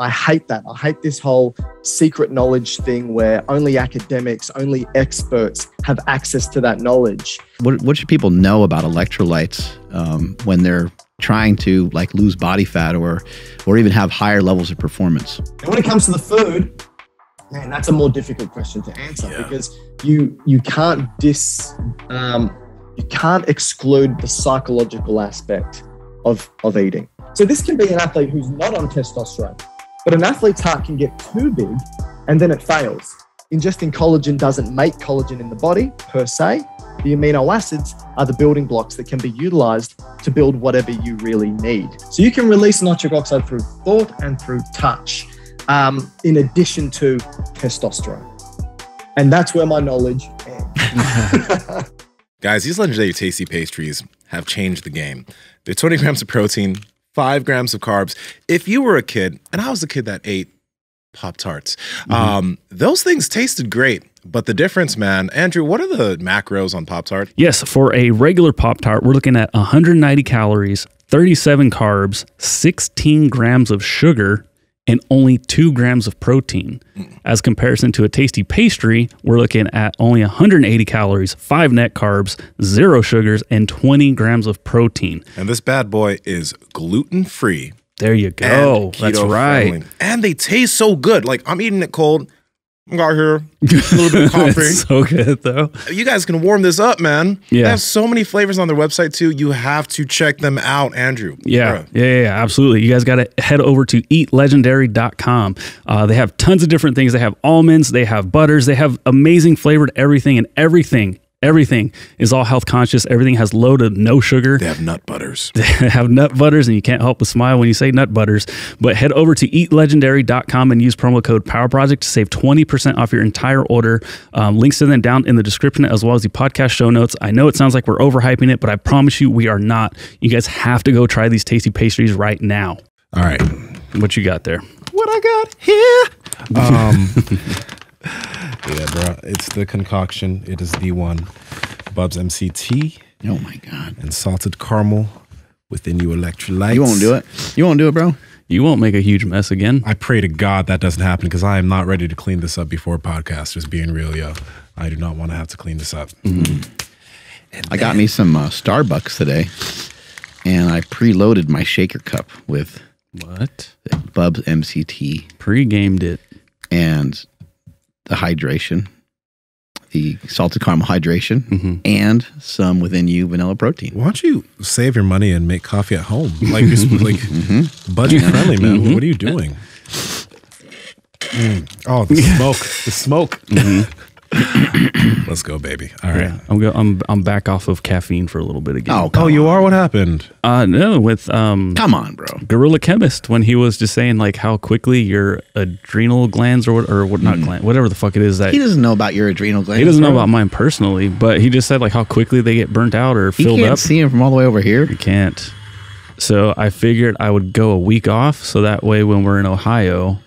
I hate that. I hate this whole secret knowledge thing where only academics, only experts have access to that knowledge. What should people know about electrolytes when they're trying to like lose body fat or even have higher levels of performance? And when it comes to the food, man, that's a more difficult question to answer because you can't you can't exclude the psychological aspect of eating. So this can be an athlete who's not on testosterone, but an athlete's heart can get too big and then it fails. Ingesting collagen doesn't make collagen in the body per se. The amino acids are the building blocks that can be utilized to build whatever you really need. So you can release nitric oxide through thought and through touch, in addition to testosterone. And that's where my knowledge ends. Guys, these legendary tasty pastries have changed the game. They're 20 grams of protein, 5 grams of carbs. If you were a kid, and I was a kid that ate Pop-Tarts, those things tasted great. But the difference, man, Andrew, what are the macros on Pop-Tart? Yes, for a regular Pop-Tart, we're looking at 190 calories, 37 carbs, 16 grams of sugar, and only 2 grams of protein. As comparison to a tasty pastry, we're looking at only 180 calories, 5 net carbs, 0 sugars, and 20 grams of protein. And this bad boy is gluten-free. There you go. That's right. Friendly. And they taste so good. Like, I'm eating it cold. I got here a little bit of coffee. It's so good, though. You guys can warm this up, man. Yeah. They have so many flavors on their website, too. You have to check them out, Andrew. Yeah, yeah, absolutely. You guys got to head over to eatlegendary.com. They have tons of different things. They have almonds. They have butters. They have amazing flavored everything, and everything is all health conscious. Everything has low to no sugar. They have nut butters. They have nut butters, and you can't help but smile when you say nut butters. But head over to eatlegendary.com and use promo code POWERPROJECT to save 20% off your entire order. Links to them down in the description as well as the podcast show notes. I know it sounds like we're overhyping it, but I promise you we are not. You guys have to go try these tasty pastries right now. All right. What you got there? What I got here? Yeah, bro. It's the concoction. It is the one. Bub's MCT. Oh, my God. And salted caramel within you electrolytes. You won't do it. You won't do it, bro. You won't make a huge mess again. I pray to God that doesn't happen because I am not ready to clean this up before podcast. Just being real, yo. I do not want to have to clean this up. I got me some Starbucks today, and I preloaded my shaker cup with Bub's MCT. Pre-gamed it. And the hydration, the salted caramel hydration, and some within you vanilla protein. Why don't you save your money and make coffee at home? Like, you're like budget friendly, man. What are you doing? Oh, the smoke! The smoke! Let's go, baby. All right, yeah, I'm back off of caffeine for a little bit again. Oh, you are. What happened? No, with come on, bro. Gorilla Chemist, when he was just saying like how quickly your adrenal glands whatever the fuck it is that he doesn't know about your adrenal glands. He doesn't know about mine personally, but he just said like how quickly they get burnt out or filled up. You can't see him from all the way over here. You can't. So I figured I would go a week off, so that way when we're in Ohio,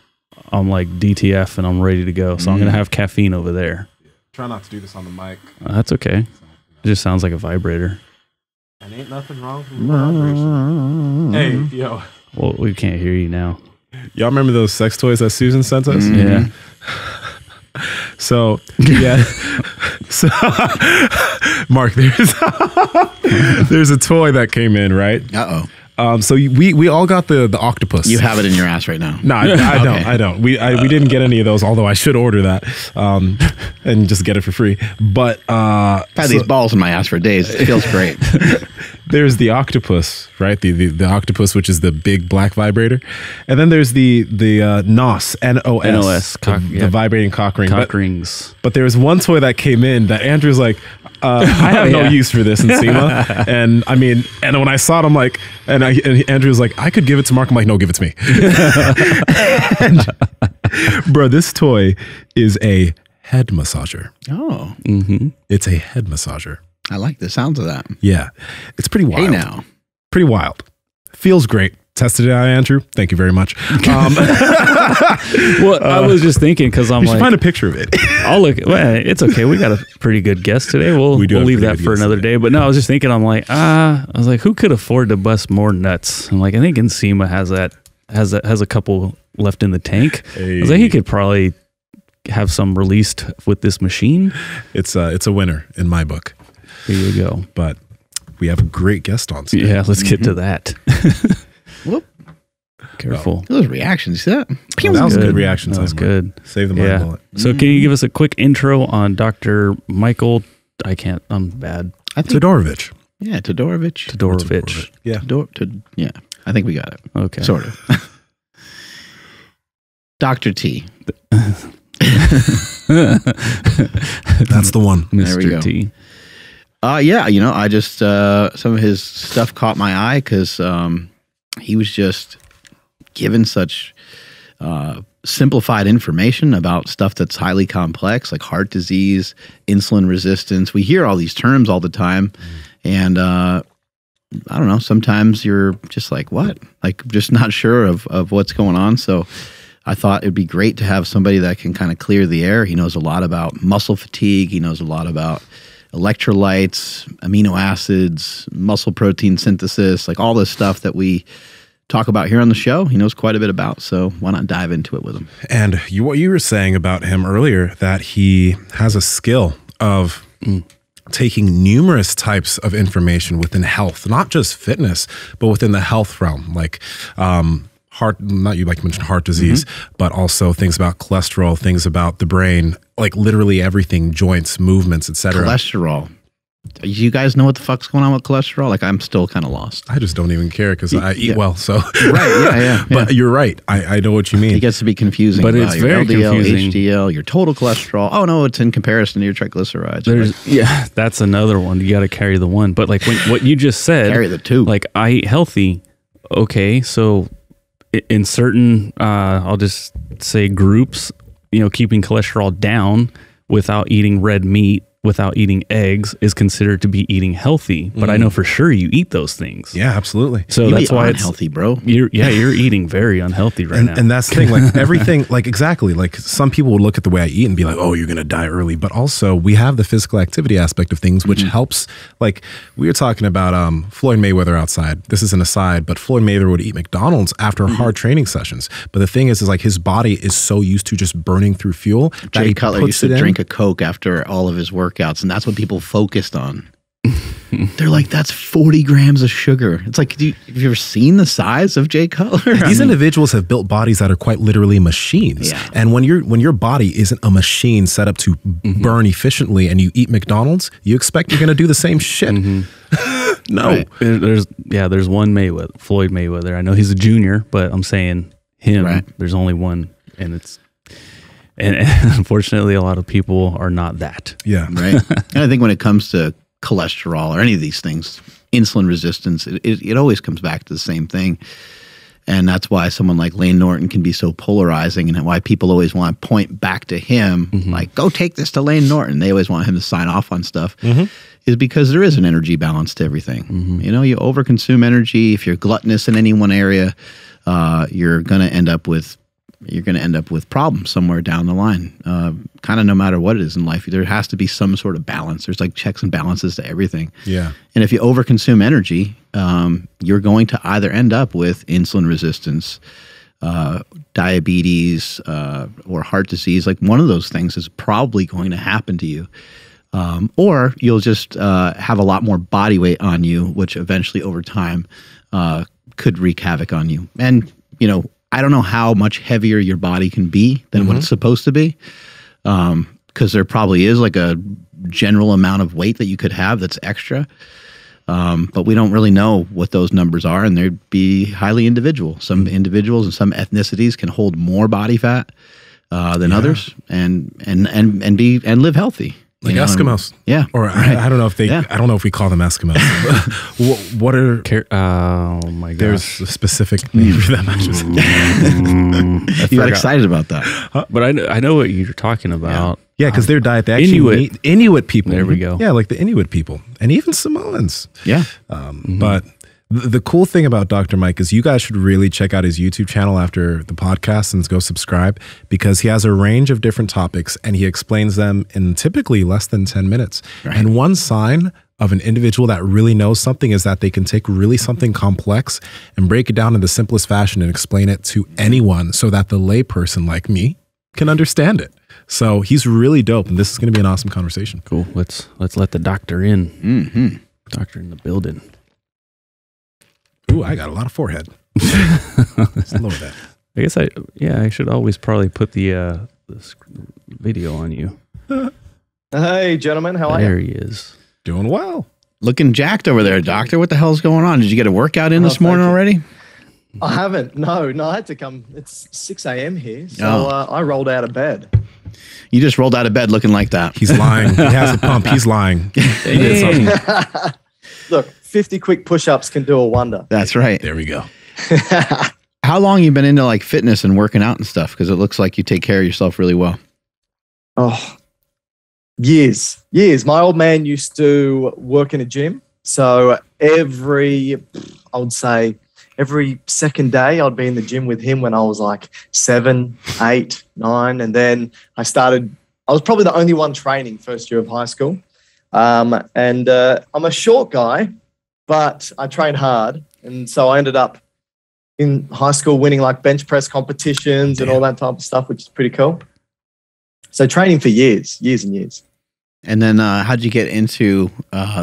I'm like DTF and I'm ready to go. So I'm gonna have caffeine over there. Try not to do this on the mic. That's okay. It just sounds like a vibrator. And ain't nothing wrong with vibration. Hey, yo. Well, we can't hear you now. Y'all remember those sex toys that Susan sent us? Yeah. So, yeah. So, Mark, there's a toy that came in, right? Uh-oh. So we all got the octopus. You have it in your ass right now. No, I don't. I don't. We didn't get any of those, although I should order that and just get it for free. But I've had these balls in my ass for days. It feels great. There's the octopus, right? The octopus, which is the big black vibrator, and then there's the NOS, N-O-S, the vibrating cock ring. Cock rings. But there was one toy that came in that Andrew's like, I have no use for this, Nsima. And I mean, and when I saw it, I'm like, and Andrew was like, I could give it to Mark. I'm like, no, give it to me. And, bro, this toy is a head massager. Oh, it's a head massager. I like the sounds of that. Yeah, it's pretty wild. Hey now, pretty wild. Feels great. Tested it out, Andrew. Thank you very much. Well, I was just thinking because I'm like, find a picture of it. I'll look. Well, it's okay. We got a pretty good guest today. We'll leave that for another day. But no, I was just thinking. I'm like, I was like, who could afford to bust more nuts? I'm like, I think Nsima has that has a couple left in the tank. Hey. I was like, he could probably have some released with this machine. It's a winner in my book. There you go. But we have a great guest on today. Yeah, let's get to that. Whoop. Careful. Those reactions. Yeah. Oh, that was good reactions. That was good. Save the mind bullet. So can you give us a quick intro on Dr. Michael? I can't. I'm bad. I think Todorovic. Yeah, Todorovic. Todorovic. Yeah. Yeah. I think we got it. Okay. Sort of. Dr. T. That's the one. Mr. T. Yeah, you know, I just, some of his stuff caught my eye because he was just given such simplified information about stuff that's highly complex, like heart disease, insulin resistance. We hear all these terms all the time. And I don't know, sometimes you're just like, what? Like, just not sure of what's going on. So I thought it'd be great to have somebody that can kind of clear the air. He knows a lot about muscle fatigue. He knows a lot about electrolytes, amino acids, muscle protein synthesis, like all this stuff that we talk about here on the show. He knows quite a bit about, so why not dive into it with him? And you, what you were saying about him earlier, that he has a skill of taking numerous types of information within health, not just fitness, but within the health realm, like heart disease, but also things about cholesterol, things about the brain, like literally everything, joints, movements, etc. Cholesterol. Do you guys know what the fuck's going on with cholesterol? Like, I'm still kind of lost. I just don't even care because I eat well, so. Right, yeah. But you're right. I know what you mean. It gets to be confusing. But it's very LDL, confusing. HDL, your total cholesterol. Oh, no, it's in comparison to your triglycerides. There's, yeah, that's another one. You got to carry the one. But like when, what you just said. Carry the two. Like, I eat healthy. Okay, so in certain, I'll just say groups, you know, keeping cholesterol down without eating red meat, without eating eggs is considered to be eating healthy, but I know for sure you eat those things. Yeah, absolutely. So you that's why it's unhealthy, bro. You're eating very unhealthy right now. And that's the thing, like everything, like exactly, like some people would look at the way I eat and be like, oh, you're going to die early. But also we have the physical activity aspect of things, which helps. Like we were talking about Floyd Mayweather outside. This is an aside, but Floyd Mayweather would eat McDonald's after hard training sessions. But the thing is like his body is so used to just burning through fuel. Jay Cutler used to drink a Coke after all of his workouts, and that's what people focused on. They're like, that's 40 grams of sugar. It's like, have you ever seen the size of Jay Cutler? These individuals have built bodies that are quite literally machines. Yeah. And when your body isn't a machine set up to burn efficiently and you eat McDonald's, you expect you're going to do the same shit. No. Right. There's one Mayweather, Floyd Mayweather. I know he's a junior, but I'm saying him. Right. There's only one, and it's and unfortunately, a lot of people are not that. Yeah. Right. And I think when it comes to cholesterol or any of these things, insulin resistance, it always comes back to the same thing. And that's why someone like Lane Norton can be so polarizing and why people always want to point back to him, like, go take this to Lane Norton. They always want him to sign off on stuff is because there is an energy balance to everything. You know, you overconsume energy. If you're gluttonous in any one area, you're going to end up with problems somewhere down the line. Kind of no matter what it is in life, there has to be some sort of balance. There's like checks and balances to everything. Yeah. And if you overconsume energy, you're going to either end up with insulin resistance, diabetes, or heart disease. Like one of those things is probably going to happen to you. Or you'll just have a lot more body weight on you, which eventually over time could wreak havoc on you. And, you know, I don't know how much heavier your body can be than what it's supposed to be, because there probably is like a general amount of weight that you could have that's extra, but we don't really know what those numbers are, and they'd be highly individual. Some individuals and some ethnicities can hold more body fat than others, and live healthy. Like Eskimos. Yeah. Or right. I don't know if they, I don't know if we call them Eskimos. What are, oh my gosh. There's a specific name for them. You got excited about that. Huh? But I know what you're talking about. Yeah, because their diet, they actually eat Inuit people. There we go. Yeah, like the Inuit people and even Samoans. Yeah. But the cool thing about Dr. Mike is you guys should really check out his YouTube channel after the podcast and go subscribe, because he has a range of different topics and he explains them in typically less than 10 minutes. Right. And one sign of an individual that really knows something is that they can take really something complex and break it down in the simplest fashion and explain it to anyone so that the layperson like me can understand it. So he's really dope, and this is going to be an awesome conversation. Cool. Let's let the doctor in. Mm-hmm. Doctor in the building. Ooh, I got a lot of forehead. Let's lower that. I guess I should always probably put the video on you. Hey, gentlemen, how are you? There he is. Doing well. Looking jacked over there, doctor. What the hell's going on? Did you get a workout in this morning already? I haven't. No, I had to come. It's 6 a.m. here, so I rolled out of bed. You just rolled out of bed looking like that. He's lying. He has a pump. He's lying. He did something. Look, 50 quick push-ups can do a wonder. That's right. There we go. How long you been into like fitness and working out and stuff? Because it looks like you take care of yourself really well. Oh, years, years. My old man used to work in a gym. So I would say every second day I'd be in the gym with him when I was like 7, 8, 9. And then I was probably the only one training first year of high school. I'm a short guy, but I train hard. And so I ended up in high school winning like bench press competitions and all that type of stuff, which is pretty cool. So training for years, years and years. And then how'd you get into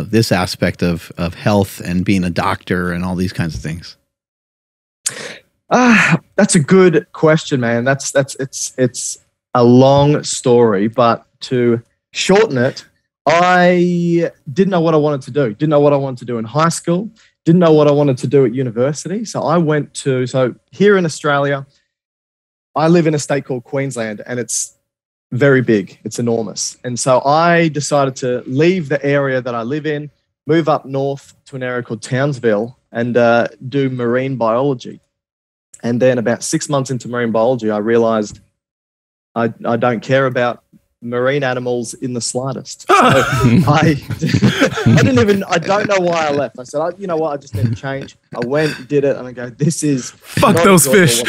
this aspect of health and being a doctor and all these kinds of things? That's a good question, man. It's a long story, but to shorten it, I didn't know what I wanted to do. Didn't know what I wanted to do in high school. Didn't know what I wanted to do at university. So here in Australia, I live in a state called Queensland, and it's very big. It's enormous. And so I decided to leave the area that I live in, move up north to an area called Townsville, and do marine biology. And then about 6 months into marine biology, I realized I don't care about marine animals in the slightest. So I don't know why I left. I said, you know what? I just need to change. I went, did it, and I go, this is fuck those fish.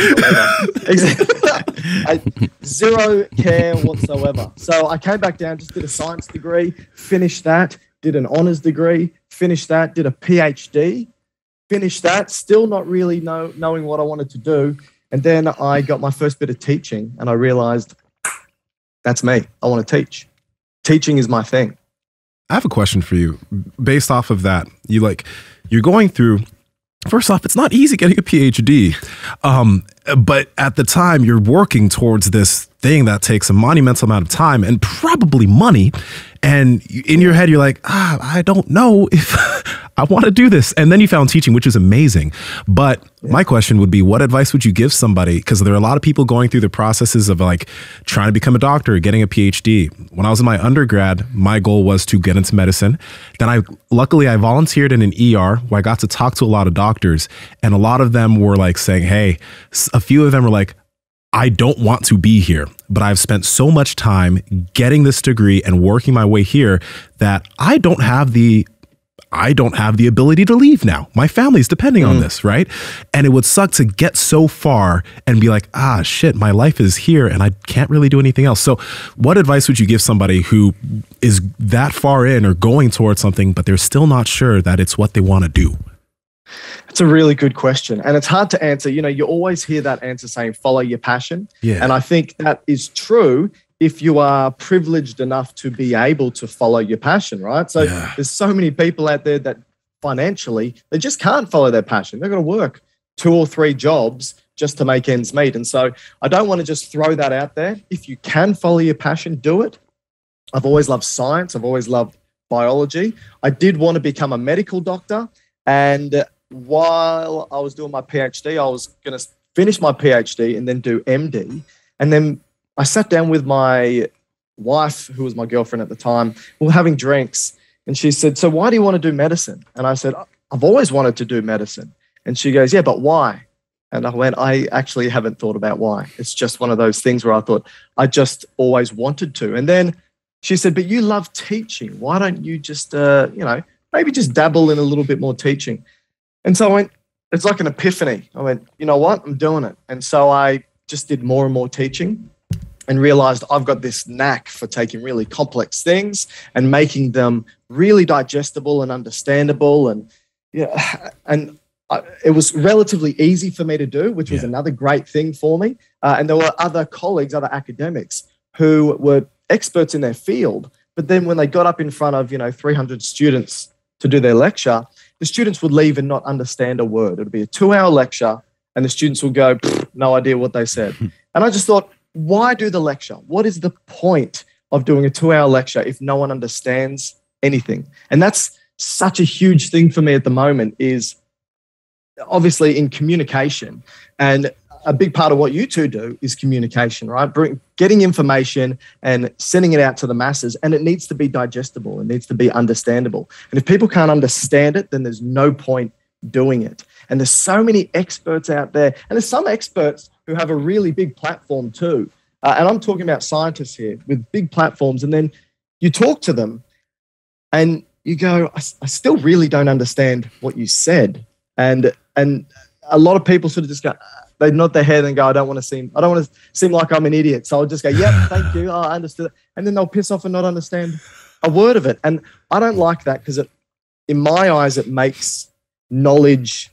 Zero care whatsoever. So I came back down, just did a science degree, finished that, did an honors degree, finished that, did a PhD, finished that, still not really knowing what I wanted to do. And then I got my first bit of teaching, and I realized that's me. I want to teach. Teaching is my thing. I have a question for you based off of that. You're going through, first off, it's not easy getting a PhD. But at the time you're working towards this thing that takes a monumental amount of time and probably money. And in your head, you're like, I don't know if I want to do this. And then you found teaching, which is amazing. But my question would be, what advice would you give somebody? Because there are a lot of people going through the processes of like trying to become a doctor, getting a PhD. When I was in my undergrad, my goal was to get into medicine. Then luckily I volunteered in an ER where I got to talk to a lot of doctors, and a lot of them were like saying, hey, a few of them were like, I don't want to be here, but I've spent so much time getting this degree and working my way here that I don't have the ability to leave now. My family's depending on this, right? And it would suck to get so far and be like, shit, my life is here and I can't really do anything else. So what advice would you give somebody who is that far in or going towards something, but they're still not sure that it's what they want to do? That's a really good question. And it's hard to answer. You know, you always hear that answer saying, follow your passion. Yeah. And I think that is true if you are privileged enough to be able to follow your passion, right? So there's so many people out there that financially, they just can't follow their passion. They're going to work 2 or 3 jobs just to make ends meet. And so I don't want to just throw that out there. If you can follow your passion, do it. I've always loved science. I've always loved biology. I did want to become a medical doctor. And while I was doing my PhD, I was going to finish my PhD and then do MD. And then I sat down with my wife, who was my girlfriend at the time. We were having drinks. And she said, so why do you want to do medicine? And I said, I've always wanted to do medicine. And she goes, yeah, but why? And I went, I actually haven't thought about why. It's just one of those things where I thought I just always wanted to. And then she said, but you love teaching. Why don't you just, maybe just dabble in a little bit more teaching? And so I went, it's like an epiphany. I went, you know what? I'm doing it. And so I just did more and more teaching. and realized I've got this knack for taking really complex things and making them really digestible and understandable. And yeah, and it was relatively easy for me to do, which was another great thing for me. And there were other colleagues, other academics who were experts in their field. But then when they got up in front of, 300 students to do their lecture, the students would leave and not understand a word. It would be a 2-hour lecture and the students would go, no idea what they said. And I just thought, why do the lecture? What is the point of doing a 2-hour lecture if no one understands anything? And that's such a huge thing for me at the moment is obviously in communication. And a big part of what you two do is communication, right? Getting information and sending it out to the masses, and it needs to be digestible. It needs to be understandable. And if people can't understand it, then there's no point doing it. And there's so many experts out there. And there's some experts who have a really big platform too. And I'm talking about scientists here with big platforms. And then you talk to them and you go, I still really don't understand what you said. And a lot of people sort of just go, they nod their head and go, I don't want to seem like I'm an idiot. So I'll just go, yep, thank you. Oh, I understood. And then they'll piss off and not understand a word of it. And I don't like that because in my eyes, it makes knowledge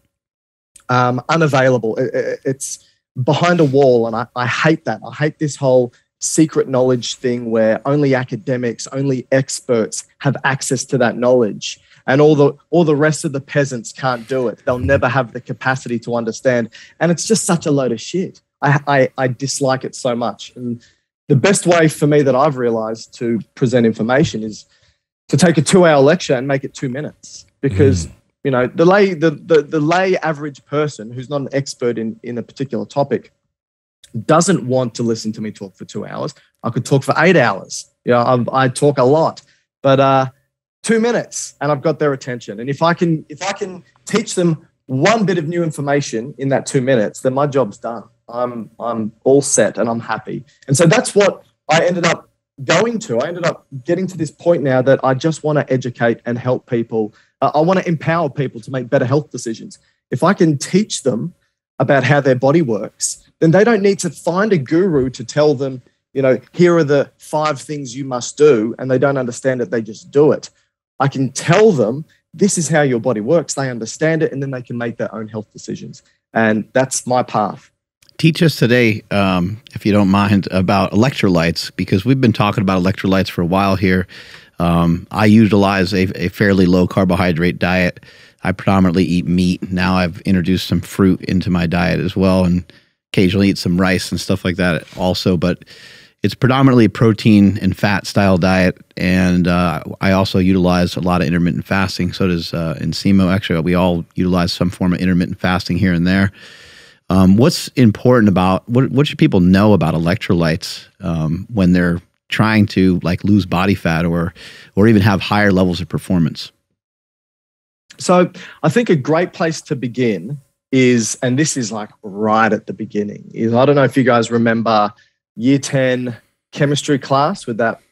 unavailable. It's behind a wall. And I hate that. I hate this whole secret knowledge thing where only academics, only experts have access to that knowledge. And all the rest of the peasants can't do it. They'll never have the capacity to understand. And it's just such a load of shit. I dislike it so much. And the best way for me that I've realized to present information is to take a 2-hour lecture and make it 2 minutes. Because, the lay average person who's not an expert in a particular topic doesn't want to listen to me talk for 2 hours. I could talk for 8 hours. I talk a lot. But 2 minutes and I've got their attention. And if I can teach them one bit of new information in that 2 minutes, then my job's done. I'm all set and I'm happy. And so that's what I ended up going to. I ended up getting to this point now that I just want to educate and help people. I want to empower people to make better health decisions. If I can teach them about how their body works, then they don't need to find a guru to tell them, here are the 5 things you must do, and they don't understand it. They just do it. I can tell them this is how your body works. They understand it, and then they can make their own health decisions. And that's my path. Teach us today, if you don't mind, about electrolytes, because we've been talking about electrolytes for a while here. I utilize a fairly low carbohydrate diet. I predominantly eat meat. Now I've introduced some fruit into my diet as well, and occasionally eat some rice and stuff like that also. But it's predominantly a protein and fat style diet, and I also utilize a lot of intermittent fasting. So does Nsima. Actually, we all utilize some form of intermittent fasting here and there. What's important about what should people know about electrolytes when they're trying to lose body fat or even have higher levels of performance? So I think a great place to begin is, and this is right at the beginning, is I don't know if you guys remember Year 10 chemistry class with that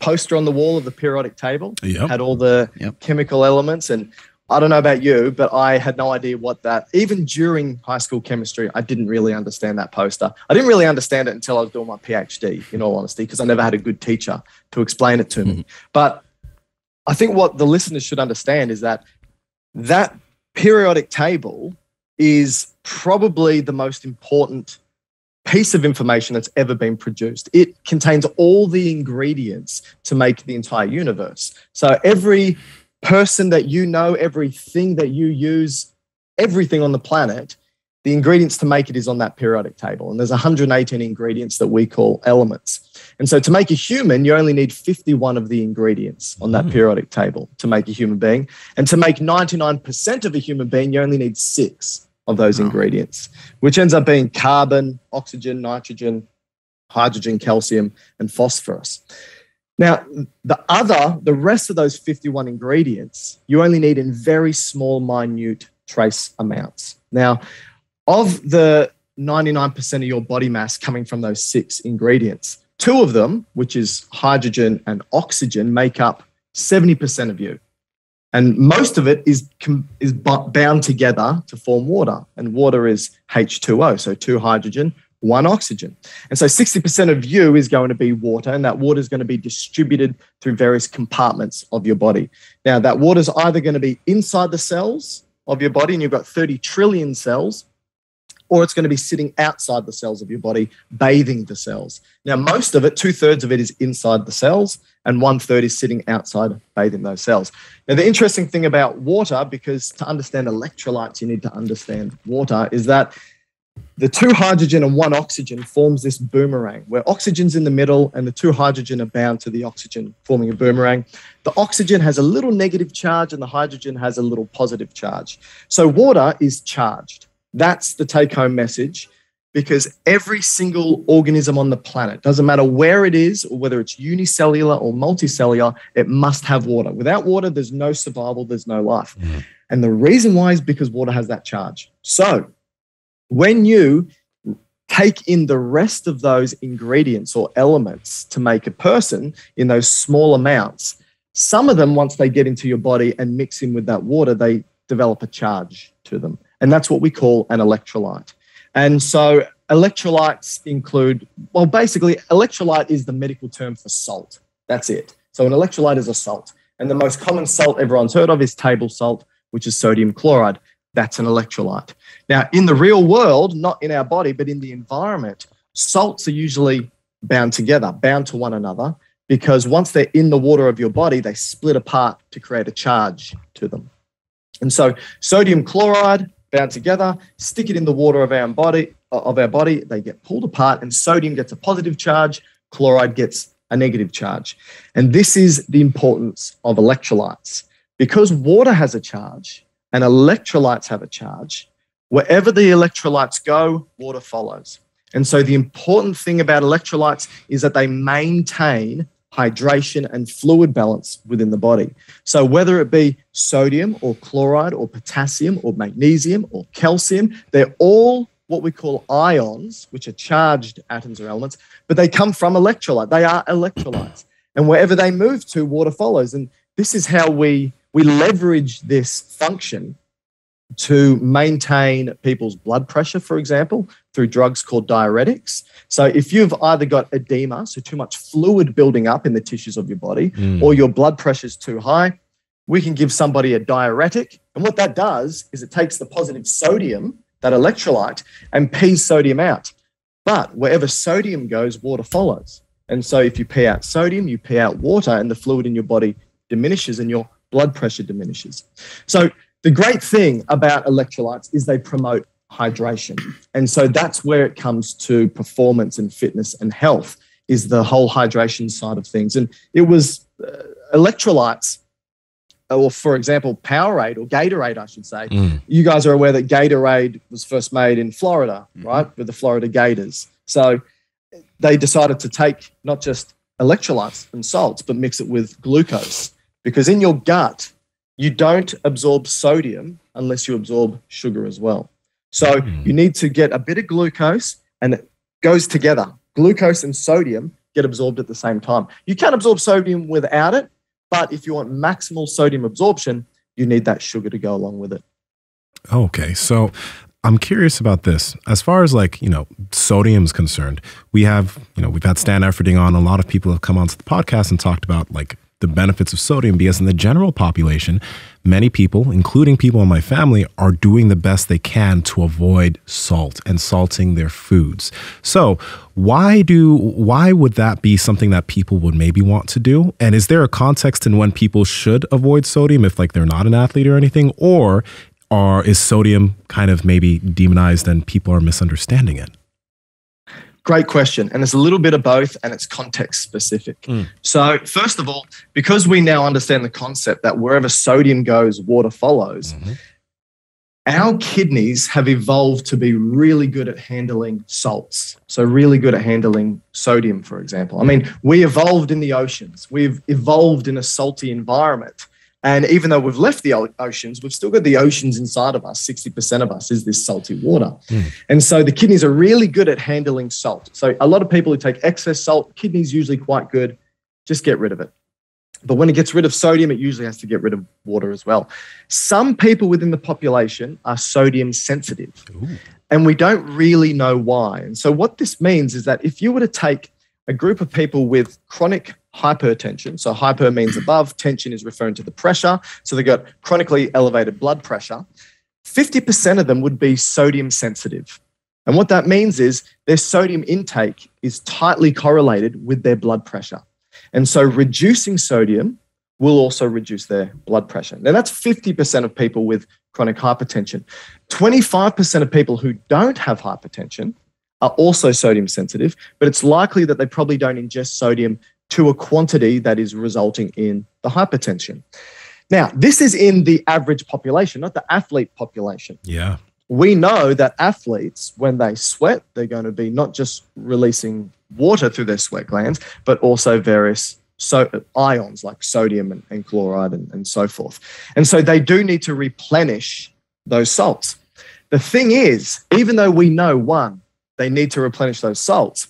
poster on the wall of the periodic table. Had all the chemical elements. And I don't know about you, but I had no idea what that, even during high school chemistry, I didn't really understand that poster. I didn't really understand it until I was doing my PhD, in all honesty, because I never had a good teacher to explain it to me. But I think what the listeners should understand is that periodic table is probably the most important piece of information that's ever been produced. It contains all the ingredients to make the entire universe. So every person that you know, everything that you use, everything on the planet, the ingredients to make it is on that periodic table. And there's 118 ingredients that we call elements. And so to make a human, you only need 51 of the ingredients on that periodic table to make a human being. And to make 99% of a human being, you only need 6 of those ingredients, which ends up being carbon, oxygen, nitrogen, hydrogen, calcium, and phosphorus. Now, the rest of those 51 ingredients, you only need in very small, minute trace amounts. Now, of the 99% of your body mass coming from those 6 ingredients, 2 of them, which is hydrogen and oxygen, make up 70% of you. And most of it is bound together to form water. And water is H2O, so 2 hydrogen, one oxygen. And so 60% of you is going to be water, and that water is going to be distributed through various compartments of your body. Now, that water is either going to be inside the cells of your body, and you've got 30 trillion cells, or it's going to be sitting outside the cells of your body, bathing the cells. Now, most of it, 2/3 of it is inside the cells, and 1/3 is sitting outside, bathing those cells. Now, the interesting thing about water, because to understand electrolytes, you need to understand water, is that the two hydrogen and one oxygen forms this boomerang, where oxygen's in the middle and the two hydrogen are bound to the oxygen, forming a boomerang. The oxygen has a little negative charge and the hydrogen has a little positive charge. So water is charged. That's the take-home message, because every single organism on the planet, doesn't matter where it is or whether it's unicellular or multicellular, it must have water. Without water, there's no survival, there's no life. And the reason why is because water has that charge. So when you take in the rest of those ingredients or elements to make a person in those small amounts, some of them, once they get into your body and mix in with that water, they develop a charge to them. And that's what we call an electrolyte. And so electrolytes include, well, basically electrolyte is the medical term for salt. That's it. So an electrolyte is a salt. And the most common salt everyone's heard of is table salt, which is sodium chloride. That's an electrolyte. Now, in the real world, not in our body, but in the environment, salts are usually bound together, bound to one another, because once they're in the water of your body, they split apart to create a charge to them. And so sodium chloride bound together, stick it in the water of our body, they get pulled apart, and sodium gets a positive charge, chloride gets a negative charge. And this is the importance of electrolytes. Because water has a charge, and electrolytes have a charge, wherever the electrolytes go, water follows. And so the important thing about electrolytes is that they maintain hydration and fluid balance within the body. So whether it be sodium or chloride or potassium or magnesium or calcium, they're all what we call ions, which are charged atoms or elements, but they come from electrolyte. They are electrolytes. And wherever they move to, water follows. And this is how we leverage this function to maintain people's blood pressure, for example, through drugs called diuretics. So if you've either got edema, so too much fluid building up in the tissues of your body, or your blood pressure is too high, we can give somebody a diuretic. And what that does is it takes the positive sodium, that electrolyte, and pees sodium out. But wherever sodium goes, water follows. And so if you pee out sodium, you pee out water, and the fluid in your body diminishes and your blood pressure diminishes. So the great thing about electrolytes is they promote hydration. And so that's where it comes to performance and fitness and health, is the whole hydration side of things. And it was electrolytes, or for example, Powerade or Gatorade, I should say. You guys are aware that Gatorade was first made in Florida, right? With the Florida Gators. So they decided to take not just electrolytes and salts, but mix it with glucose. Because in your gut, you don't absorb sodium unless you absorb sugar as well. So you need to get a bit of glucose, and it goes together. Glucose and sodium get absorbed at the same time. You can absorb sodium without it, but if you want maximal sodium absorption, you need that sugar to go along with it. Okay, so I'm curious about this. As far as like, you know, sodium's concerned, we have, you know, we've had Stan Efferding on. A lot of people have come onto the podcast and talked about like the benefits of sodium, because in the general population, many people, including people in my family, are doing the best they can to avoid salt and salting their foods. So why would that be something that people would maybe want to do? And is there a context in when people should avoid sodium if like they're not an athlete or anything, or is sodium kind of maybe demonized and people are misunderstanding it? Great question. And it's a little bit of both, and it's context specific. So first of all, because we now understand the concept that wherever sodium goes, water follows, our kidneys have evolved to be really good at handling salts. So really good at handling sodium, for example. I mean, we evolved in the oceans. We've evolved in a salty environment. And even though we've left the oceans, we've still got the oceans inside of us. 60% of us is this salty water. And so the kidneys are really good at handling salt. So a lot of people who take excess salt, kidneys usually quite good, just get rid of it. But when it gets rid of sodium, it usually has to get rid of water as well. Some people within the population are sodium sensitive. Ooh. And we don't really know why. And so what this means is that if you were to take a group of people with chronic hypertension, so hyper means above, tension is referring to the pressure, so they've got chronically elevated blood pressure, 50% of them would be sodium sensitive. And what that means is their sodium intake is tightly correlated with their blood pressure. And so reducing sodium will also reduce their blood pressure. Now, that's 50% of people with chronic hypertension. 25% of people who don't have hypertension are also sodium sensitive, but it's likely that they probably don't ingest sodium to a quantity that is resulting in the hypertension. Now, this is in the average population, not the athlete population. Yeah. We know that athletes, when they sweat, they're going to be not just releasing water through their sweat glands, but also various ions like sodium and chloride and so forth. And so they do need to replenish those salts. The thing is, even though we know, one, they need to replenish those salts,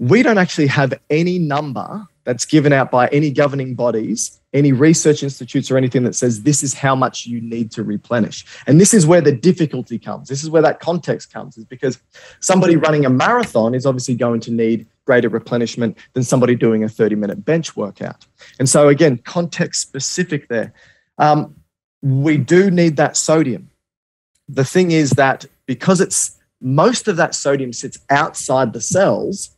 we don't actually have any number that's given out by any governing bodies, any research institutes or anything that says this is how much you need to replenish. And this is where the difficulty comes. This is where that context comes, is because somebody running a marathon is obviously going to need greater replenishment than somebody doing a 30-minute bench workout. And so again, context specific there. We do need that sodium. The thing is that because it's most of that sodium sits outside the cells,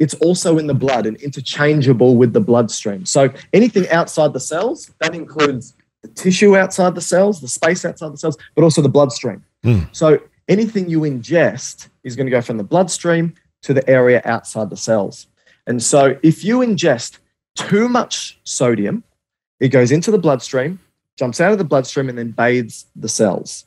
it's also in the blood and interchangeable with the bloodstream. So anything outside the cells, that includes the tissue outside the cells, the space outside the cells, but also the bloodstream. Mm. So anything you ingest is going to go from the bloodstream to the area outside the cells. And so if you ingest too much sodium, it goes into the bloodstream, jumps out of the bloodstream, and then bathes the cells.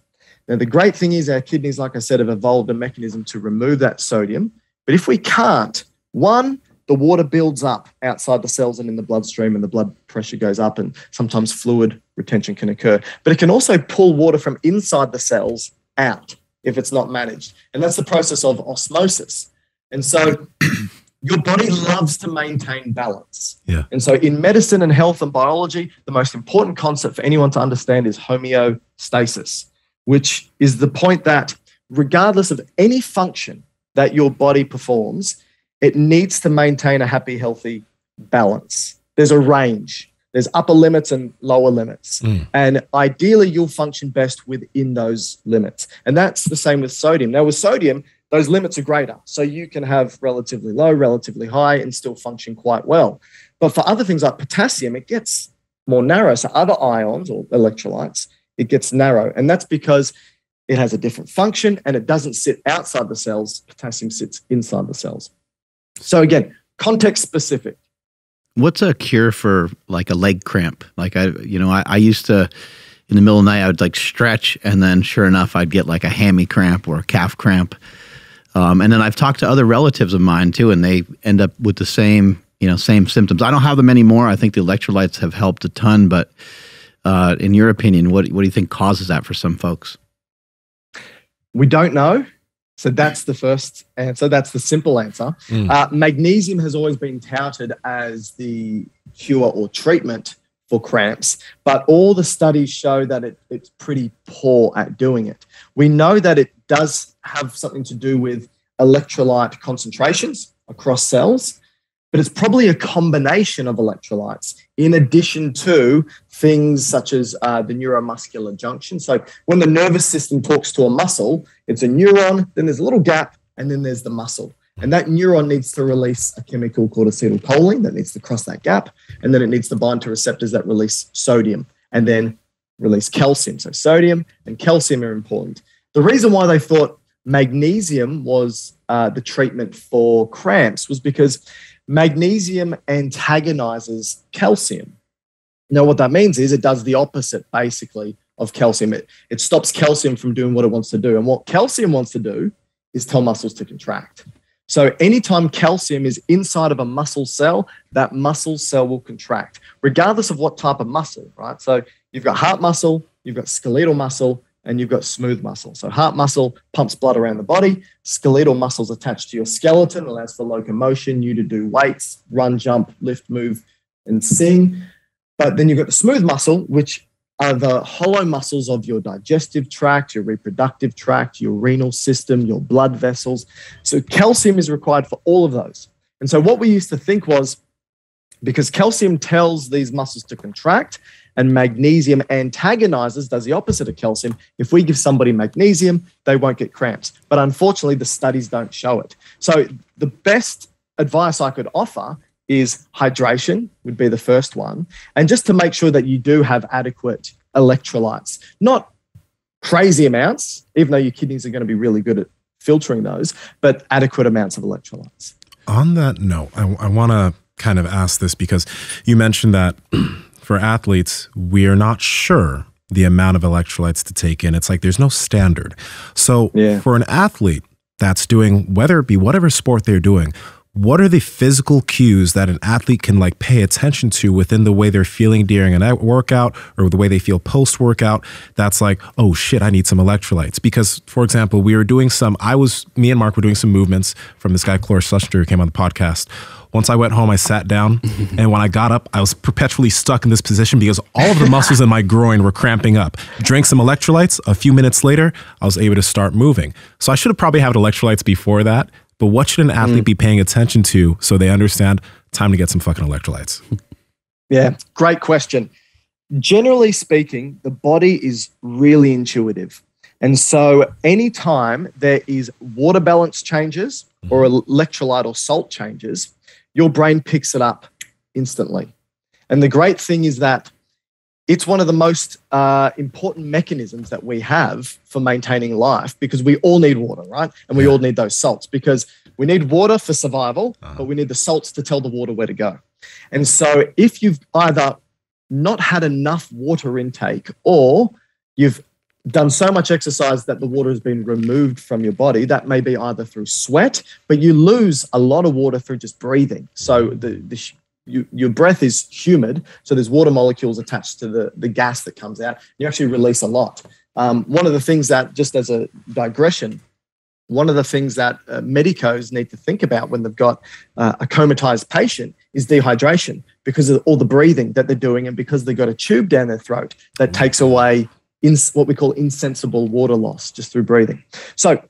Now, the great thing is our kidneys, like I said, have evolved a mechanism to remove that sodium. But if we can't, one, the water builds up outside the cells and in the bloodstream, and the blood pressure goes up, and sometimes fluid retention can occur. But it can also pull water from inside the cells out if it's not managed. And that's the process of osmosis. And so your body loves to maintain balance. Yeah. And so in medicine and health and biology, the most important concept for anyone to understand is homeostasis, which is the point that regardless of any function that your body performs, it needs to maintain a happy, healthy balance. There's a range. There's upper limits and lower limits. Mm. And ideally, you'll function best within those limits. And that's the same with sodium. Now, with sodium, those limits are greater. So you can have relatively low, relatively high, and still function quite well. But for other things like potassium, it gets more narrow. So other ions or electrolytes, it gets narrow. And that's because it has a different function and it doesn't sit outside the cells. Potassium sits inside the cells. So again, context specific. What's a cure for like a leg cramp? Like I used to, in the middle of the night, I would like stretch, and then sure enough, I'd get like a hammy cramp or a calf cramp. And then I've talked to other relatives of mine too, and they end up with the same, same symptoms. I don't have them anymore. I think the electrolytes have helped a ton, but in your opinion, what do you think causes that for some folks? We don't know. So that's the first answer. That's the simple answer. Mm. Magnesium has always been touted as the cure or treatment for cramps, but all the studies show that it's pretty poor at doing it. We know that it does have something to do with electrolyte concentrations across cells, but it's probably a combination of electrolytes in addition to things such as the neuromuscular junction. So when the nervous system talks to a muscle, it's a neuron, then there's a little gap, and then there's the muscle. And that neuron needs to release a chemical called acetylcholine that needs to cross that gap, and then it needs to bind to receptors that release sodium and then release calcium. So sodium and calcium are important. The reason why they thought magnesium was the treatment for cramps was because magnesium antagonizes calcium. Now, what that means is it does the opposite, basically, of calcium. It stops calcium from doing what it wants to do. And what calcium wants to do is tell muscles to contract. So anytime calcium is inside of a muscle cell, that muscle cell will contract, regardless of what type of muscle, right? So you've got heart muscle, you've got skeletal muscle, and you've got smooth muscle. So heart muscle pumps blood around the body. Skeletal muscle's attached to your skeleton, allows for locomotion, you to do weights, run, jump, lift, move, and sing. But then you've got the smooth muscle, which are the hollow muscles of your digestive tract, your reproductive tract, your renal system, your blood vessels. So calcium is required for all of those. And so what we used to think was, because calcium tells these muscles to contract and magnesium antagonizes, does the opposite of calcium. If we give somebody magnesium, they won't get cramps. But unfortunately, the studies don't show it. So the best advice I could offer is hydration would be the first one. And just to make sure that you do have adequate electrolytes, not crazy amounts, even though your kidneys are going to be really good at filtering those, but adequate amounts of electrolytes. On that note, I want to kind of ask this because you mentioned that for athletes, we are not sure the amount of electrolytes to take in. It's like there's no standard. So for an athlete that's doing, whether it be whatever sport they're doing, what are the physical cues that an athlete can like pay attention to within the way they're feeling during a workout or the way they feel post-workout? That's like, oh shit, I need some electrolytes. Because for example, we were doing some, me and Mark were doing some movements from this guy, Chloris Schuster, who came on the podcast. Once I went home, I sat down. And when I got up, I was perpetually stuck in this position because all of the muscles in my groin were cramping up. Drank some electrolytes. A few minutes later, I was able to start moving. So I should have probably had electrolytes before that. But what should an athlete be paying attention to so they understand time to get some fucking electrolytes? Yeah, great question. Generally speaking, the body is really intuitive. And so anytime there is water balance changes or electrolyte or salt changes, your brain picks it up instantly. And the great thing is that it's one of the most important mechanisms that we have for maintaining life because we all need water, right? And we all need those salts because we need water for survival, but we need the salts to tell the water where to go. And so if you've either not had enough water intake or you've done so much exercise that the water has been removed from your body, that may be either through sweat, but you lose a lot of water through just breathing. So your breath is humid, so there's water molecules attached to the gas that comes out. You actually release a lot. One of the things that, just as a digression, one of the things that medicos need to think about when they've got a comatized patient is dehydration because of all the breathing that they're doing and because they've got a tube down their throat that takes away what we call insensible water loss just through breathing. So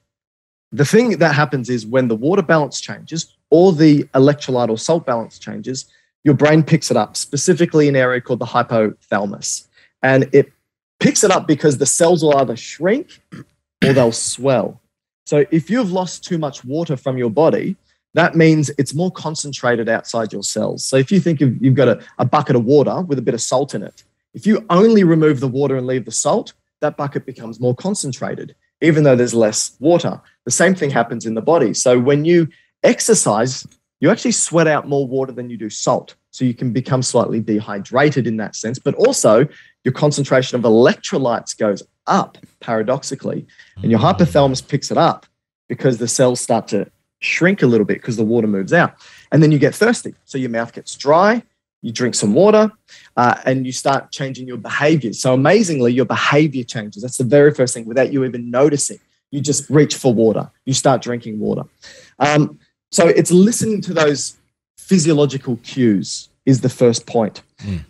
the thing that happens is when the water balance changes or the electrolyte or salt balance changes, your brain picks it up, specifically an area called the hypothalamus. And it picks it up because the cells will either shrink or they'll swell. So if you've lost too much water from your body, that means it's more concentrated outside your cells. So if you think you've got a bucket of water with a bit of salt in it, if you only remove the water and leave the salt, that bucket becomes more concentrated, even though there's less water. The same thing happens in the body. So when you exercise, you actually sweat out more water than you do salt. So you can become slightly dehydrated in that sense, but also your concentration of electrolytes goes up paradoxically and your hypothalamus picks it up because the cells start to shrink a little bit because the water moves out. And then you get thirsty. So your mouth gets dry, you drink some water and you start changing your behavior. So amazingly, your behavior changes. That's the very first thing without you even noticing. You just reach for water. You start drinking water. So it's listening to those physiological cues is the first point.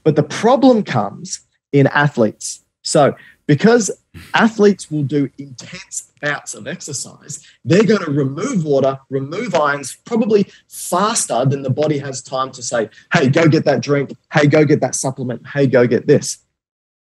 But the problem comes in athletes. So because athletes will do intense bouts of exercise, they're going to remove water, remove ions, probably faster than the body has time to say, hey, go get that drink. Hey, go get that supplement. Hey, go get this.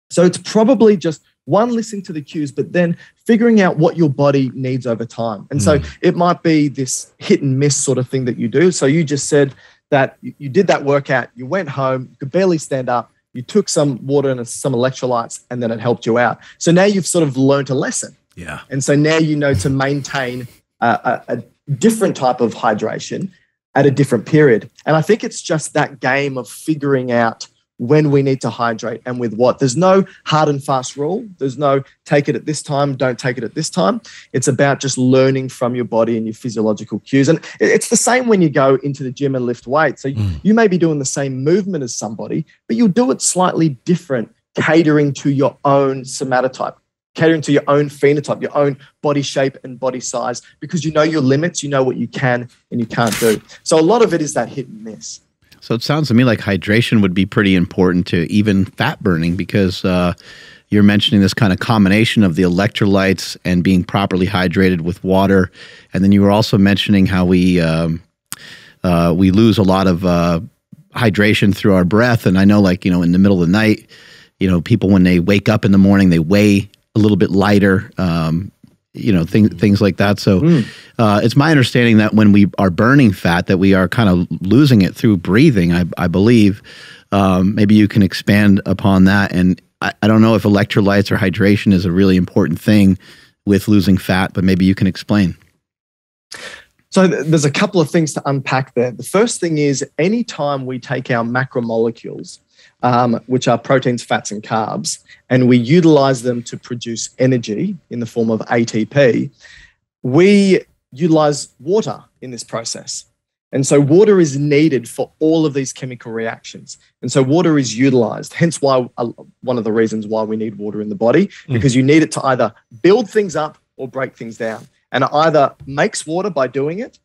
So it's probably just one, listening to the cues, but then figuring out what your body needs over time. And so it might be this hit and miss sort of thing that you do. So you just said that you did that workout, you went home, you could barely stand up, you took some water and some electrolytes, and then it helped you out. So now you've sort of learned a lesson. Yeah. And so now you know to maintain a different type of hydration at a different period. And I think it's just that game of figuring out when we need to hydrate and with what. There's no hard and fast rule. There's no take it at this time, don't take it at this time. It's about just learning from your body and your physiological cues. And it's the same when you go into the gym and lift weights. So you may be doing the same movement as somebody, but you'll do it slightly different, catering to your own somatotype, catering to your own phenotype, your own body shape and body size, because you know your limits, you know what you can and you can't do. So a lot of it is that hit and miss. So it sounds to me like hydration would be pretty important to even fat burning, because you're mentioning this kind of combination of the electrolytes and being properly hydrated with water. And then you were also mentioning how we lose a lot of hydration through our breath. And I know, like, you know, in the middle of the night, you know, people when they wake up in the morning, they weigh a little bit lighter, you know, things like that. So it's my understanding that when we are burning fat, that we are kind of losing it through breathing, I believe. Maybe you can expand upon that. And I don't know if electrolytes or hydration is a really important thing with losing fat, but maybe you can explain. So there's a couple of things to unpack there. The first thing is, anytime we take our macromolecules, which are proteins, fats, and carbs, and we utilize them to produce energy in the form of ATP, we utilize water in this process. And so water is needed for all of these chemical reactions. And so water is utilized, hence why one of the reasons why we need water in the body, because you need it to either build things up or break things down. And it either makes water by doing it,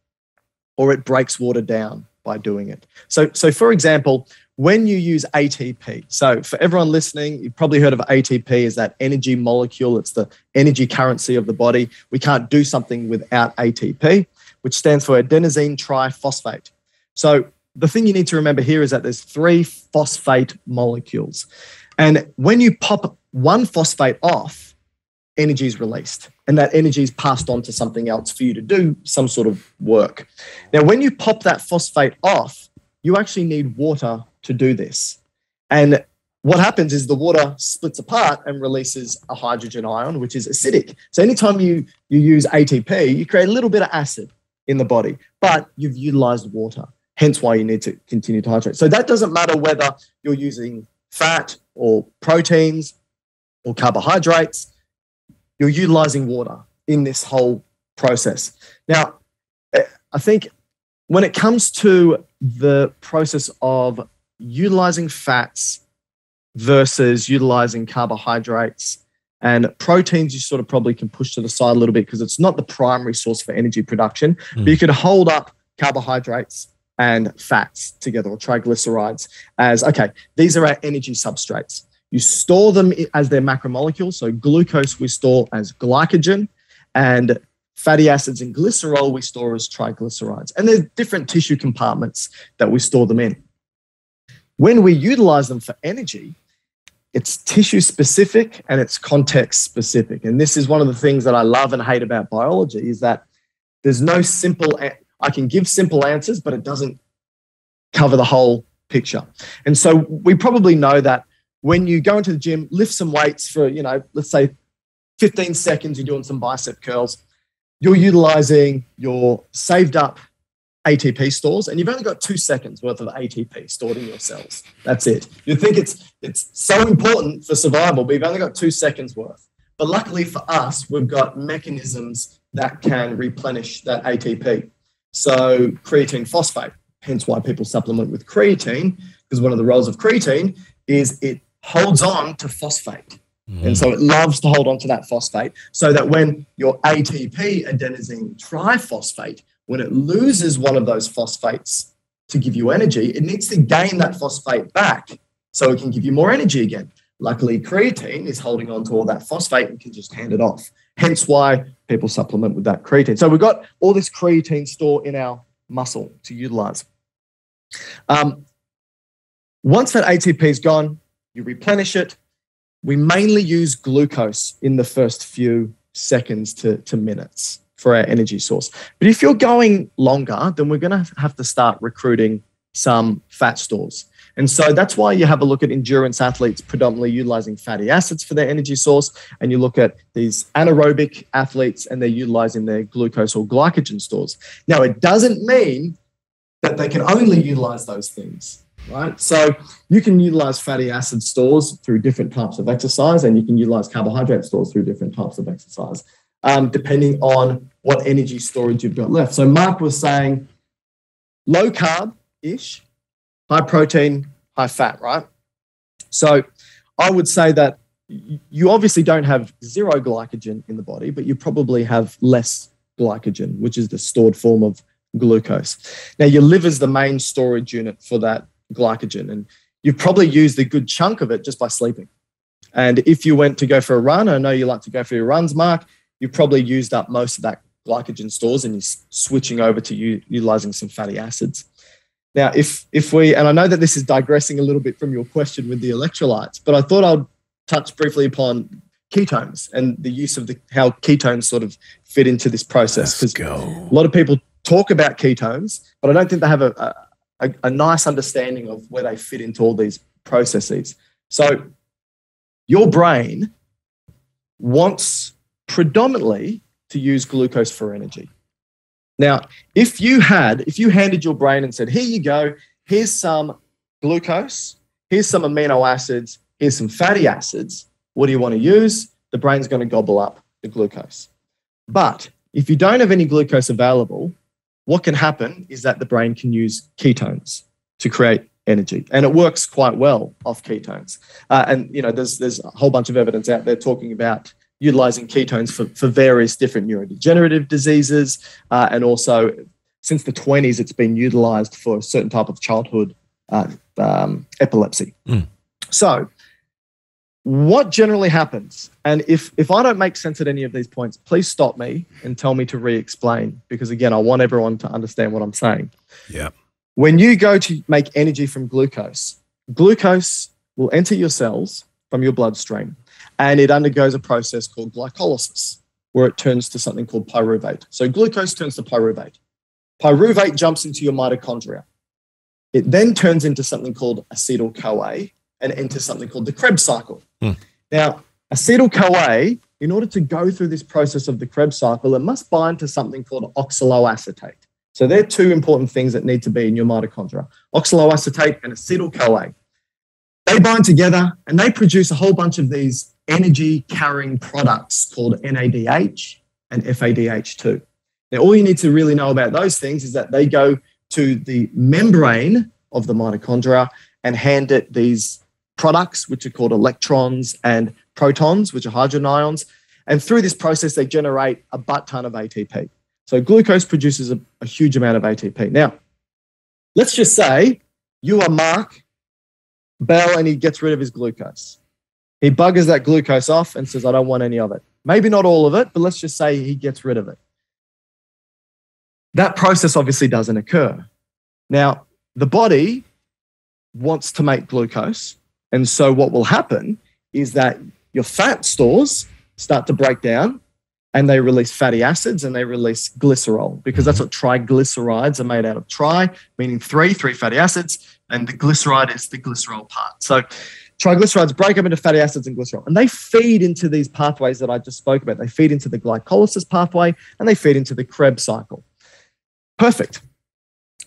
or it breaks water down by doing it. So for example, when you use ATP, so for everyone listening, you've probably heard of ATP as that energy molecule. It's the energy currency of the body. We can't do something without ATP, which stands for adenosine triphosphate. So the thing you need to remember here is that there's three phosphate molecules. And when you pop one phosphate off, energy is released, and that energy is passed on to something else for you to do some sort of work. Now, when you pop that phosphate off, you actually need water to do this. And what happens is the water splits apart and releases a hydrogen ion, which is acidic. So anytime you use ATP, you create a little bit of acid in the body, but you've utilized water, hence why you need to continue to hydrate. So that doesn't matter whether you're using fat or proteins or carbohydrates. You're utilizing water in this whole process. Now, I think when it comes to the process of utilizing fats versus utilizing carbohydrates and proteins, you sort of probably can push to the side a little bit because it's not the primary source for energy production, but you could hold up carbohydrates and fats together, or triglycerides, as, okay, these are our energy substrates. You store them as their macromolecules. So glucose we store as glycogen, and fatty acids and glycerol we store as triglycerides. And there's different tissue compartments that we store them in. When we utilize them for energy, it's tissue specific and it's context specific. And this is one of the things that I love and hate about biology, is that there's no simple, I can give simple answers, but it doesn't cover the whole picture. And so we probably know that when you go into the gym, lift some weights for, you know, let's say 15 seconds, you're doing some bicep curls, you're utilizing your saved up ATP stores, and you've only got 2 seconds worth of ATP stored in your cells. That's it. You think it's so important for survival, but you've only got 2 seconds worth. But luckily for us, we've got mechanisms that can replenish that ATP. So creatine phosphate, hence why people supplement with creatine, because one of the roles of creatine is it holds on to phosphate. And so it loves to hold on to that phosphate, so that when your ATP, adenosine triphosphate, when it loses one of those phosphates to give you energy, it needs to gain that phosphate back so it can give you more energy again. Luckily, creatine is holding on to all that phosphate and can just hand it off. Hence why people supplement with that creatine. So we've got all this creatine store in our muscle to utilize. Once that ATP is gone, you replenish it. We mainly use glucose in the first few seconds to minutes for our energy source. But if you're going longer, then we're going to have to start recruiting some fat stores. And so that's why you have a look at endurance athletes predominantly utilizing fatty acids for their energy source, and you look at these anaerobic athletes and they're utilizing their glucose or glycogen stores. Now, it doesn't mean that they can only utilize those things. Right, so you can utilize fatty acid stores through different types of exercise, and you can utilize carbohydrate stores through different types of exercise, depending on what energy storage you've got left. So Mark was saying low carb-ish, high protein, high fat, right? So I would say that you obviously don't have zero glycogen in the body, but you probably have less glycogen, which is the stored form of glucose. Now, your liver's the main storage unit for that glycogen, and you've probably used a good chunk of it just by sleeping. And if you went to go for a run, I know you like to go for your runs, Mark, you probably used up most of that glycogen stores and you're switching over to utilizing some fatty acids. Now, if we, and I know that this is digressing a little bit from your question with the electrolytes, but I thought I'd touch briefly upon ketones and the use of how ketones sort of fit into this process. Because a lot of people talk about ketones, but I don't think they have a nice understanding of where they fit into all these processes. So your brain wants predominantly to use glucose for energy. Now, if you handed your brain and said, here you go, here's some glucose, here's some amino acids, here's some fatty acids, what do you want to use? The brain's going to gobble up the glucose. But if you don't have any glucose available, what can happen is that the brain can use ketones to create energy. And it works quite well off ketones. And, you know, there's a whole bunch of evidence out there talking about utilizing ketones for various different neurodegenerative diseases. And also, since the 1920s, it's been utilized for a certain type of childhood epilepsy. Mm. So what generally happens, and if I don't make sense at any of these points, please stop me and tell me to re-explain, because again, I want everyone to understand what I'm saying. Yeah. When you go to make energy from glucose, glucose will enter your cells from your bloodstream, and it undergoes a process called glycolysis, where it turns to something called pyruvate. So glucose turns to pyruvate. Pyruvate jumps into your mitochondria. It then turns into something called acetyl-CoA and enters something called the Krebs cycle. Hmm. Now, acetyl-CoA, in order to go through this process of the Krebs cycle, it must bind to something called oxaloacetate. So they're two important things that need to be in your mitochondria, oxaloacetate and acetyl-CoA. They bind together and they produce a whole bunch of these energy-carrying products called NADH and FADH2. Now, all you need to really know about those things is that they go to the membrane of the mitochondria and hand it these products, which are called electrons and protons, which are hydrogen ions. And through this process, they generate a butt ton of ATP. So glucose produces a huge amount of ATP. Now, let's just say you are Mark Bell and he gets rid of his glucose. He buggers that glucose off and says, I don't want any of it. Maybe not all of it, but let's just say he gets rid of it. That process obviously doesn't occur. Now, the body wants to make glucose. And so what will happen is that your fat stores start to break down and they release fatty acids and they release glycerol, because that's what triglycerides are made out of. Tri, meaning three fatty acids, and the glyceride is the glycerol part. So triglycerides break up into fatty acids and glycerol, and they feed into these pathways that I just spoke about. They feed into the glycolysis pathway and they feed into the Krebs cycle. Perfect.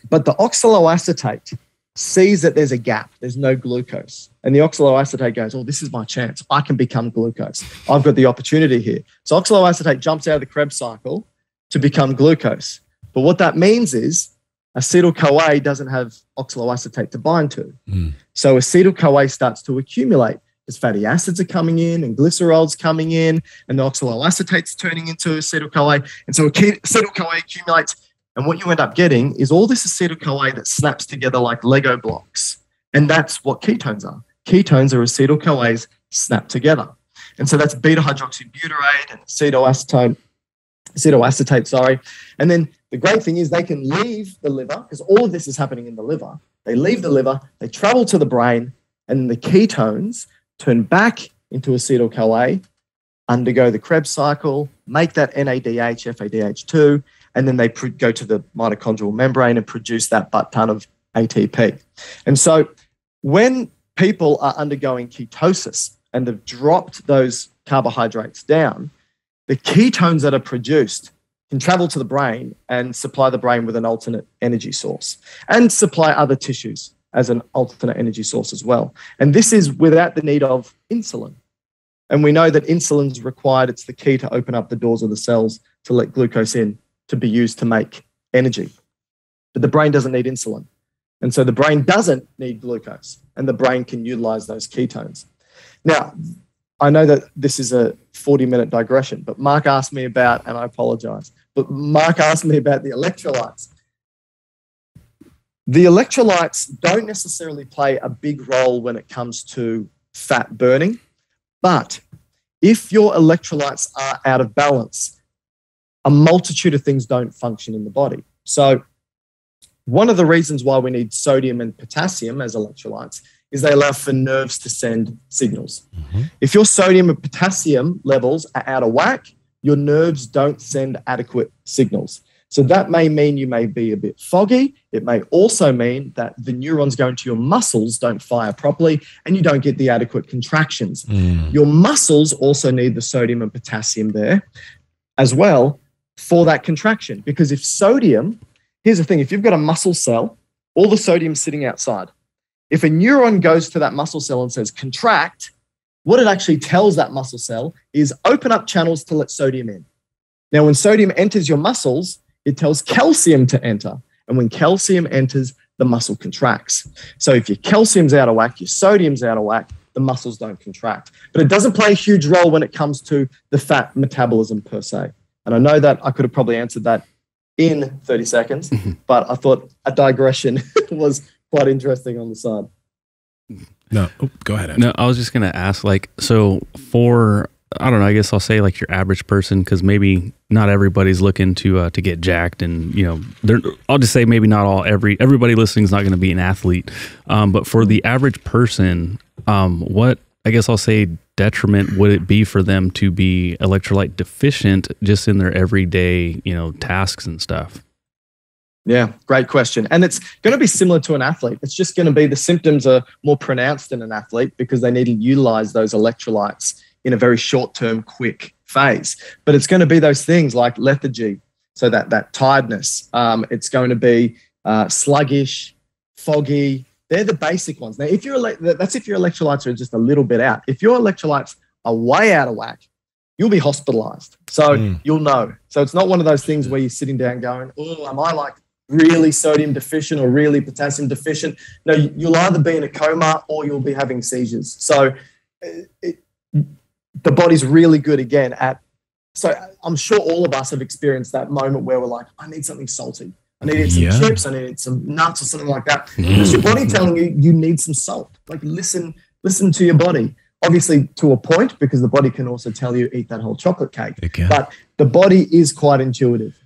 But the oxaloacetate sees that there's a gap, there's no glucose. And the oxaloacetate goes, oh, this is my chance. I can become glucose. I've got the opportunity here. So oxaloacetate jumps out of the Krebs cycle to become glucose. But what that means is acetyl-CoA doesn't have oxaloacetate to bind to. Mm. So acetyl-CoA starts to accumulate because fatty acids are coming in and glycerol's coming in and the oxaloacetate's turning into acetyl-CoA. And so acetyl-CoA accumulates. And what you end up getting is all this acetyl-CoA that snaps together like Lego blocks. And that's what ketones are. Ketones are acetyl-CoAs snapped together. And so that's beta-hydroxybutyrate and acetoacetate. And then the great thing is they can leave the liver, because all of this is happening in the liver. They leave the liver, they travel to the brain, and the ketones turn back into acetyl-CoA, undergo the Krebs cycle, make that NADH, FADH2, and then they go to the mitochondrial membrane and produce that butt ton of ATP. And so when people are undergoing ketosis and they've dropped those carbohydrates down, the ketones that are produced can travel to the brain and supply the brain with an alternate energy source and supply other tissues as an alternate energy source as well. And this is without the need of insulin. And we know that insulin's required. It's the key to open up the doors of the cells to let glucose in to be used to make energy. But the brain doesn't need insulin. And so the brain doesn't need glucose, and the brain can utilize those ketones. Now, I know that this is a 40-minute digression, but Mark asked me about, and I apologize, but Mark asked me about the electrolytes. The electrolytes don't necessarily play a big role when it comes to fat burning, but if your electrolytes are out of balance, a multitude of things don't function in the body. So one of the reasons why we need sodium and potassium as electrolytes is they allow for nerves to send signals. Mm-hmm. If your sodium and potassium levels are out of whack, your nerves don't send adequate signals. So that may mean you may be a bit foggy. It may also mean that the neurons going to your muscles don't fire properly and you don't get the adequate contractions. Mm. Your muscles also need the sodium and potassium there as well for that contraction. Because if sodium, here's the thing, if you've got a muscle cell, all the sodium's sitting outside. If a neuron goes to that muscle cell and says contract, what it actually tells that muscle cell is open up channels to let sodium in. Now, when sodium enters your muscles, it tells calcium to enter. And when calcium enters, the muscle contracts. So if your calcium's out of whack, your sodium's out of whack, the muscles don't contract. But it doesn't play a huge role when it comes to the fat metabolism per se. And I know that I could have probably answered that in 30 seconds, but I thought a digression was quite interesting on the side. No, oh, go ahead, Andrew. No, I was just going to ask, like, so for... I don't know, I guess I'll say like your average person, because maybe not everybody's looking to get jacked, and you know, I'll just say maybe not all everybody listening is not going to be an athlete, but for the average person, what I guess I'll say detriment would it be for them to be electrolyte deficient just in their everyday, you know, tasks and stuff? Yeah, great question. And it's going to be similar to an athlete. It's just going to be the symptoms are more pronounced in an athlete because they need to utilize those electrolytes in a very short-term, quick phase. But it's going to be those things like lethargy, so that tiredness. It's going to be sluggish, foggy. They're the basic ones. Now, that's if your electrolytes are just a little bit out. If your electrolytes are way out of whack, you'll be hospitalized. So you'll know. So it's not one of those things where you're sitting down going, oh, am I like really sodium deficient or really potassium deficient? No, you'll either be in a coma or you'll be having seizures. So the body's really good again at, so I'm sure all of us have experienced that moment where we're like, I need something salty. I needed some chips, I needed some nuts or something like that. It's your body telling you, you need some salt. Like listen to your body. Obviously to a point, because the body can also tell you eat that whole chocolate cake. It can. But the body is quite intuitive.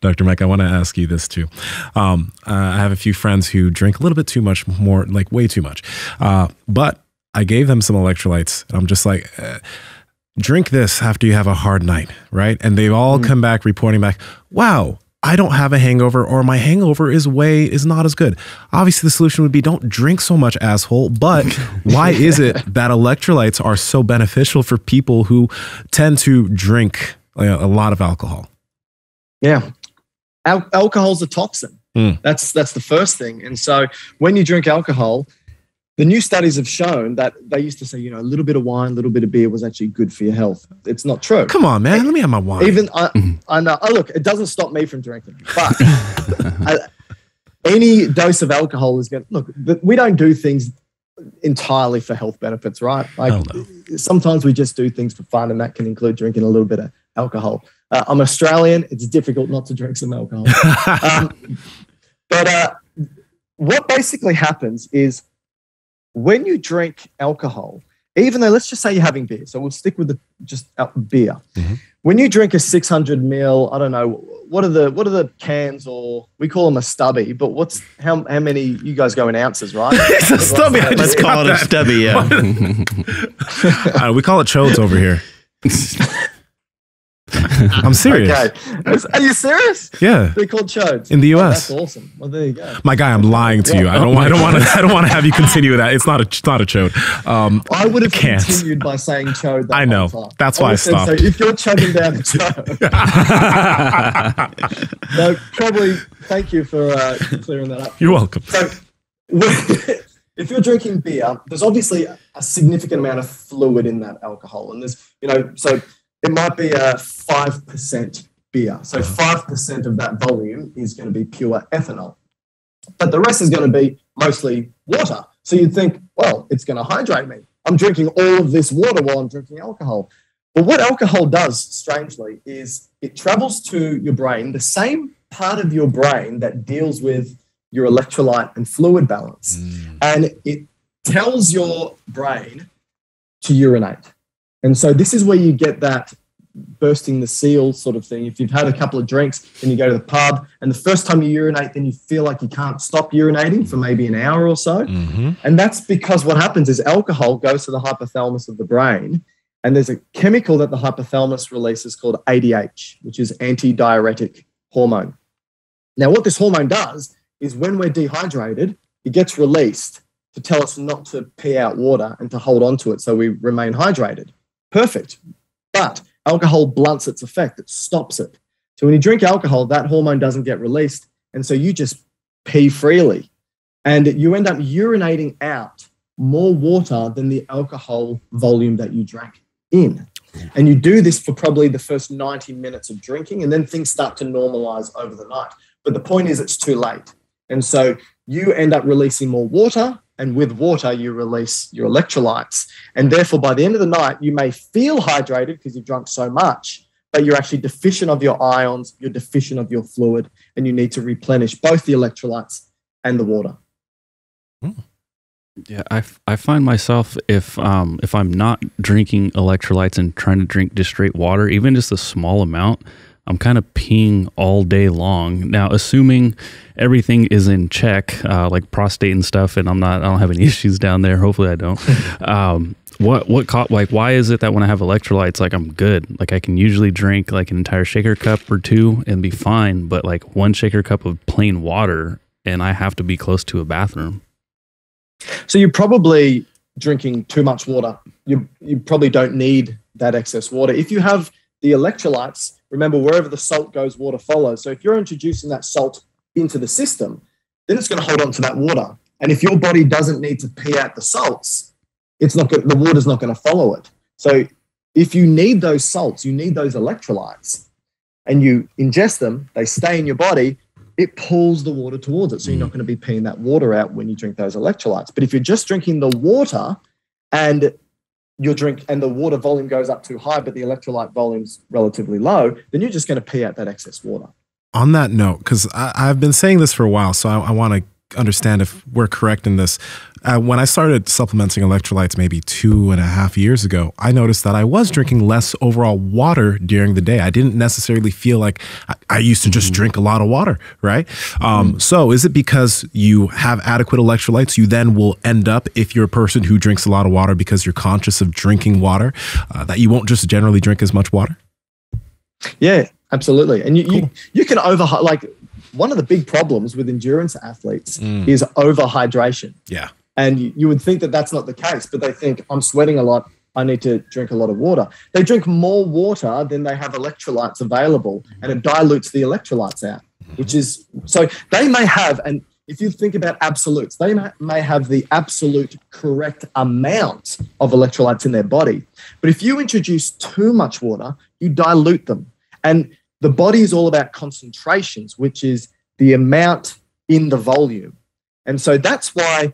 Dr. Mike, I want to ask you this too. I have a few friends who drink a little bit too much, more like way too much. But I gave them some electrolytes and I'm just like, drink this after you have a hard night, right? And they've all come back reporting back, wow, I don't have a hangover, or my hangover is not as good. Obviously the solution would be don't drink so much, asshole, but why is it that electrolytes are so beneficial for people who tend to drink a lot of alcohol? Yeah. Alcohol's a toxin. That's the first thing. And so when you drink alcohol, the new studies have shown that they used to say, you know, a little bit of wine, a little bit of beer was actually good for your health. It's not true. Come on, man. Let me have my wine. Even I know. Oh, look, it doesn't stop me from drinking. But any dose of alcohol is going to... Look, we don't do things entirely for health benefits, right? Like sometimes we just do things for fun, and that can include drinking a little bit of alcohol. I'm Australian. It's difficult not to drink some alcohol. But what basically happens is, when you drink alcohol, even though let's just say you're having beer, so we'll stick with just beer. Mm-hmm. When you drink a 600 ml, I don't know, what are the cans, or we call them a stubby, but how many, you guys go in ounces, right? It's a stubby. I just call it a stubby, yeah. We call it chodes over here. I'm serious. Okay. Are you serious? Yeah. They're called chodes. In the US. Oh, that's awesome. Well, there you go. My guy, I'm lying to you. I don't want to have you continue with that. It's not a chode. I would have continued by saying chode. I know. That's why I stopped. So if you're chugging down the chode. No, probably, thank you for clearing that up. You're welcome. So, if you're drinking beer, there's obviously a significant amount of fluid in that alcohol. And there's, you know, so it might be a 5% beer. So 5% of that volume is going to be pure ethanol. But the rest is going to be mostly water. So you'd think, well, it's going to hydrate me. I'm drinking all of this water while I'm drinking alcohol. But what alcohol does, strangely, is it travels to your brain, the same part of your brain that deals with your electrolyte and fluid balance. And it tells your brain to urinate. And so this is where you get that bursting the seal sort of thing. If you've had a couple of drinks, then you go to the pub, and the first time you urinate, then you feel like you can't stop urinating for maybe an hour or so. And that's because what happens is alcohol goes to the hypothalamus of the brain, and there's a chemical that the hypothalamus releases called ADH, which is antidiuretic hormone. Now, what this hormone does is when we're dehydrated, it gets released to tell us not to pee out water and to hold on to it so we remain hydrated. Perfect. But alcohol blunts its effect. It stops it. So when you drink alcohol, that hormone doesn't get released, and so you just pee freely. And you end up urinating out more water than the alcohol volume that you drank in. And you do this for probably the first 90 minutes of drinking, and then things start to normalize over the night. But the point is it's too late. And so you end up releasing more water, and with water, you release your electrolytes. And therefore, by the end of the night, you may feel hydrated because you've drunk so much, but you're actually deficient of your ions, you're deficient of your fluid, and you need to replenish both the electrolytes and the water. Yeah, I find myself, if I'm not drinking electrolytes and trying to drink just straight water, even just a small amount, I'm kind of peeing all day long. Now, assuming everything is in check, like prostate and stuff, and I don't have any issues down there. Hopefully I don't. What caught, like, why is it that when I have electrolytes, like, I'm good? Like, I can usually drink like an entire shaker cup or two and be fine, but like one shaker cup of plain water, and I have to be close to a bathroom. So you're probably drinking too much water. You probably don't need that excess water. If you have the electrolytes, remember, wherever the salt goes, water follows. So if you're introducing that salt into the system, then it's going to hold on to that water. And if your body doesn't need to pee out the salts, it's not good, the water's not going to follow it. So if you need those salts, you need those electrolytes, and you ingest them, they stay in your body, it pulls the water towards it. So you're not going to be peeing that water out when you drink those electrolytes. But if you're just drinking the water and your drink and the water volume goes up too high, but the electrolyte volume's relatively low, then you're just going to pee out that excess water. On that note, because I've been saying this for a while, so I want to understand if we're correct in this. When I started supplementing electrolytes maybe 2.5 years ago, I noticed that I was drinking less overall water during the day. I didn't necessarily feel like I used to just drink a lot of water, right? So is it because you have adequate electrolytes, you then will end up, if you're a person who drinks a lot of water because you're conscious of drinking water, that you won't just generally drink as much water? Yeah, absolutely. And you can overhydrate. Like, one of the big problems with endurance athletes is overhydration. Yeah. And you would think that that's not the case, but they think, I'm sweating a lot, I need to drink a lot of water. They drink more water than they have electrolytes available, and it dilutes the electrolytes out, which is, so they may have, and if you think about absolutes, they may have the absolute correct amount of electrolytes in their body. But if you introduce too much water, you dilute them. And the body is all about concentrations, which is the amount in the volume. And so that's why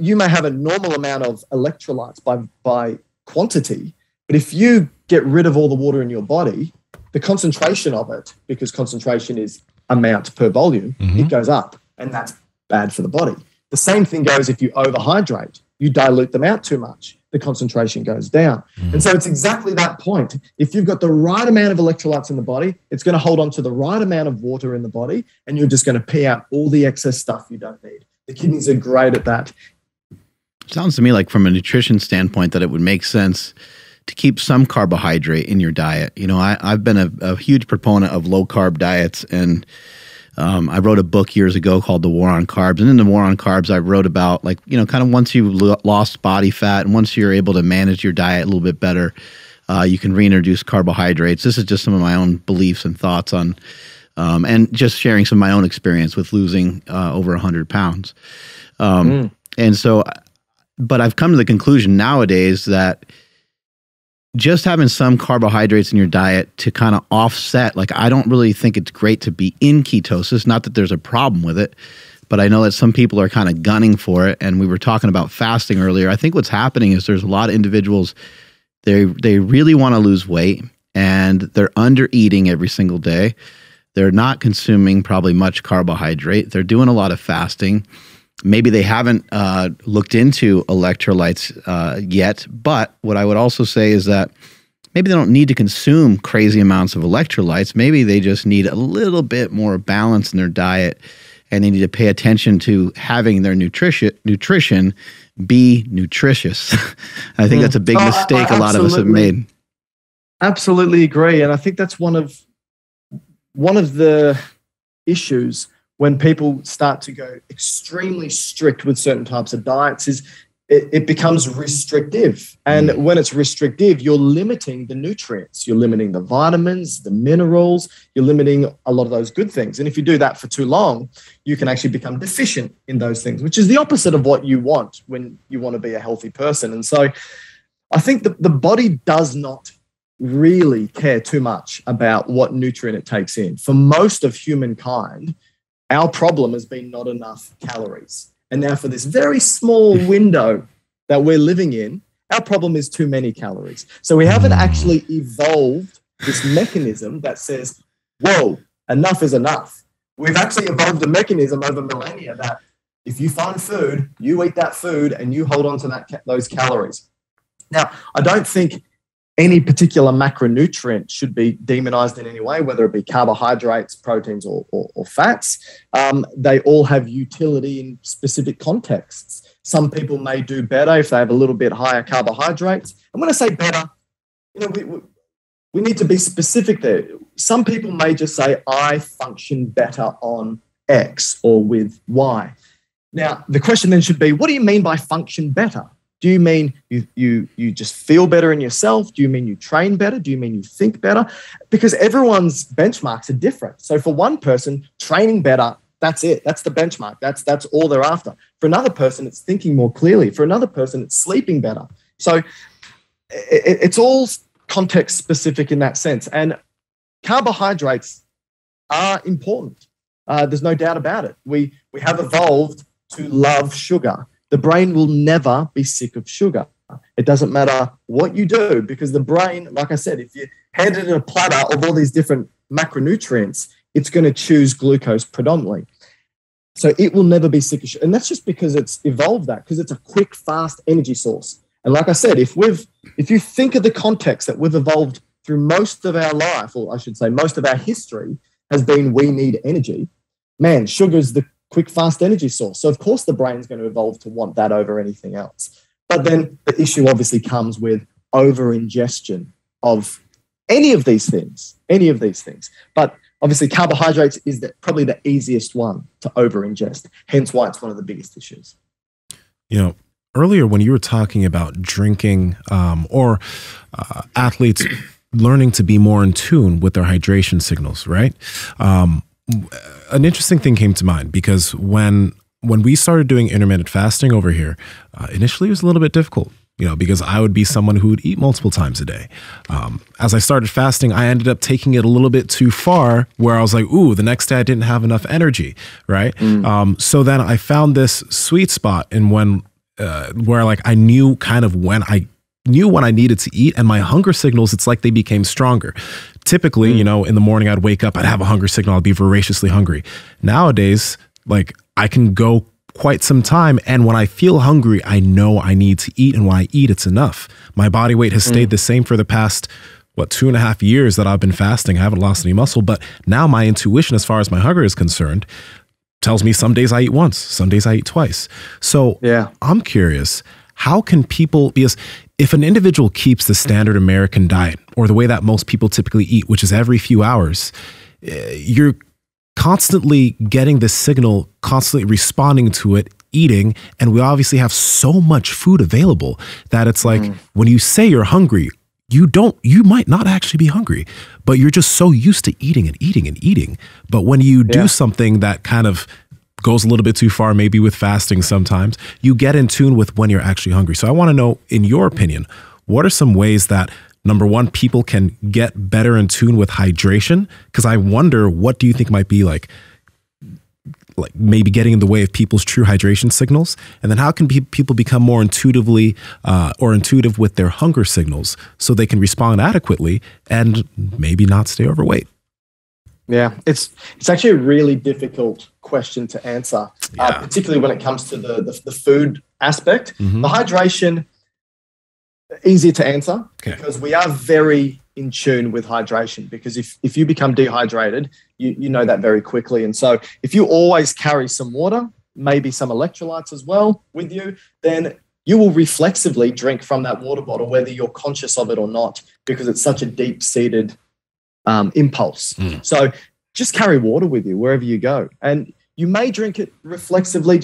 you may have a normal amount of electrolytes by quantity, but if you get rid of all the water in your body, the concentration of it, because concentration is amount per volume, it goes up, and that's bad for the body. The same thing goes if you overhydrate. You dilute them out too much, the concentration goes down. And so it's exactly that point. If you've got the right amount of electrolytes in the body, it's going to hold on to the right amount of water in the body, and you're just going to pee out all the excess stuff you don't need. The kidneys are great at that. Sounds to me like, from a nutrition standpoint, that it would make sense to keep some carbohydrate in your diet. You know, I've been a huge proponent of low-carb diets, and I wrote a book years ago called The War on Carbs. And in The War on Carbs, I wrote about, like, you know, kind of once you've lost body fat and once you're able to manage your diet a little bit better, you can reintroduce carbohydrates. This is just some of my own beliefs and thoughts on, and just sharing some of my own experience with losing over 100 pounds. And so... But I've come to the conclusion nowadays that just having some carbohydrates in your diet to kind of offset, like, I don't really think it's great to be in ketosis, not that there's a problem with it, but I know that some people are kind of gunning for it. And we were talking about fasting earlier. I think what's happening is there's a lot of individuals, they really want to lose weight, and they're under eating every single day. They're not consuming probably much carbohydrate. They're doing a lot of fasting. Maybe they haven't looked into electrolytes yet, but what I would also say is that maybe they don't need to consume crazy amounts of electrolytes. Maybe they just need a little bit more balance in their diet, and they need to pay attention to having their nutrition be nutritious. I think that's a big mistake a lot of us have made. Absolutely agree, and I think that's one of the issues when people start to go extremely strict with certain types of diets is it becomes restrictive. And when it's restrictive, you're limiting the nutrients. You're limiting the vitamins, the minerals. You're limiting a lot of those good things. And if you do that for too long, you can actually become deficient in those things, which is the opposite of what you want when you want to be a healthy person. And so I think the body does not really care too much about what nutrient it takes in. For most of humankind, our problem has been not enough calories. And now for this very small window that we're living in, our problem is too many calories. So we haven't actually evolved this mechanism that says, whoa, enough is enough. We've actually evolved a mechanism over millennia that if you find food, you eat that food and you hold on to those calories. Now, I don't think any particular macronutrient should be demonized in any way, whether it be carbohydrates, proteins, or fats. They all have utility in specific contexts. Some people may do better if they have a little bit higher carbohydrates. And when I say better, you know, we need to be specific there. Some people may just say, I function better on X or with Y. Now, the question then should be, what do you mean by function better? Do you mean you just feel better in yourself? Do you mean you train better? Do you mean you think better? Because everyone's benchmarks are different. So for one person, training better, that's it. That's the benchmark. That's all they're after. For another person, it's thinking more clearly. For another person, it's sleeping better. So it's all context specific in that sense. And carbohydrates are important. There's no doubt about it. We have evolved to love sugar. The brain will never be sick of sugar. It doesn't matter what you do, because the brain, like I said, if you hand it a platter of all these different macronutrients, it's going to choose glucose predominantly. So it will never be sick of sugar. And that's just because it's evolved that, because it's a quick, fast energy source. And like I said, if you think of the context that we've evolved through most of our life, or I should say most of our history has been we need energy, man, sugar's the quick, fast energy source. So, of course, the brain's going to evolve to want that over anything else. But then the issue obviously comes with over-ingestion of any of these things. But obviously carbohydrates is probably the easiest one to over-ingest, hence why it's one of the biggest issues. You know, earlier when you were talking about drinking or athletes learning to be more in tune with their hydration signals, right? An interesting thing came to mind, because when we started doing intermittent fasting over here, initially it was a little bit difficult, you know, because I would be someone who would eat multiple times a day. As I started fasting, I ended up taking it a little bit too far, where I was like, ooh, the next day I didn't have enough energy, right? So then I found this sweet spot in where like I knew kind of when I needed to eat, and my hunger signals, it's like they became stronger. Typically, you know, in the morning I'd wake up, I'd have a hunger signal, I'd be voraciously hungry. Nowadays, like I can go quite some time, and when I feel hungry, I know I need to eat, and when I eat, it's enough. My body weight has stayed the same for the past, 2.5 years that I've been fasting. I haven't lost any muscle, but now my intuition as far as my hunger is concerned tells me some days I eat once, some days I eat twice. So yeah. I'm curious, how can people, because if an individual keeps the standard American diet, or the way that most people typically eat, which is every few hours, you're constantly getting this signal, constantly responding to it, eating, and we obviously have so much food available that it's like when you say you're hungry, you might not actually be hungry, but you're just so used to eating and eating and eating. But when you do something that kind of goes a little bit too far, maybe with fasting sometimes, you get in tune with when you're actually hungry. So I want to know, in your opinion, what are some ways that, number one, people can get better in tune with hydration? Because I wonder, what do you think might be like maybe getting in the way of people's true hydration signals? And then how can people become more intuitive with their hunger signals so they can respond adequately and maybe not stay overweight? Yeah, it's actually a really difficult question to answer, particularly when it comes to the food aspect. Mm-hmm. The hydration, easier to answer because we are very in tune with hydration, because if you become dehydrated, you know that very quickly. And so if you always carry some water, maybe some electrolytes as well with you, then you will reflexively drink from that water bottle, whether you're conscious of it or not, because it's such a deep-seated impulse. Mm. So just carry water with you wherever you go. And you may drink it reflexively,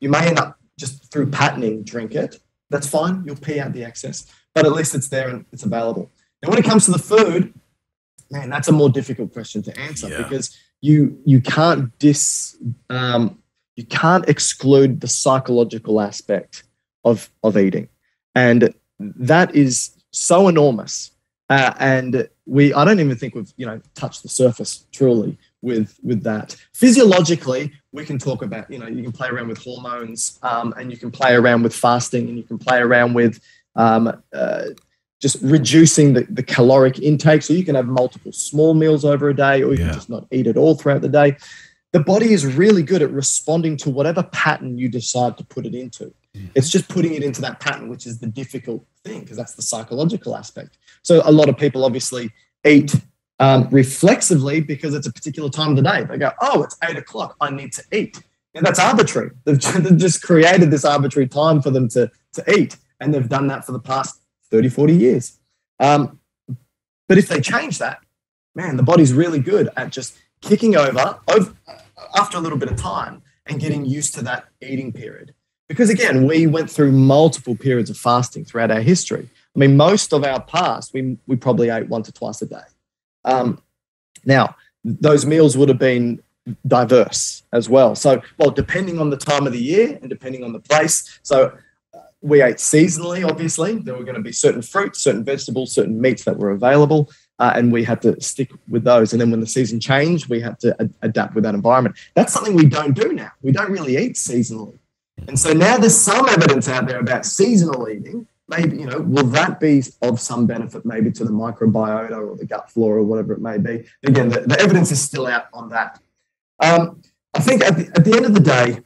you may end up just through patterning drink it. That's fine. You'll pee out the excess, but at least it's there and it's available. Now, when it comes to the food, man, that's a more difficult question to answer because you can't you can't exclude the psychological aspect of eating, and that is so enormous. And I don't even think we've touched the surface truly with that. Physiologically, we can talk about you can play around with hormones, and you can play around with fasting, and you can play around with just reducing the caloric intake. So you can have multiple small meals over a day, or you can just not eat at all throughout the day. The body is really good at responding to whatever pattern you decide to put it into. It's just putting it into that pattern, which is the difficult thing, because that's the psychological aspect. So a lot of people obviously eat reflexively because it's a particular time of the day. They go, oh, it's 8 o'clock. I need to eat. And that's arbitrary. They've just created this arbitrary time for them to eat. And they've done that for the past 30, 40 years. But if they change that, man, the body's really good at just kicking over after a little bit of time and getting used to that eating period. Because again, we went through multiple periods of fasting throughout our history. I mean, most of our past, we probably ate once or twice a day. Now, those meals would have been diverse as well. So, well, depending on the time of the year and depending on the place. So we ate seasonally, obviously. There were going to be certain fruits, certain vegetables, certain meats that were available, and we had to stick with those. And then when the season changed, we had to adapt with that environment. That's something we don't do now. We don't really eat seasonally. And so now there's some evidence out there about seasonal eating. Maybe, will that be of some benefit maybe to the microbiota or the gut flora or whatever it may be? Again, the evidence is still out on that. I think at the end of the day,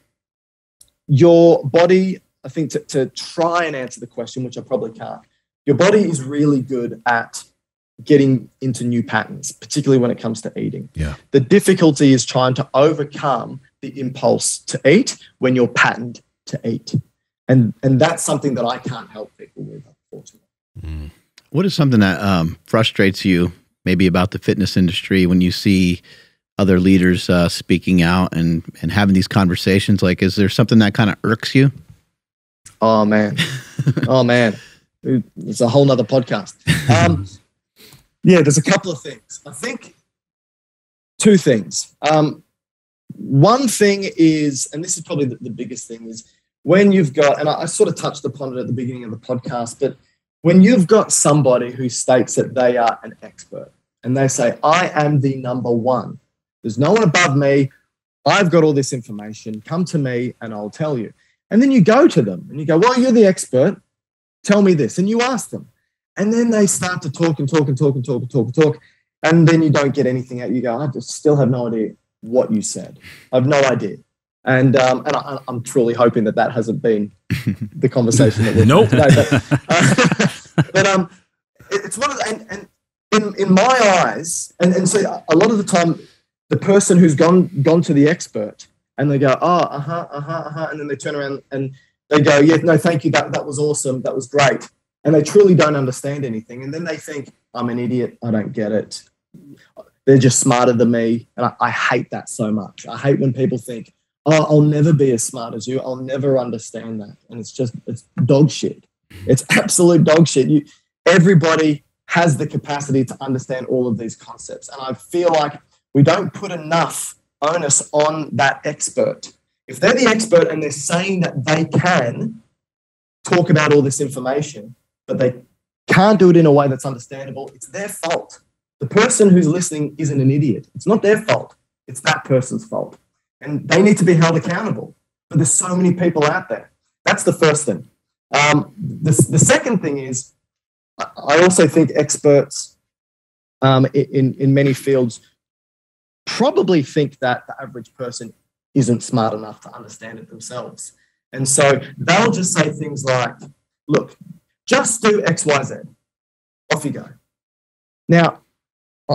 your body, I think to try and answer the question, which I probably can't, your body is really good at getting into new patterns, particularly when it comes to eating. Yeah. The difficulty is trying to overcome the impulse to eat when you're patterned to eat. And that's something that I can't help people with, unfortunately. Mm. What is something that frustrates you maybe about the fitness industry when you see other leaders speaking out and having these conversations? Like, is there something that kind of irks you? Oh, man. Oh, man. It's a whole nother podcast. Yeah, there's a couple of things. I think two things. One thing is, and this is probably the biggest thing, is when you've got, and I sort of touched upon it at the beginning of the podcast, but when you've got somebody who states that they are an expert and they say, I am the number one, there's no one above me, I've got all this information, come to me and I'll tell you. And then you go to them and you go, well, you're the expert, tell me this. And you ask them. And then they start to talk and talk and talk and talk and talk and talk. And then you don't get anything out. You go, I just still have no idea what you said. I have no idea. And I'm truly hoping that hasn't been the conversation that we're nope. today. But it's one of the, and in my eyes, and so a lot of the time, the person who's gone to the expert and they go, oh, uh-huh, uh-huh, uh-huh, and then they turn around and they go, yeah, no, thank you, that was awesome, that was great. And they truly don't understand anything. And then they think, I'm an idiot, I don't get it. They're just smarter than me. And I hate that so much. I hate when people think, oh, I'll never be as smart as you. I'll never understand that. And it's dog shit. It's absolute dog shit. Everybody has the capacity to understand all of these concepts. And I feel like we don't put enough onus on that expert. If they're the expert and they're saying that they can talk about all this information, but they can't do it in a way that's understandable, it's their fault. The person who's listening isn't an idiot. It's not their fault. It's that person's fault. And they need to be held accountable. But there's so many people out there. That's the first thing. The second thing is, I also think experts in many fields probably think that the average person isn't smart enough to understand it themselves. And so they'll just say things like, look, just do X, Y, Z. Off you go. Now,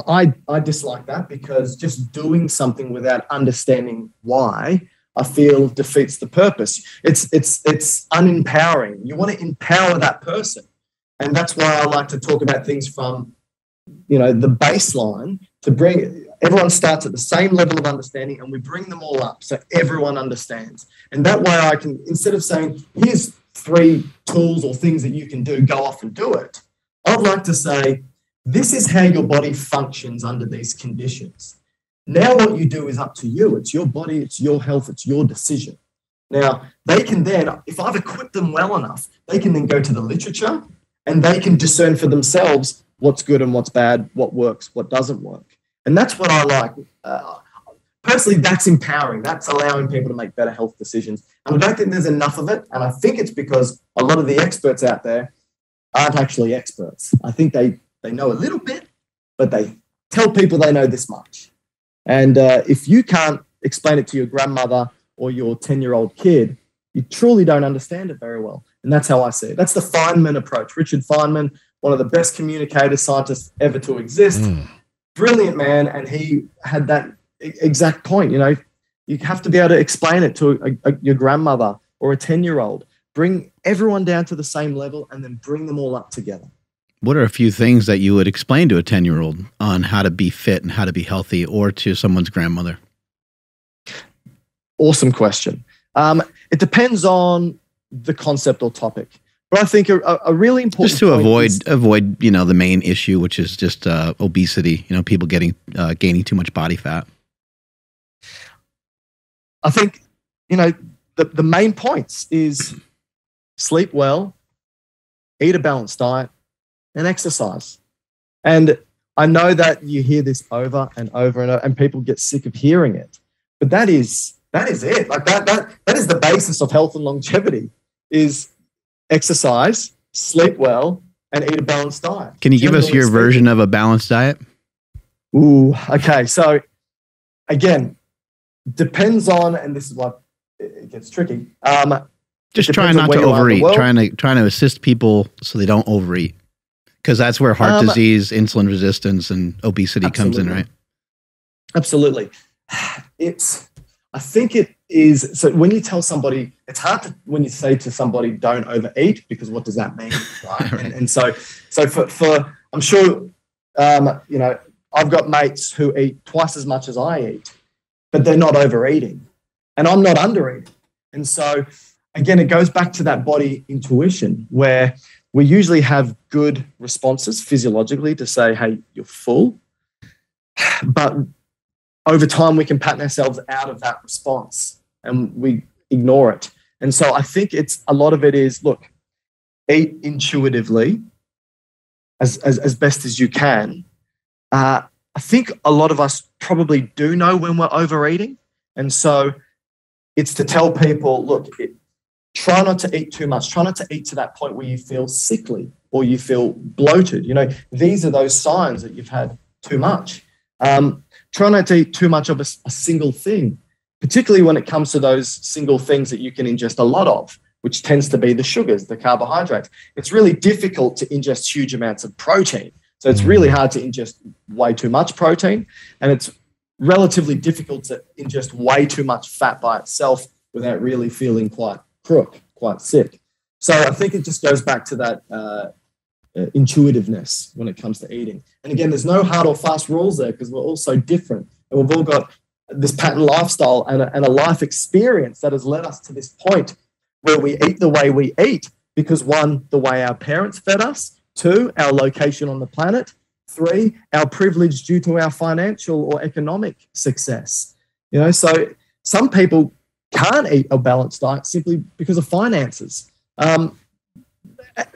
I dislike that, because just doing something without understanding why, I feel defeats the purpose. It's unempowering. You want to empower that person. And that's why I like to talk about things from, you know, the baseline, to bring everyone starts at the same level of understanding, and we bring them all up so everyone understands. And that way I can, instead of saying, here's 3 tools or things that you can do, go off and do it, I'd like to say, this is how your body functions under these conditions. Now what you do is up to you. It's your body, it's your health, it's your decision. Now, they can then, if I've equipped them well enough, they can then go to the literature and they can discern for themselves what's good and what's bad, what works, what doesn't work. And that's what I like. Personally, that's empowering. That's allowing people to make better health decisions. And I don't think there's enough of it. And I think it's because a lot of the experts out there aren't actually experts. I think they know a little bit, but they tell people they know this much. And if you can't explain it to your grandmother or your 10-year-old kid, you truly don't understand it very well. And that's how I see it. That's the Feynman approach. Richard Feynman, one of the best communicator scientists ever to exist. Brilliant man. And he had that exact point. You know, you have to be able to explain it to your grandmother or a 10-year-old. Bring everyone down to the same level and then bring them all up together. What are a few things that you would explain to a 10-year-old on how to be fit and how to be healthy, or to someone's grandmother? Awesome question. It depends on the concept or topic, but I think a really important just to avoid you know, the main issue, which is just obesity. You know, people gaining too much body fat. I think, you know, the main points is sleep well, eat a balanced diet, and exercise. And I know that you hear this over and over and over, and people get sick of hearing it. But that is it. Like that is the basis of health and longevity: is exercise, sleep well, and eat a balanced diet. Can you give us your version of a balanced diet? Ooh, okay. So again, depends on, and this is why it gets tricky. Just trying not to overeat. Trying to assist people so they don't overeat. Because that's where heart disease, insulin resistance, and obesity comes in, right? Absolutely. I think it is, so when you tell somebody, it's hard to, when you say to somebody, don't overeat, because what does that mean, right? Right. And so for I'm sure, you know, I've got mates who eat twice as much as I eat, but they're not overeating, and I'm not undereating. And so, again, it goes back to that body intuition, where we usually have good responses physiologically to say, hey, you're full. But over time, we can pattern ourselves out of that response and we ignore it. And so I think it's a lot of it is, look, eat intuitively as best as you can. I think a lot of us probably do know when we're overeating. And so it's to tell people, look, try not to eat too much. Try not to eat to that point where you feel sickly or you feel bloated. You know, these are those signs that you've had too much. Try not to eat too much of a single thing, particularly when it comes to those single things that you can ingest a lot of, which tends to be the sugars, the carbohydrates. It's really difficult to ingest huge amounts of protein. So it's really hard to ingest way too much protein, and it's relatively difficult to ingest way too much fat by itself without really feeling quite crook, quite sick. So I think it just goes back to that intuitiveness when it comes to eating. And again, there's no hard or fast rules there, because we're all so different. And we've all got this pattern lifestyle and a life experience that has led us to this point where we eat the way we eat, because 1, the way our parents fed us, 2, our location on the planet, 3, our privilege due to our financial or economic success. You know, so some people can't eat a balanced diet simply because of finances.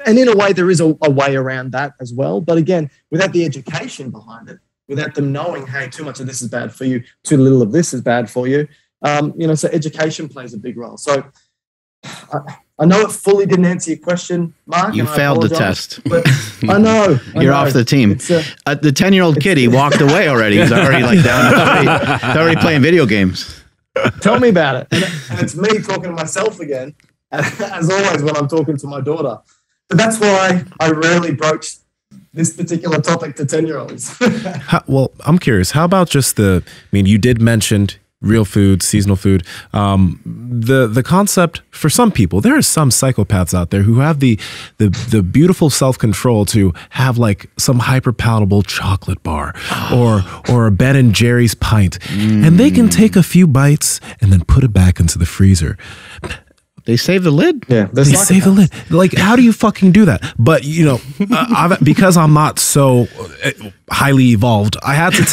And in a way, there is a way around that as well. But again, without the education behind it, without them knowing, hey, too much of this is bad for you, too little of this is bad for you, you know, so education plays a big role. So I know it fully didn't answer your question, Mark. You failed the test. But I know. You're off the team. The 10-year-old Kitty walked away already. He's already like down the street. He's already playing video games. Tell me about it. And it's me talking to myself again, as always when I'm talking to my daughter. But that's why I rarely broach this particular topic to 10-year-olds. Well, I'm curious. How about just the, I mean, you did mention real food, seasonal food. The concept for some people, there are some psychopaths out there who have the beautiful self-control to have like some hyper palatable chocolate bar or a Ben and Jerry's pint. Mm. And they can take a few bites and then put it back into the freezer. They save the lid. Yeah, they save the lid. Like, how do you fucking do that? But you know, because I'm not so highly evolved, I had to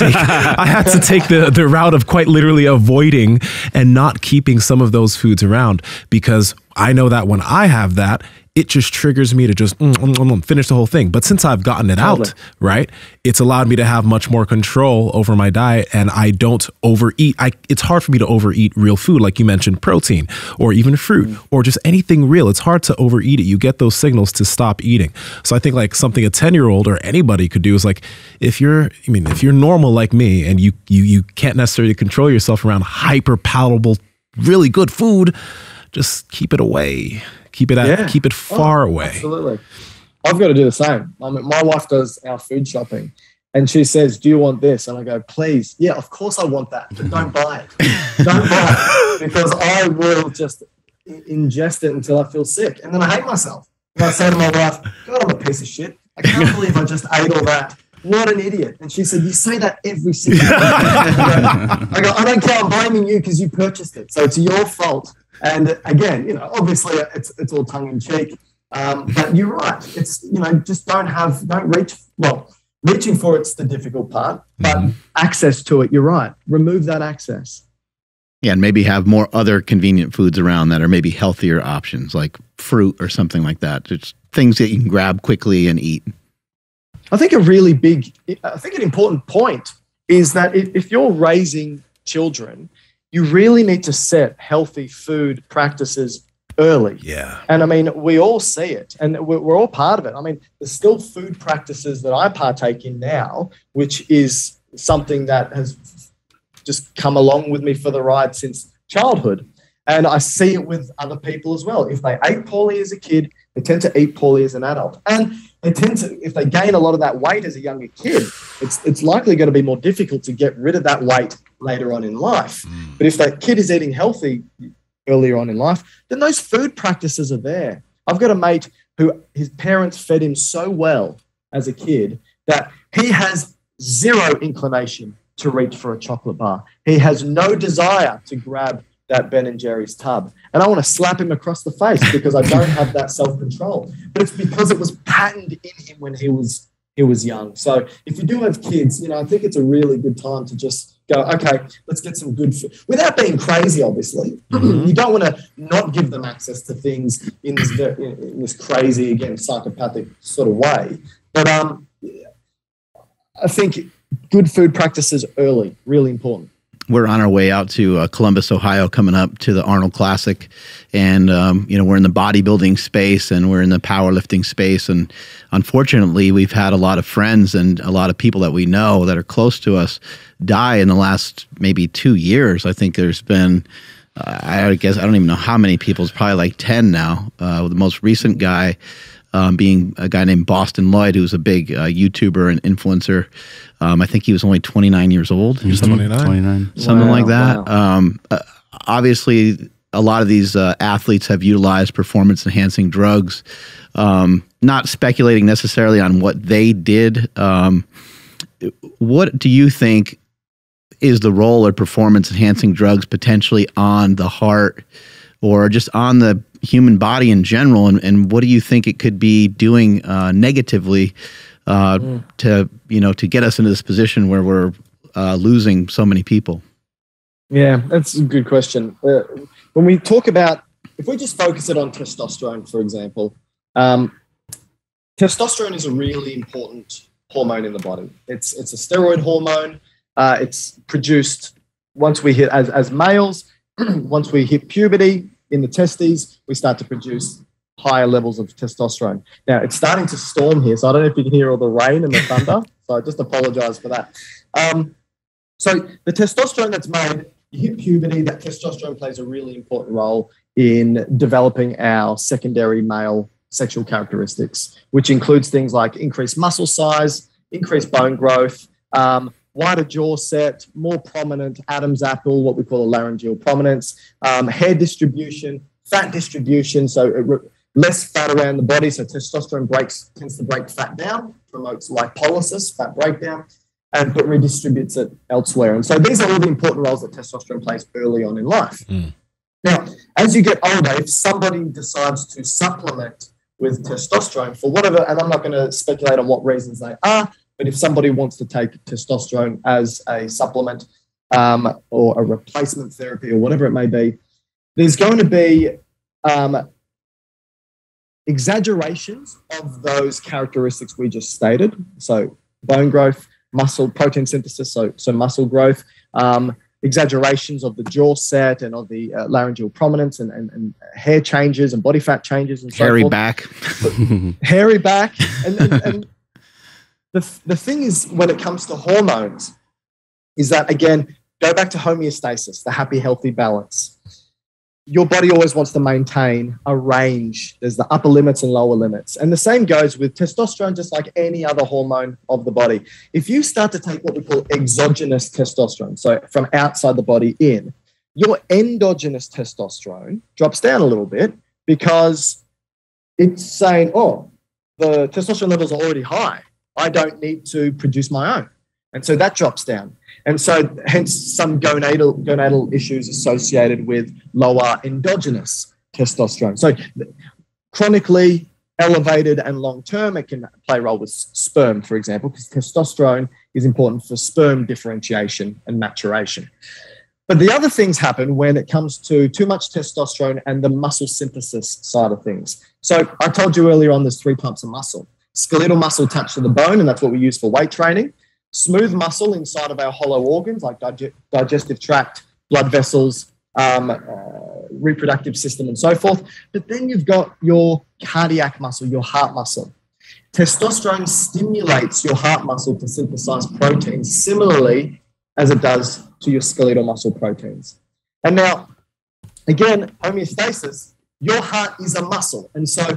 take the route of quite literally avoiding and not keeping some of those foods around, because I know that when I have that, it just triggers me to just finish the whole thing. But since I've gotten it out, right, it's allowed me to have much more control over my diet, and I don't overeat. It's hard for me to overeat real food, like you mentioned, protein or even fruit or just anything real. It's hard to overeat it. You get those signals to stop eating. So I think like something a 10-year-old or anybody could do is like, if you're normal like me and you can't necessarily control yourself around hyper palatable, really good food, just keep it away. Keep it far away. Absolutely. I've got to do the same. I mean, my wife does our food shopping and she says, "Do you want this?" And I go, "Please. Yeah, of course I want that. But don't buy it. Don't buy it." Because I will just ingest it until I feel sick. And then I hate myself. And I say to my wife, "God, I'm a piece of shit. I can't believe I just ate all that. What an idiot." And she said, "You say that every single day." I go, "I don't care. I'm blaming you because you purchased it. So it's your fault." And again, you know, obviously it's all tongue in cheek, but you're right. It's, you know, just don't reach. Well, reaching for it's the difficult part, but access to it, you're right. Remove that access. Yeah, and maybe have more other convenient foods around that are maybe healthier options, like fruit or something like that. Just things that you can grab quickly and eat. I think an important point is that if you're raising children, you really need to set healthy food practices early. Yeah. And I mean, we all see it and we're all part of it. I mean, there's still food practices that I partake in now, which is something that has just come along with me for the ride since childhood. And I see it with other people as well. If they ate poorly as a kid, they tend to eat poorly as an adult. And they tend to, if they gain a lot of that weight as a younger kid, it's likely going to be more difficult to get rid of that weight later on in life. But if that kid is eating healthy earlier on in life, then those food practices are there. I've got a mate who his parents fed him so well as a kid that he has zero inclination to reach for a chocolate bar. He has no desire to grab that Ben and Jerry's tub. And I want to slap him across the face because I don't have that self-control. But it's because it was patterned in him when he was young. So if you do have kids, you know, I think it's a really good time to just go, okay, let's get some good food. Without being crazy, obviously. You don't want to not give them access to things in this crazy, again, psychopathic sort of way. But I think good food practices early, really important. We're on our way out to Columbus, Ohio, coming up to the Arnold Classic. And, you know, we're in the bodybuilding space and we're in the powerlifting space. And unfortunately, we've had a lot of friends and a lot of people that we know that are close to us die in the last maybe 2 years. I think there's been, I guess, I don't even know how many people. It's probably like 10 now. The most recent guy being a guy named Boston Lloyd, who's a big YouTuber and influencer. I think he was only 29 years old. He was 29. Something like that. Wow. Obviously, a lot of these athletes have utilized performance-enhancing drugs. Not speculating necessarily on what they did. What do you think is the role of performance-enhancing drugs potentially on the heart or just on the human body in general, and what do you think it could be doing negatively to, you know, to get us into this position where we're losing so many people? Yeah, that's a good question. When we talk about, if we just focus it on testosterone, for example, testosterone is a really important hormone in the body. It's a steroid hormone. It's produced once we hit, as males, once we hit puberty, in the testes, we start to produce higher levels of testosterone. Now, it's starting to storm here, so I don't know if you can hear all the rain and the thunder, so I just apologize for that. So the testosterone that's made, you hit puberty, that testosterone plays a really important role in developing our secondary male sexual characteristics, which includes things like increased muscle size, increased bone growth, wider jaw set, more prominent Adam's apple, what we call a laryngeal prominence, hair distribution, fat distribution, so less fat around the body, so testosterone tends to break fat down, promotes lipolysis, fat breakdown, but redistributes it elsewhere. And so these are all the important roles that testosterone plays early on in life. Mm. Now, as you get older, if somebody decides to supplement with testosterone for whatever, and I'm not going to speculate on what reasons they are, but if somebody wants to take testosterone as a supplement or a replacement therapy or whatever it may be, there's going to be exaggerations of those characteristics we just stated. So bone growth, muscle, protein synthesis, so muscle growth, exaggerations of the jaw set and of the laryngeal prominence and hair changes and body fat changes and so forth. Hairy back. Hairy back. And the thing is, when it comes to hormones, is that, again, go back to homeostasis, the happy, healthy balance. Your body always wants to maintain a range. There's the upper limits and lower limits. And the same goes with testosterone, just like any other hormone of the body. If you start to take what we call exogenous testosterone, so from outside the body in, your endogenous testosterone drops down a little bit because it's saying, oh, the testosterone levels are already high. I don't need to produce my own. And so that drops down. And so hence some gonadal issues associated with lower endogenous testosterone. So chronically elevated and long-term, it can play a role with sperm, for example, because testosterone is important for sperm differentiation and maturation. But the other things happen when it comes to too much testosterone and the muscle synthesis side of things. So I told you earlier on there's three types of muscle. Skeletal muscle attached to the bone, and that's what we use for weight training. Smooth muscle inside of our hollow organs like digestive tract, blood vessels, reproductive system and so forth. But then you've got your cardiac muscle, your heart muscle. Testosterone stimulates your heart muscle to synthesize proteins similarly as it does to your skeletal muscle proteins. And now, again, homeostasis, your heart is a muscle. And so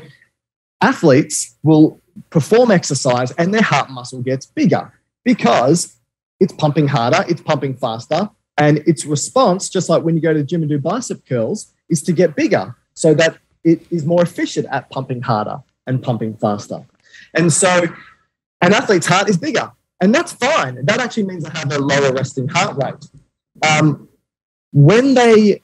athletes will perform exercise and their heart muscle gets bigger, because it's pumping harder, it's pumping faster, and its response, just like when you go to the gym and do bicep curls, is to get bigger so that it is more efficient at pumping harder and pumping faster. And so an athlete's heart is bigger, and that's fine. That actually means they have a lower resting heart rate. When the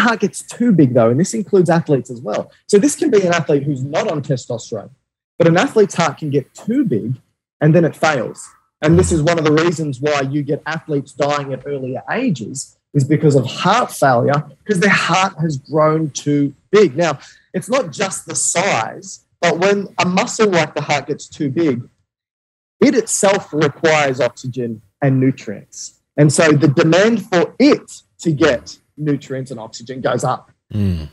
heart gets too big, though, and this includes athletes as well, so this can be an athlete who's not on testosterone, but an athlete's heart can get too big and then it fails. And this is one of the reasons why you get athletes dying at earlier ages, is because of heart failure, because their heart has grown too big. Now, it's not just the size, but when a muscle like the heart gets too big, it itself requires oxygen and nutrients. And so the demand for it to get nutrients and oxygen goes up. Mm.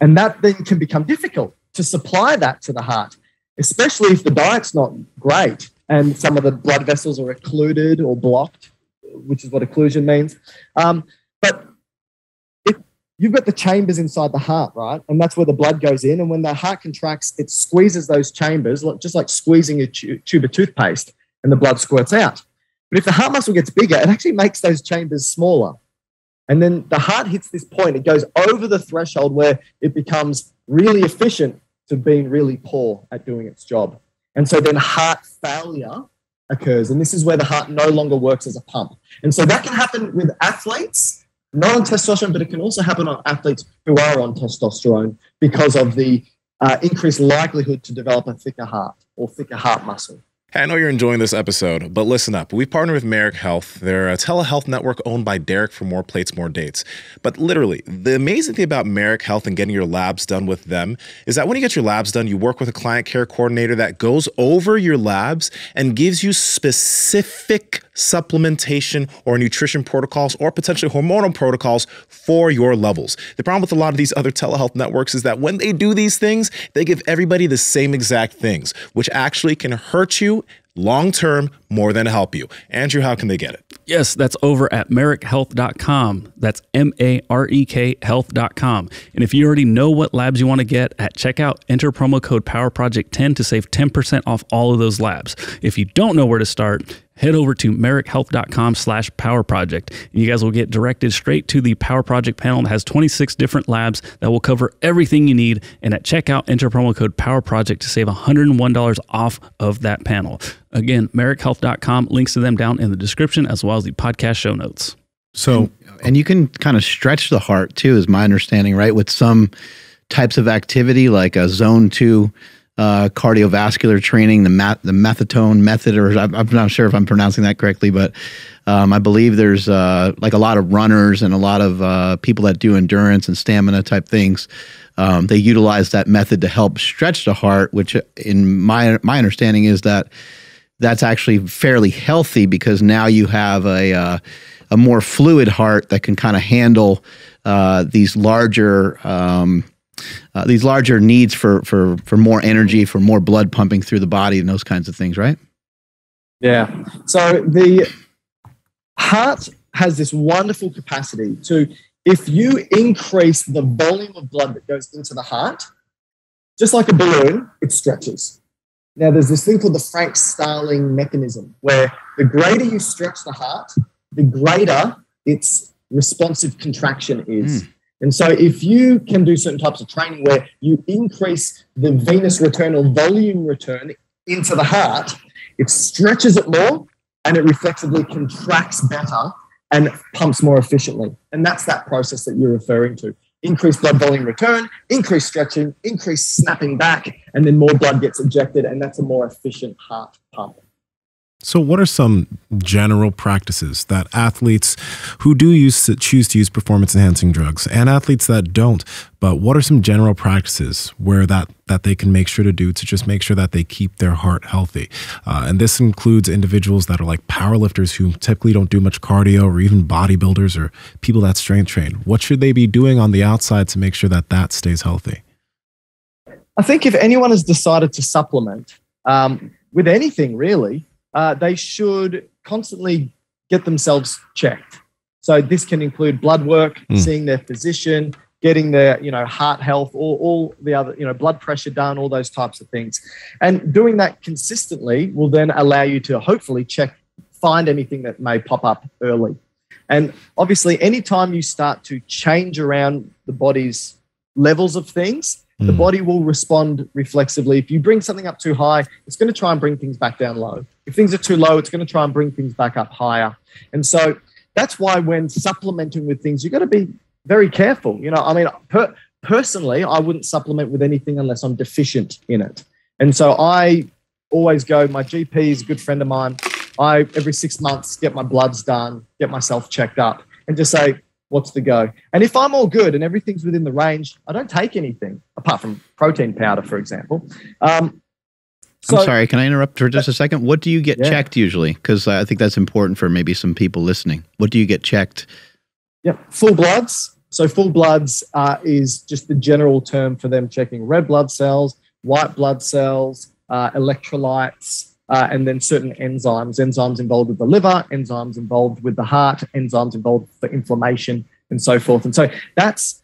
And that then can become difficult to supply that to the heart, especially if the diet's not great. And some of the blood vessels are occluded or blocked, which is what occlusion means. But if you've got the chambers inside the heart, right? And that's where the blood goes in. And when the heart contracts, it squeezes those chambers, just like squeezing a tube of toothpaste, and the blood squirts out. But if the heart muscle gets bigger, it actually makes those chambers smaller. And then the heart hits this point. It goes over the threshold where it becomes really efficient to being really poor at doing its job. And so then heart failure occurs, and this is where the heart no longer works as a pump. And so that can happen with athletes, not on testosterone, but it can also happen on athletes who are on testosterone because of the increased likelihood to develop a thicker heart or thicker heart muscle. Hey, I know you're enjoying this episode, but listen up. We partnered with Marek Health. They're a telehealth network owned by Derek for more plates, more dates. But literally, the amazing thing about Marek Health and getting your labs done with them is that when you get your labs done, you work with a client care coordinator that goes over your labs and gives you specific supplementation or nutrition protocols or potentially hormonal protocols for your levels. The problem with a lot of these other telehealth networks is that when they do these things, they give everybody the same exact things, which actually can hurt you long-term more than help you. Andrew, how can they get it? Yes, that's over at marekhealth.com. That's M-A-R-E-K health.com. And if you already know what labs you want to get at checkout, enter promo code POWERPROJECT10 to save 10% off all of those labs. If you don't know where to start, head over to marekhealth.com/powerproject. And you guys will get directed straight to the Power Project panel that has 26 different labs that will cover everything you need. And at checkout, enter promo code POWERPROJECT to save $101 off of that panel. Again, marekhealth.com, links to them down in the description as well as the podcast show notes. So, and you can kind of stretch the heart too, is my understanding, right? With some types of activity like a zone 2 cardiovascular training, the methadone method, or I'm not sure if I'm pronouncing that correctly, but I believe there's like a lot of runners and a lot of people that do endurance and stamina type things. They utilize that method to help stretch the heart, which in my understanding is that that's actually fairly healthy because now you have a more fluid heart that can kind of handle these larger needs for more energy, for more blood pumping through the body and those kinds of things, right? Yeah. So the heart has this wonderful capacity to, if you increase the volume of blood that goes into the heart, just like a balloon, it stretches. Now, there's this thing called the Frank-Starling mechanism, where the greater you stretch the heart, the greater its responsive contraction is. Mm. And so if you can do certain types of training where you increase the venous return or volume return into the heart, it stretches it more and it reflexively contracts better and pumps more efficiently. And that's that process that you're referring to. Increased blood volume return, increased stretching, increased snapping back, and then more blood gets ejected, and that's a more efficient heart pump. So what are some general practices that athletes who do choose to use performance-enhancing drugs and athletes that don't, but what are some general practices where that they can make sure to do to just make sure that they keep their heart healthy? And this includes individuals that are like powerlifters who typically don't do much cardio, or even bodybuilders or people that strength train. What should they be doing on the outside to make sure that that stays healthy? I think if anyone has decided to supplement with anything really, they should constantly get themselves checked. So this can include blood work, seeing their physician, getting their heart health, or all the other blood pressure done, all those types of things. And doing that consistently will then allow you to hopefully find anything that may pop up early. And obviously, anytime you start to change around the body's levels of things, the body will respond reflexively. If you bring something up too high, it's going to try and bring things back down low. If things are too low, it's going to try and bring things back up higher. And so that's why when supplementing with things, you've got to be very careful. I mean, personally, I wouldn't supplement with anything unless I'm deficient in it. And so I always go, my GP is a good friend of mine. I, every 6 months, get my bloods done, get myself checked up and just say, what's the go? And if I'm all good and everything's within the range, I don't take anything apart from protein powder, for example. I'm sorry, can I interrupt for just a second? What do you get checked usually? Because I think that's important for maybe some people listening. What do you get checked? Yeah, full bloods. So full bloods is just the general term for them checking red blood cells, white blood cells, electrolytes, and then certain enzymes, enzymes involved with the liver, enzymes involved with the heart, enzymes involved for inflammation and so forth. And so that's,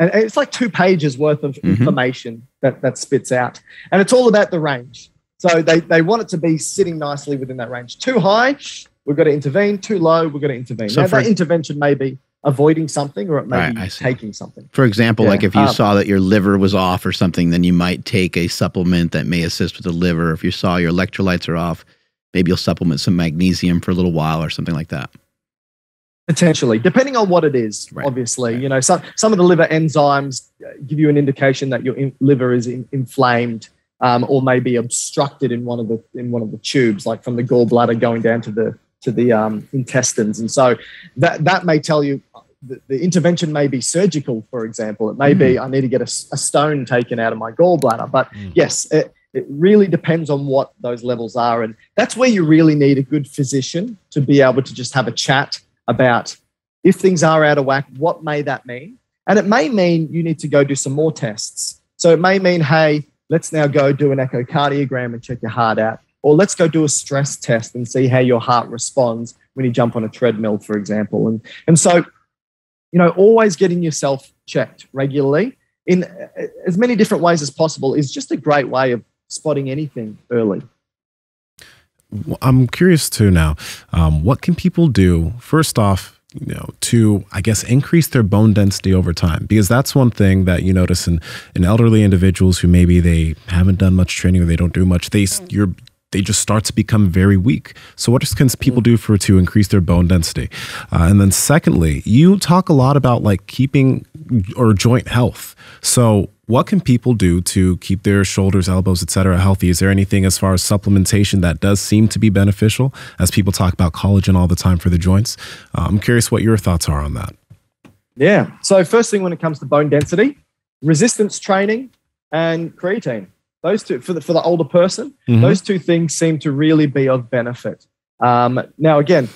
and it's like 2 pages worth of information that spits out. And it's all about the range. So they want it to be sitting nicely within that range. Too high, we've got to intervene. Too low, we've got to intervene. So now, that intervention may be avoiding something or it may be taking something. For example, like if you saw that your liver was off or something, then you might take a supplement that may assist with the liver. If you saw your electrolytes are off, maybe you'll supplement some magnesium for a little while or something like that. Potentially, depending on what it is, obviously. Right. Some of the liver enzymes give you an indication that your liver is inflamed or may be obstructed in one of the tubes, like from the gallbladder going down to the intestines. And so that may tell you the intervention may be surgical, for example. It may be I need to get a stone taken out of my gallbladder. But yes, it really depends on what those levels are. And that's where you really need a good physician to be able to just have a chat about if things are out of whack, what may that mean? And it may mean you need to go do some more tests. So it may mean, hey, let's now go do an echocardiogram and check your heart out. Or let's go do a stress test and see how your heart responds when you jump on a treadmill, for example. And so, you know, always getting yourself checked regularly in as many different ways as possible is just a great way of spotting anything early. I'm curious too now, what can people do, first off, you know, to, I guess, increase their bone density over time? Because that's one thing that you notice in elderly individuals who maybe they haven't done much training or they don't do much, they just start to become very weak. So what can people do to increase their bone density? And then secondly, you talk a lot about like keeping or joint health. So what can people do to keep their shoulders, elbows, etc. healthy? Is there anything as far as supplementation that does seem to be beneficial, as people talk about collagen all the time for the joints? I'm curious what your thoughts are on that. Yeah. So first thing when it comes to bone density, resistance training and creatine. Those two, for the older person, those two things seem to really be of benefit. Now, again,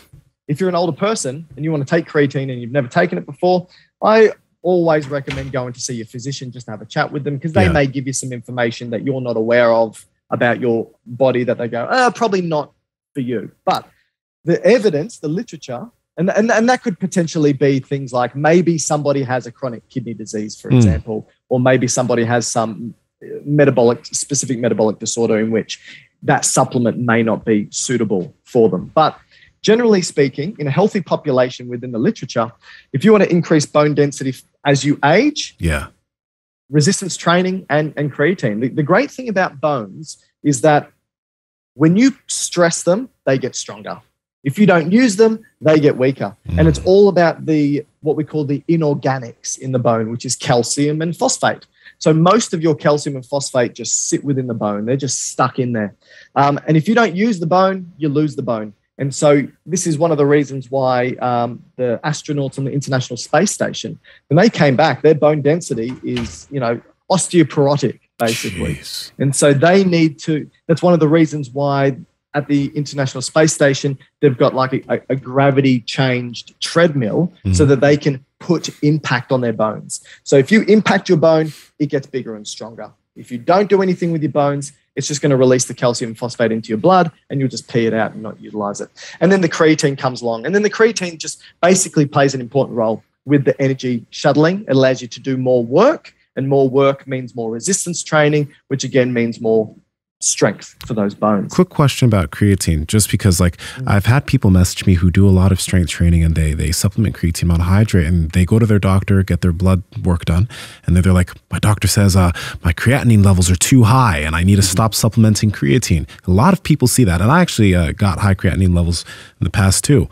if you're an older person and you want to take creatine and you've never taken it before, I always recommend going to see your physician, just have a chat with them, because they may give you some information that you're not aware of about your body that they go, oh, probably not for you. But the evidence, the literature, and that could potentially be things like maybe somebody has a chronic kidney disease, for example, or maybe somebody has some specific metabolic disorder in which that supplement may not be suitable for them. But generally speaking, in a healthy population within the literature, if you want to increase bone density as you age, resistance training and creatine. The great thing about bones is that when you stress them, they get stronger. If you don't use them, they get weaker. And it's all about what we call the inorganics in the bone, which is calcium and phosphate. So most of your calcium and phosphate just sit within the bone. They're just stuck in there. And if you don't use the bone, you lose the bone. And so this is one of the reasons why the astronauts on the International Space Station, when they came back, their bone density is, you know, osteoporotic, basically. Jeez. And so they need to – that's one of the reasons why – at the International Space Station, they've got like a gravity-changed treadmill so that they can put impact on their bones. So if you impact your bone, it gets bigger and stronger. If you don't do anything with your bones, it's just going to release the calcium phosphate into your blood and you'll just pee it out and not utilize it. And then the creatine comes along. And then the creatine just basically plays an important role with the energy shuttling. It allows you to do more work, and more work means more resistance training, which again means more strength for those bones. Quick question about creatine, just because like I've had people message me who do a lot of strength training and they supplement creatine monohydrate, and they go to their doctor, get their blood work done, and they're like, my doctor says my creatinine levels are too high and I need to stop supplementing creatine. A lot of people see that, and I actually got high creatinine levels in the past too.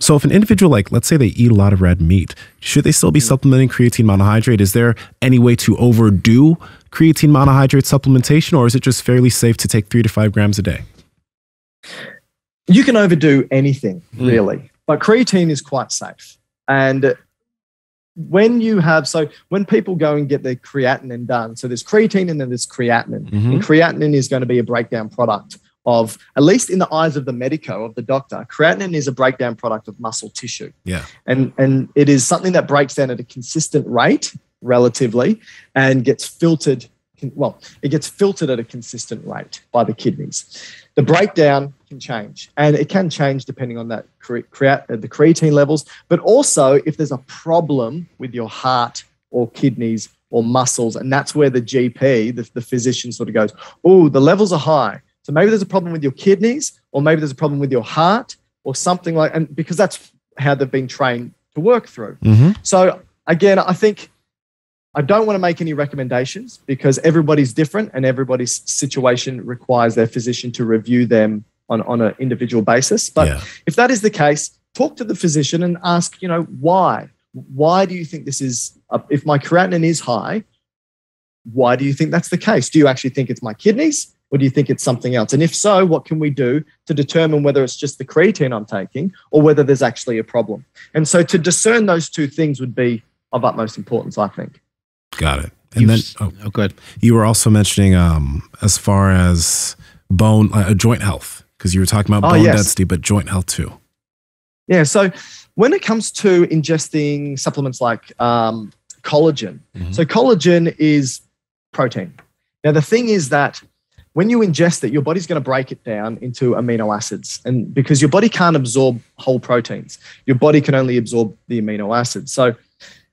So if an individual, like let's say they eat a lot of red meat, should they still be supplementing creatine monohydrate? Is there any way to overdo creatine monohydrate supplementation, or is it just fairly safe to take 3 to 5 grams a day? You can overdo anything really, but creatine is quite safe. And when you have, so when people go and get their creatinine done, so there's creatine and then there's creatinine, and creatinine is going to be a breakdown product of, at least in the eyes of the medico, of the doctor, creatinine is a breakdown product of muscle tissue. Yeah. And it is something that breaks down at a consistent rate relatively, and gets filtered, well, it gets filtered at a consistent rate by the kidneys. The breakdown can change, and it can change depending on that the creatine levels, but also if there's a problem with your heart or kidneys or muscles, and that's where the GP, the physician sort of goes, oh, the levels are high. So maybe there's a problem with your kidneys, or maybe there's a problem with your heart or something like, and because that's how they've been trained to work through. So again, I think, I don't want to make any recommendations because everybody's different and everybody's situation requires their physician to review them on an individual basis. But if that is the case, talk to the physician and ask, you know, why? Why do you think this is, if my creatinine is high, Why do you think that's the case? Do you actually think it's my kidneys, or do you think it's something else? And if so, what can we do to determine whether it's just the creatine I'm taking or whether there's actually a problem? And so to discern those two things would be of utmost importance, I think. Got it. And then, go ahead. You were also mentioning as far as bone, joint health, because you were talking about bone density, but joint health too. Yeah. So when it comes to ingesting supplements like collagen, so collagen is protein. Now, the thing is that when you ingest it, your body's going to break it down into amino acids, and because your body can't absorb whole proteins, your body can only absorb the amino acids. So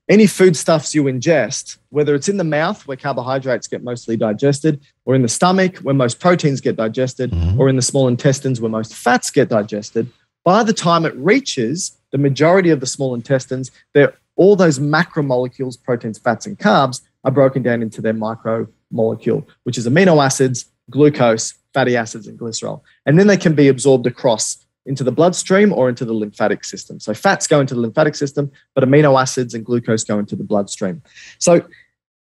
any foodstuffs you ingest, whether it's in the mouth where carbohydrates get mostly digested, or in the stomach where most proteins get digested, or in the small intestines where most fats get digested, by the time it reaches the majority of the small intestines, all those macromolecules, proteins, fats, and carbs, are broken down into their micromolecule, which is amino acids, glucose, fatty acids, and glycerol. And then they can be absorbed across into the bloodstream or into the lymphatic system. So fats go into the lymphatic system, but amino acids and glucose go into the bloodstream. So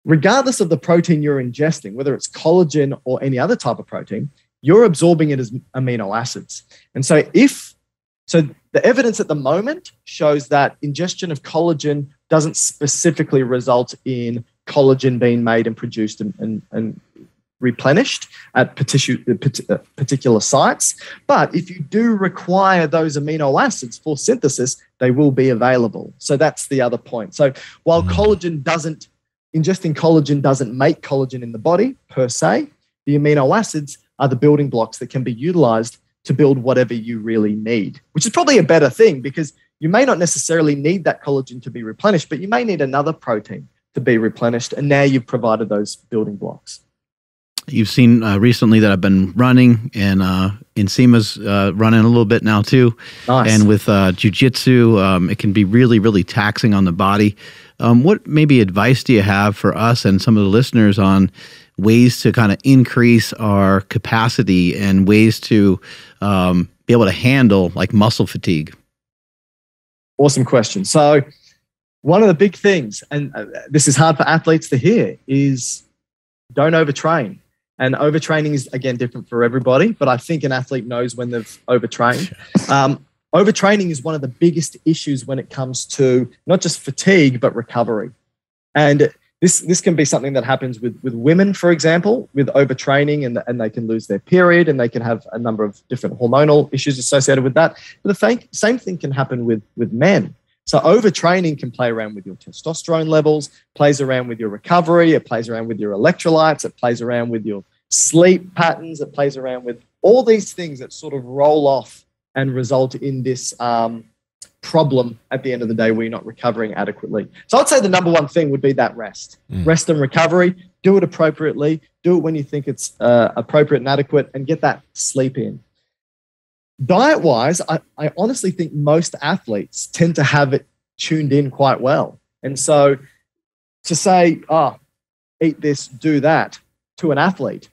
regardless of the protein you're ingesting, whether it's collagen or any other type of protein, you're absorbing it as amino acids. And so the evidence at the moment shows that ingestion of collagen doesn't specifically result in collagen being made and produced and replenished at particular sites. But if you do require those amino acids for synthesis, they will be available. So that's the other point. So while ingesting collagen doesn't make collagen in the body per se, the amino acids are the building blocks that can be utilized to build whatever you really need, which is probably a better thing, because you may not necessarily need that collagen to be replenished, but you may need another protein to be replenished. And now you've provided those building blocks. You've seen recently that I've been running, and Nsima's running a little bit now too. Nice. And with jiu-jitsu, it can be really, really taxing on the body. What maybe advice do you have for us and some of the listeners on ways to kind of increase our capacity and ways to be able to handle like muscle fatigue? Awesome question. So one of the big things, and this is hard for athletes to hear, is don't overtrain. And overtraining is, again, different for everybody, but I think an athlete knows when they've overtrained. Overtraining is one of the biggest issues when it comes to not just fatigue, but recovery. And this can be something that happens with women, for example, with overtraining, and they can lose their period, and they can have a number of different hormonal issues associated with that. But the same thing can happen with men. So overtraining can play around with your testosterone levels, plays around with your recovery, it plays around with your electrolytes, it plays around with your sleep patterns, it plays around with all these things that sort of roll off and result in this problem at the end of the day where you're not recovering adequately. So I'd say the number one thing would be that rest. Rest and recovery. Do it appropriately. Do it when you think it's appropriate and adequate, and get that sleep in. Diet-wise, I honestly think most athletes tend to have it tuned in quite well. And so to say, oh, eat this, do that, to an athlete,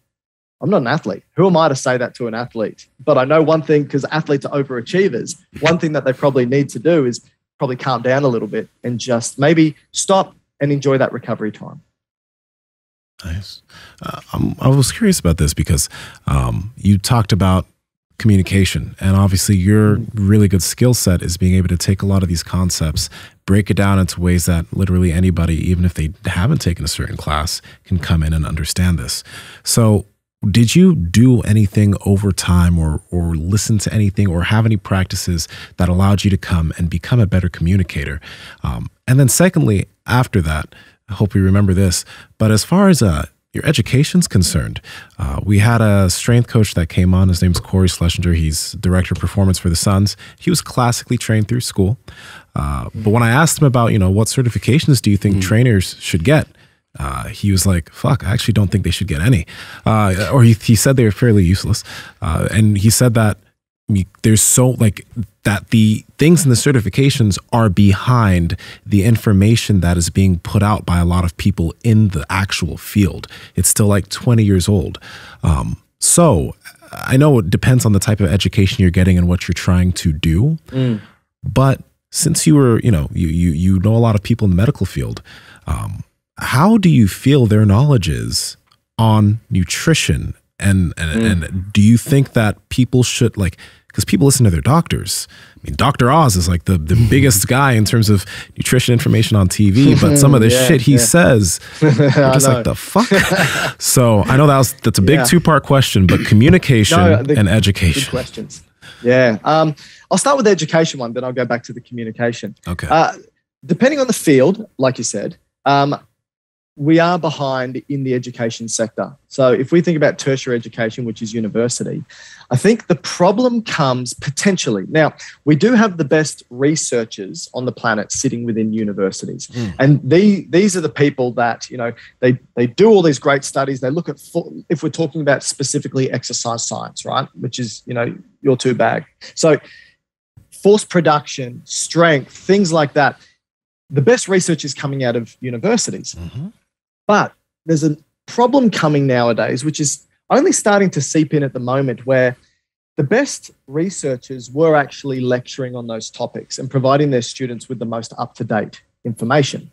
I'm not an athlete. Who am I to say that to an athlete? But I know one thing, because athletes are overachievers. One thing that they probably need to do is probably calm down a little bit and just maybe stop and enjoy that recovery time. Nice. I was curious about this because you talked about communication, and obviously your really good skill set is being able to take a lot of these concepts, break it down into ways that literally anybody, even if they haven't taken a certain class, can come in and understand this. So did you do anything over time or listen to anything or have any practices that allowed you to come and become a better communicator? And then secondly, after that, I hope you remember this, but as far as your education's concerned, we had a strength coach that came on. His name's Corey Schlesinger. He's director of performance for the Suns. He was classically trained through school. But when I asked him about, you know, what certifications do you think trainers should get? He was like, fuck, I actually don't think they should get any. Or he said they were fairly useless. And he said that there's so that the things in the certifications are behind the information that is being put out by a lot of people in the actual field. It's still like 20 years old. So I know it depends on the type of education you're getting and what you're trying to do. But since you know a lot of people in the medical field, How do you feel their knowledge is on nutrition? And do you think that people should, like, because people listen to their doctors. I mean, Dr. Oz is like the biggest guy in terms of nutrition information on TV, but some of the shit he says, you're just like, the fuck? So I know that's a big two-part question, but communication and education. Good questions. Yeah. I'll start with the education one, then I'll go back to the communication. Okay. Depending on the field, like you said, we are behind in the education sector. So if we think about tertiary education, which is university, I think the problem comes potentially. Now, we do have the best researchers on the planet sitting within universities. Mm. And these are the people that, you know, they do all these great studies. They look at, if we're talking about specifically exercise science, right, which is, you know, your two bag. So force production, strength, things like that. The best research is coming out of universities. Mm-hmm. But there's a problem coming nowadays, which is only starting to seep in at the moment, where the best researchers were actually lecturing on those topics and providing their students with the most up-to-date information.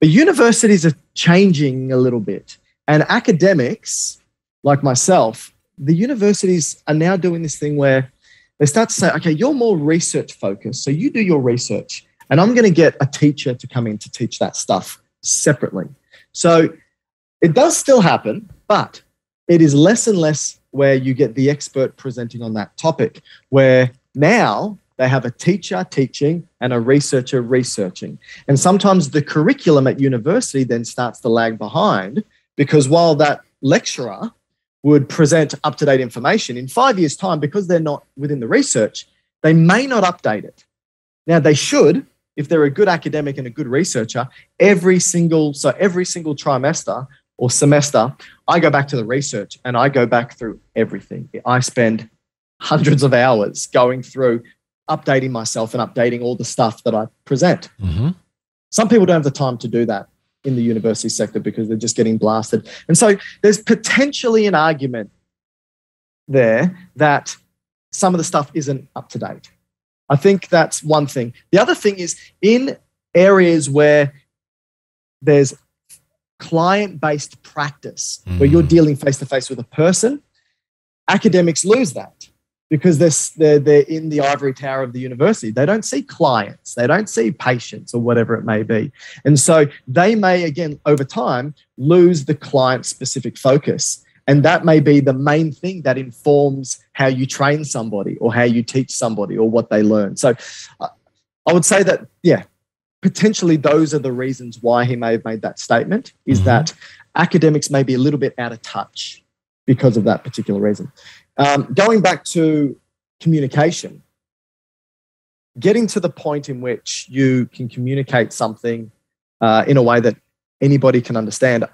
But universities are changing a little bit. And academics, like myself, the universities are now doing this thing where they start to say, okay, you're more research-focused, so you do your research. And I'm going to get a teacher to come in to teach that stuff separately. So it does still happen, but it is less and less where you get the expert presenting on that topic, where now they have a teacher teaching and a researcher researching. And sometimes the curriculum at university then starts to lag behind, because while that lecturer would present up-to-date information, in 5 years' time, because they're not within the research, they may not update it. Now, they should. If they're a good academic and a good researcher, every single trimester or semester, I go back to the research and I go back through everything. I spend hundreds of hours going through, updating myself and updating all the stuff that I present. Mm-hmm. Some people don't have the time to do that in the university sector because they're just getting blasted. And so there's potentially an argument there that some of the stuff isn't up to date. I think that's one thing. The other thing is, in areas where there's client-based practice, where you're dealing face-to-face with a person, academics lose that because they're in the ivory tower of the university. They don't see clients. They don't see patients or whatever it may be. And so they may, again, over time, lose the client-specific focus. And that may be the main thing that informs how you train somebody or how you teach somebody or what they learn. So I would say that, yeah, potentially those are the reasons why he may have made that statement, is that academics may be a little bit out of touch because of that particular reason. Going back to communication, getting to the point in which you can communicate something in a way that anybody can understand.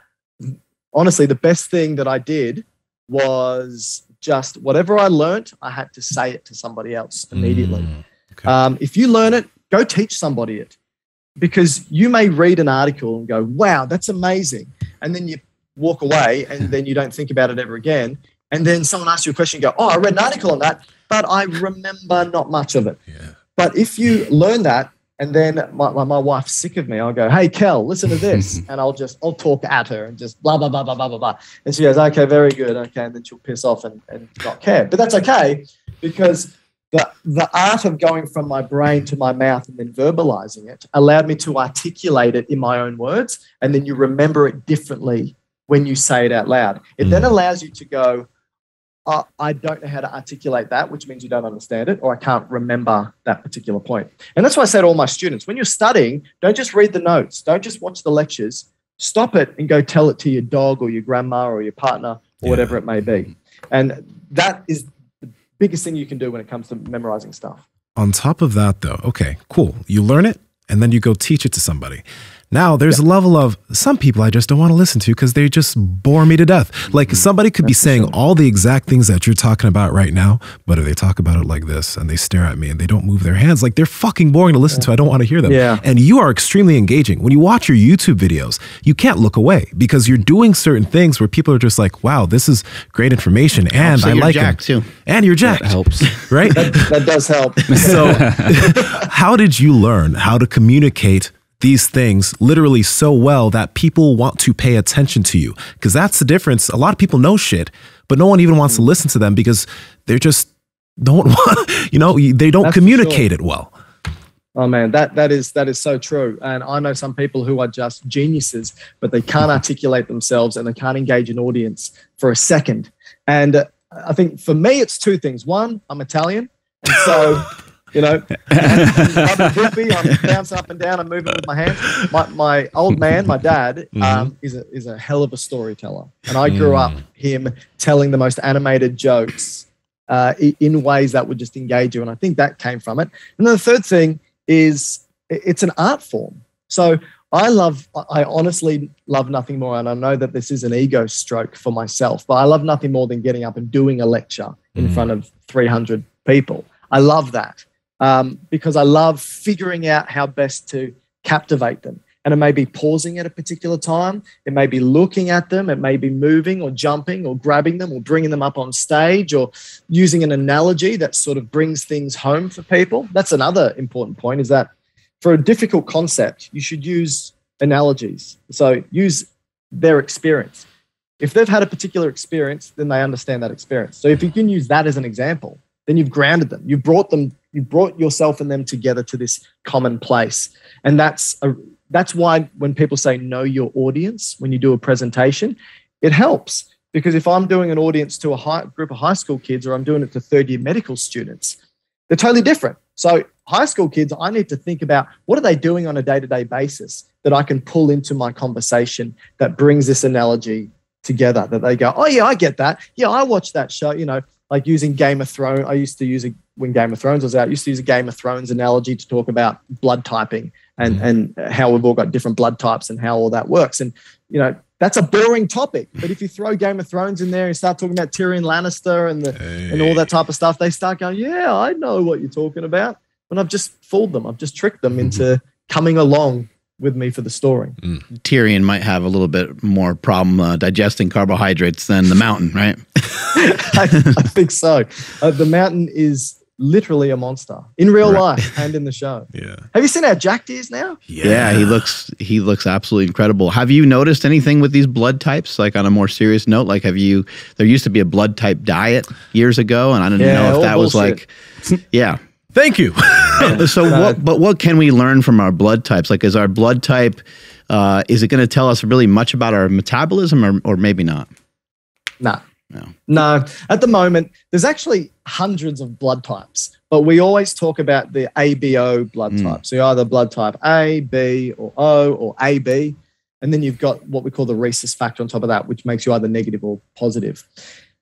Honestly, the best thing that I did was just whatever I learned, I had to say it to somebody else immediately. Okay. If you learn it, go teach somebody it, because you may read an article and go, wow, that's amazing. And then you walk away and then you don't think about it ever again. And then someone asks you a question, you go, oh, I read an article on that, but I remember not much of it. Yeah. But if you learn that, and then my wife's sick of me. I'll go, hey, Kel, listen to this. And I'll talk at her and just blah, blah, blah, blah, blah, blah, blah. And she goes, okay, very good. Okay. And then she'll piss off and not care. But that's okay, because the art of going from my brain to my mouth and then verbalizing it allowed me to articulate it in my own words. And then you remember it differently when you say it out loud. It then allows you to go, oh, I don't know how to articulate that, which means you don't understand it, or I can't remember that particular point. And that's why I say to all my students, when you're studying, don't just read the notes. Don't just watch the lectures. Stop it and go tell it to your dog or your grandma or your partner or whatever it may be. And that is the biggest thing you can do when it comes to memorizing stuff. On top of that, though, okay, cool. You learn it and then you go teach it to somebody. Now there's a level of some people I just don't want to listen to because they just bore me to death. Like somebody could be saying all the exact things that you're talking about right now, but if they talk about it like this and they stare at me and they don't move their hands, like they're fucking boring to listen to. I don't want to hear them. Yeah. And you are extremely engaging. When you watch your YouTube videos, you can't look away because you're doing certain things where people are just like, wow, this is great information. And I like it too. And you're jacked. That helps. Right? That does help. So how did you learn how to communicate these things literally so well that people want to pay attention to you. Because that's the difference. A lot of people know shit, but no one even wants to listen to them because they're just don't want, you know, they don't communicate it well. Oh man, that is so true. And I know some people who are just geniuses, but they can't articulate themselves and they can't engage an audience for a second. And I think for me, it's two things. One, I'm Italian. And so, you know, I'm bouncing up and down. I'm moving with my hands. My old man, my dad, is a hell of a storyteller. And I grew up him telling the most animated jokes in ways that would just engage you. And I think that came from it. And then the third thing is it's an art form. So I honestly love nothing more. And I know that this is an ego stroke for myself, but I love nothing more than getting up and doing a lecture in front of 300 people. I love that because I love figuring out how best to captivate them. And it may be pausing at a particular time. It may be looking at them. It may be moving or jumping or grabbing them or bringing them up on stage or using an analogy that sort of brings things home for people. That's another important point, is that for a difficult concept, you should use analogies. So use their experience. If they've had a particular experience, then they understand that experience. So if you can use that as an example, then you've grounded them. You brought yourself and them together to this common place. And that's why when people say know your audience, when you do a presentation, it helps. Because if I'm doing an audience to a group of high school kids, or I'm doing it to third-year medical students, they're totally different. So high school kids, I need to think about what are they doing on a day-to-day basis that I can pull into my conversation that brings this analogy together, that they go, oh, yeah, I get that. Yeah, I watched that show, you know, like using Game of Thrones. I used to use it when Game of Thrones was out. I used to use a Game of Thrones analogy to talk about blood typing and how we've all got different blood types and how all that works. And, you know, that's a boring topic. But if you throw Game of Thrones in there and start talking about Tyrion Lannister and all that type of stuff, they start going, yeah, I know what you're talking about. And I've just fooled them. I've just tricked them into coming along with me for the story. Tyrion might have a little bit more problem digesting carbohydrates than the Mountain, right? I think so. The Mountain is literally a monster in real life and in the show. Yeah. Have you seen how jacked he is now? Yeah, he looks absolutely incredible. Have you noticed anything with these blood types? Like on a more serious note, like there used to be a blood type diet years ago, and I didn't know if that was like, yeah. Thank you. So what can we learn from our blood types? Like, is our blood type, is it going to tell us really much about our metabolism or maybe not? No. No. At the moment, there's actually hundreds of blood types, but we always talk about the ABO blood type. So you're either blood type A, B, or O, or AB. And then you've got what we call the rhesus factor on top of that, which makes you either negative or positive.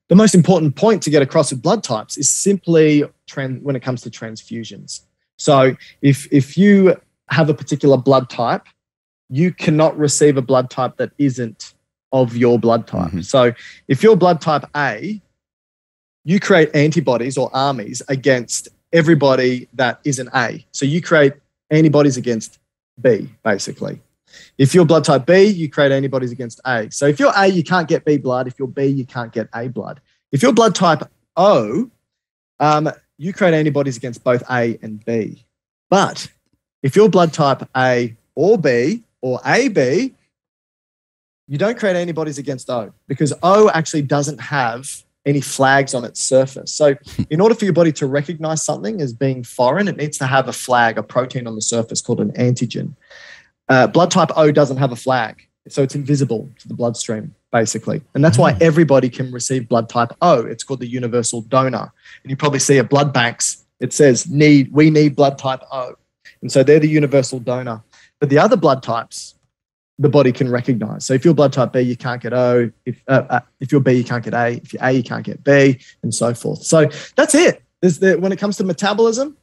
The most important point to get across with blood types is simply when it comes to transfusions. So if you have a particular blood type, you cannot receive a blood type that isn't of your blood type. So if you're blood type A, you create antibodies or armies against everybody that isn't A. So you create antibodies against B, basically. If you're blood type B, you create antibodies against A. So if you're A, you can't get B blood. If you're B, you can't get A blood. If you're blood type O, you create antibodies against both A and B. But if you're blood type A or B or AB, you don't create antibodies against O, because O actually doesn't have any flags on its surface. So in order for your body to recognize something as being foreign, it needs to have a flag, a protein on the surface called an antigen. Blood type O doesn't have a flag, so it's invisible to the bloodstream, basically. And that's why everybody can receive blood type O. It's called the universal donor. And you probably see at blood banks, it says, we need blood type O. And so they're the universal donor. But the other blood types, the body can recognize. So if you're blood type B, you can't get O. If you're B, you can't get A. If you're A, you can't get B, and so forth. So that's it. When it comes to metabolism,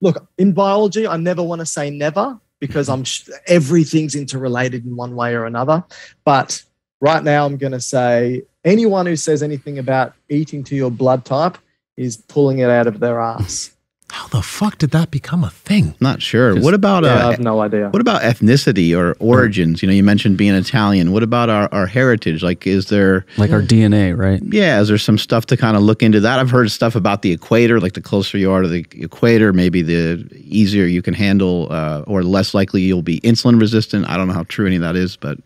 look, in biology, I never want to say never, because everything's interrelated in one way or another. But right now I'm going to say anyone who says anything about eating to your blood type is pulling it out of their ass. How the fuck did that become a thing? Not sure. What about I have no idea. What about ethnicity or origins? You know, you mentioned being Italian. What about our heritage? Like, is there our DNA, right? Yeah, is there some stuff to kind of look into that? I've heard stuff about the equator. Like, the closer you are to the equator, maybe the easier you can handle, or less likely you'll be insulin resistant. I don't know how true any of that is, but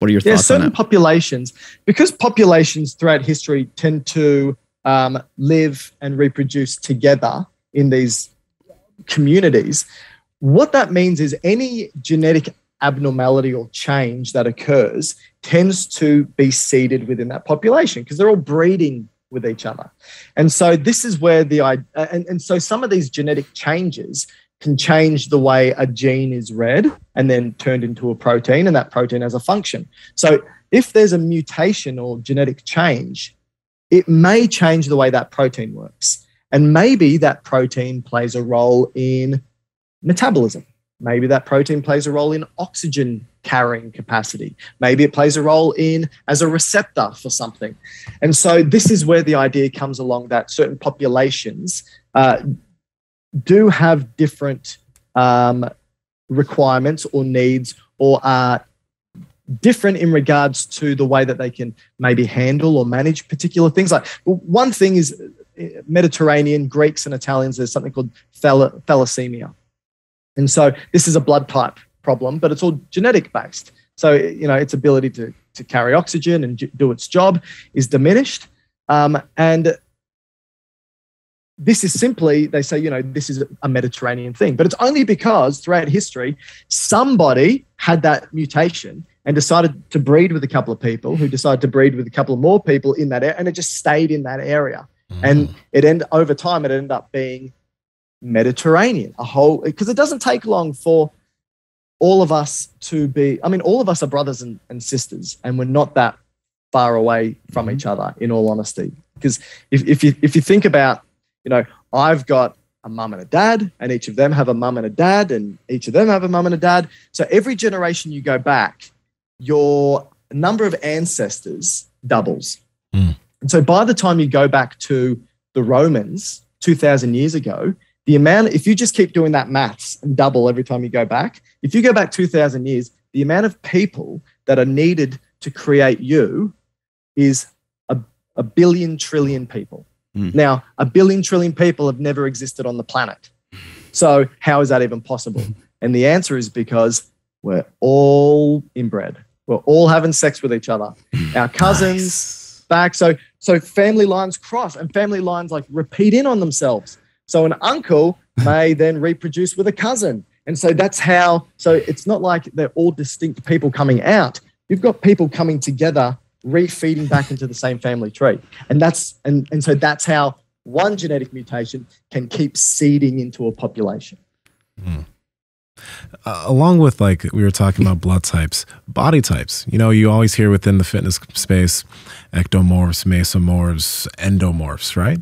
what are your thoughts on that? Certain populations, because populations throughout history tend to live and reproduce together in these communities. What that means is any genetic abnormality or change that occurs tends to be seeded within that population because they're all breeding with each other. And so this is where the so some of these genetic changes can change the way a gene is read and then turned into a protein, and that protein has a function. So if there's a mutation or genetic change, it may change the way that protein works. And maybe that protein plays a role in metabolism. Maybe that protein plays a role in oxygen carrying capacity. Maybe it plays a role in as a receptor for something. And so this is where the idea comes along that certain populations do have different requirements or needs, or are different in regards to the way that they can maybe handle or manage particular things. Like, one thing is Mediterranean, Greeks and Italians, there's something called thalassemia. And so this is a blood type problem, but it's all genetic based. So, you know, its ability to carry oxygen and do its job is diminished. And this is simply, they say, you know, this is a Mediterranean thing, but it's only because throughout history, somebody had that mutation and decided to breed with a couple of people who decided to breed with a couple of more people in that area, and it just stayed in that area. And it over time, it ended up being Mediterranean, a whole, because it doesn't take long for all of us to be, I mean, all of us are brothers and sisters, and we're not that far away from each other, in all honesty. Because if you think about, you know, I've got a mum and a dad, and each of them have a mum and a dad, and each of them have a mum and a dad. So every generation you go back, your number of ancestors doubles. And so by the time you go back to the Romans 2,000 years ago, the amount, if you just keep doing that maths and double every time you go back, if you go back 2,000 years, the amount of people that are needed to create you is a billion trillion people. Now, a billion trillion people have never existed on the planet. So how is that even possible? And the answer is because we're all inbred. We're all having sex with each other. Our cousins... Nice. Back. So family lines cross, and family lines like repeat in on themselves. So an uncle may then reproduce with a cousin. And so that's how, so it's not like they're all distinct people coming out. You've got people coming together, refeeding back into the same family tree. And that's, and so that's how one genetic mutation can keep seeding into a population. Along with, like, we were talking about blood types, body types, you know, you always hear within the fitness space, ectomorphs, mesomorphs, endomorphs, right?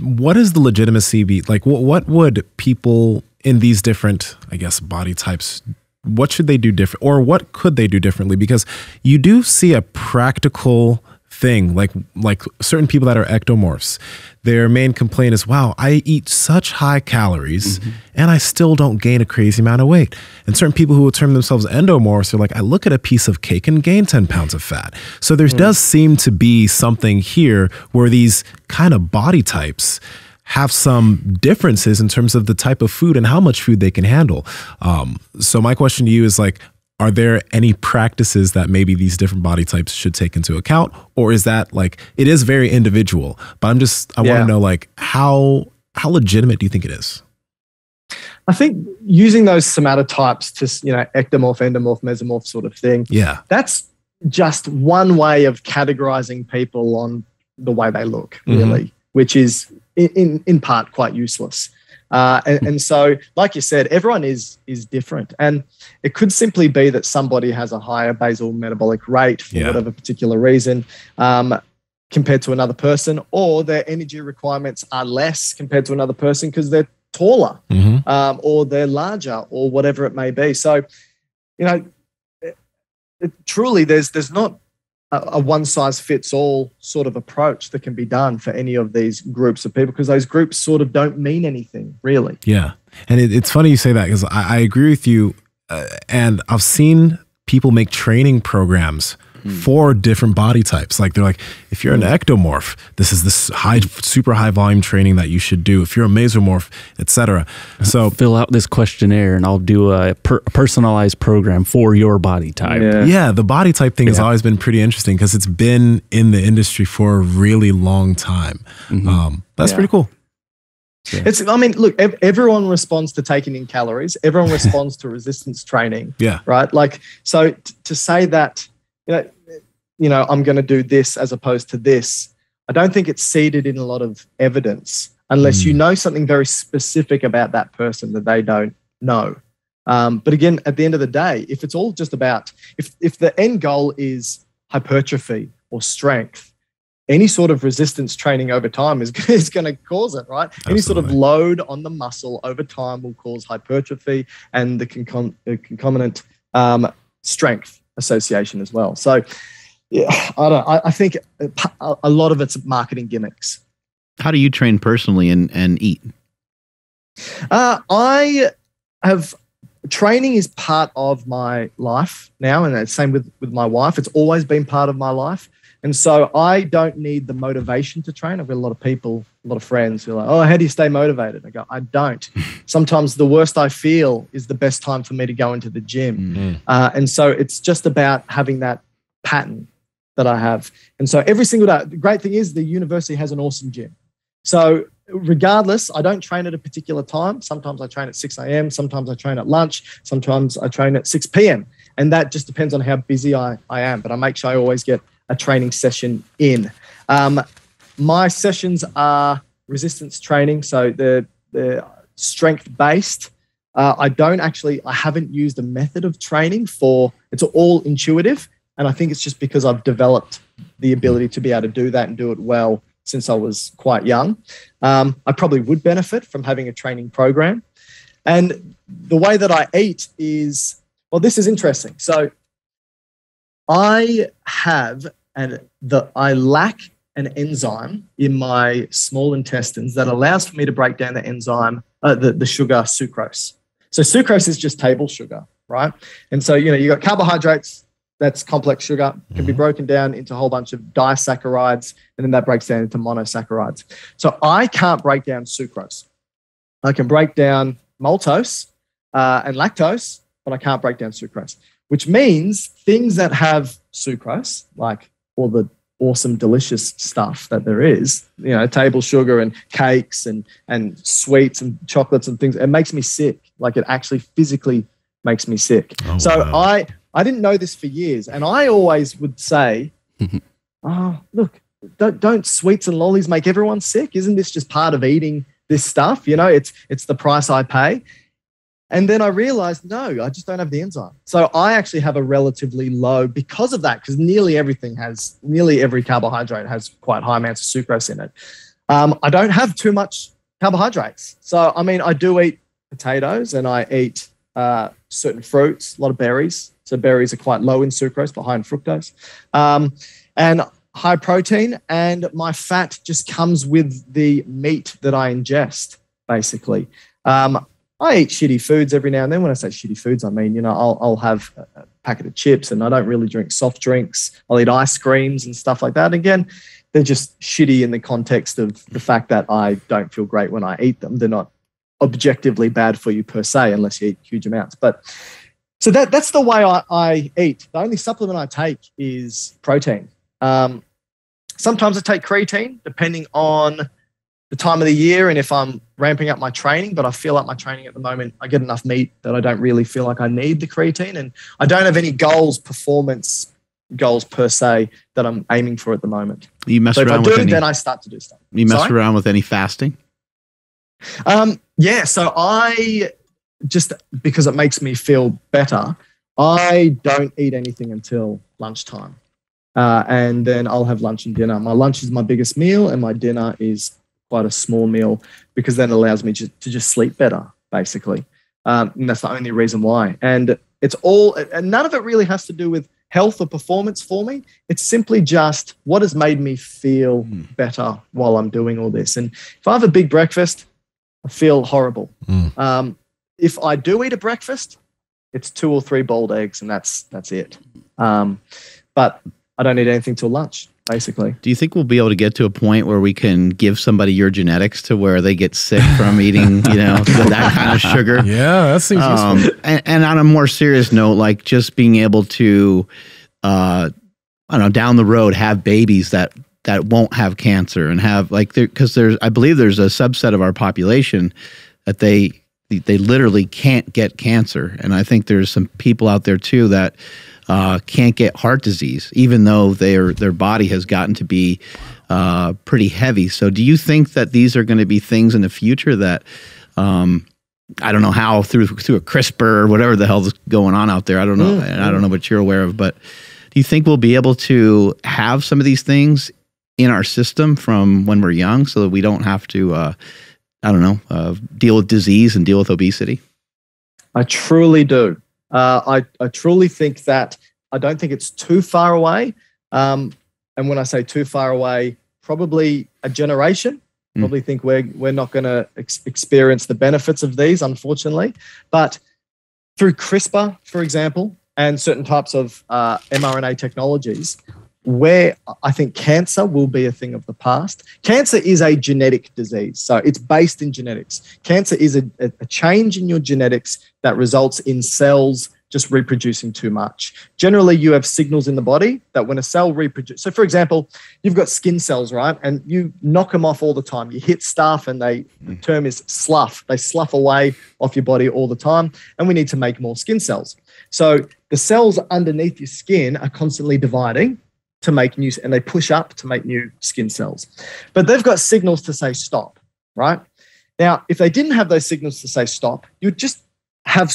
What is the legitimacy be like? What would people in these different, I guess, body types, what should they do different, or what could they do differently? Because you do see a practical thing, like certain people that are ectomorphs, their main complaint is, wow, I eat such high calories and I still don't gain a crazy amount of weight. And certain people who will term themselves endomorphs are like, I look at a piece of cake and gain 10 pounds of fat. So there does seem to be something here where these kind of body types have some differences in terms of the type of food and how much food they can handle. So my question to you is, like, are there any practices that maybe these different body types should take into account? Or is that, like, it is very individual, but I'm just, I want to know, like, how legitimate do you think it is? I think using those somatotypes to, you know, ectomorph, endomorph, mesomorph sort of thing. That's just one way of categorizing people on the way they look, really, which is in part quite useless. And so, like you said, everyone is different, and it could simply be that somebody has a higher basal metabolic rate for whatever particular reason compared to another person, or their energy requirements are less compared to another person because they're taller or they're larger or whatever it may be. So, you know, truly, there's not a one-size-fits-all sort of approach that can be done for any of these groups of people, because those groups sort of don't mean anything, really. Yeah. And it's funny you say that, because I agree with you. And I've seen people make training programs for different body types. Like they're like, if you're an ectomorph, this is this super high volume training that you should do. If you're a mesomorph, etc. So fill out this questionnaire and I'll do a personalized program for your body type. Yeah, the body type thing has always been pretty interesting because it's been in the industry for a really long time. That's pretty cool. Yeah. It's, I mean, look, everyone responds to taking in calories. Everyone responds to resistance training. Yeah. Right. Like, so to say that, you know, I'm going to do this as opposed to this, I don't think it's seeded in a lot of evidence unless you know something very specific about that person that they don't know. But again, at the end of the day, if it's all just about, if the end goal is hypertrophy or strength, any sort of resistance training over time is going to cause it, right? Absolutely. Any sort of load on the muscle over time will cause hypertrophy and the concomitant strength association as well. So yeah, I think a lot of it's marketing gimmicks. How do you train personally and eat? I have, training is part of my life now, and it's same with my wife. It's always been part of my life. And so I don't need the motivation to train. I've got a lot of people, a lot of friends who are like, oh, how do you stay motivated? I go, I don't. Sometimes the worst I feel is the best time for me to go into the gym. And so it's just about having that pattern that I have. And so every single day, the great thing is the university has an awesome gym. So regardless, I don't train at a particular time. Sometimes I train at 6 a.m. Sometimes I train at lunch. Sometimes I train at 6 p.m. And that just depends on how busy I am. But I make sure I always get a training session in. My sessions are resistance training, so the strength based. I don't actually, I haven't used a method of training for, it's all intuitive. And I think it's just because I've developed the ability to be able to do that and do it well since I was quite young. I probably would benefit from having a training program. And the way that I eat is, well, this is interesting. So I have, I lack an enzyme in my small intestines that allows for me to break down the enzyme, the sugar sucrose. So sucrose is just table sugar, right? And so, you know, you got carbohydrates, that's complex sugar, can be broken down into a whole bunch of disaccharides, and then that breaks down into monosaccharides. So I can't break down sucrose. I can break down maltose and lactose, but I can't break down sucrose, which means things that have sucrose, like all the awesome, delicious stuff that there is, you know, table sugar and cakes and sweets and chocolates and things, it makes me sick. Like it actually physically makes me sick. Oh, so wow. I didn't know this for years. And I always would say, oh, look, don't sweets and lollies make everyone sick? Isn't this just part of eating this stuff? You know, it's the price I pay. And then I realized, no, I just don't have the enzyme. So I actually have a relatively low, because of that, because nearly every carbohydrate has quite high amounts of sucrose in it. I don't have too much carbohydrates. So, I mean, I do eat potatoes and I eat certain fruits, a lot of berries. So berries are quite low in sucrose, but high in fructose. And high protein, and my fat just comes with the meat that I ingest, basically. I eat shitty foods every now and then. When I say shitty foods, I mean, you know, I'll have a packet of chips, and I don't really drink soft drinks. I'll eat ice creams and stuff like that. And again, they're just shitty in the context of the fact that I don't feel great when I eat them. They're not objectively bad for you per se, unless you eat huge amounts. But so that's the way I eat. The only supplement I take is protein. Sometimes I take creatine, depending on the time of the year and if I'm ramping up my training, but I feel like my training at the moment, I get enough meat that I don't really feel like I need the creatine, and I don't have any goals, performance goals per se, that I'm aiming for at the moment. You mess around with any, then I start to do stuff. You mess around with any fasting? Yeah, so I just, because it makes me feel better, I don't eat anything until lunchtime, and then I'll have lunch and dinner. My lunch is my biggest meal, and my dinner is quite a small meal, because then it allows me to just sleep better, basically. And that's the only reason why. And it's all, and none of it really has to do with health or performance for me. It's simply just what has made me feel better while I'm doing all this. And if I have a big breakfast, I feel horrible. If I do eat a breakfast, it's 2 or 3 boiled eggs, and that's it. But I don't eat anything till lunch, basically. Do you think we'll be able to get to a point where we can give somebody your genetics to where they get sick from eating, you know, that kind of sugar? Yeah, that seems useful. And on a more serious note, like just being able to, I don't know, down the road have babies that won't have cancer and have like, because I believe there's a subset of our population that they literally can't get cancer. And I think there's some people out there too that can't get heart disease, even though their body has gotten to be pretty heavy. So do you think that these are going to be things in the future that, I don't know how, through a CRISPR or whatever the hell's going on out there, I don't know, and I don't know what you're aware of, but do you think we'll be able to have some of these things in our system from when we're young so that we don't have to, I don't know, deal with disease and deal with obesity? I truly do. I truly think that, I don't think it's too far away. And when I say too far away, probably a generation, probably think we're not going to experience the benefits of these, unfortunately. But through CRISPR, for example, and certain types of mRNA technologies, where I think cancer will be a thing of the past. Cancer is a genetic disease, so it's based in genetics. Cancer is a change in your genetics that results in cells just reproducing too much. Generally, you have signals in the body that when a cell reproduces, so for example, you've got skin cells, right? And you knock them off all the time. You hit stuff and the term is slough. They slough away off your body all the time, and we need to make more skin cells. So the cells underneath your skin are constantly dividing to make new, and they push up to make new skin cells. But they've got signals to say stop, right? Now, if they didn't have those signals to say stop, you'd just have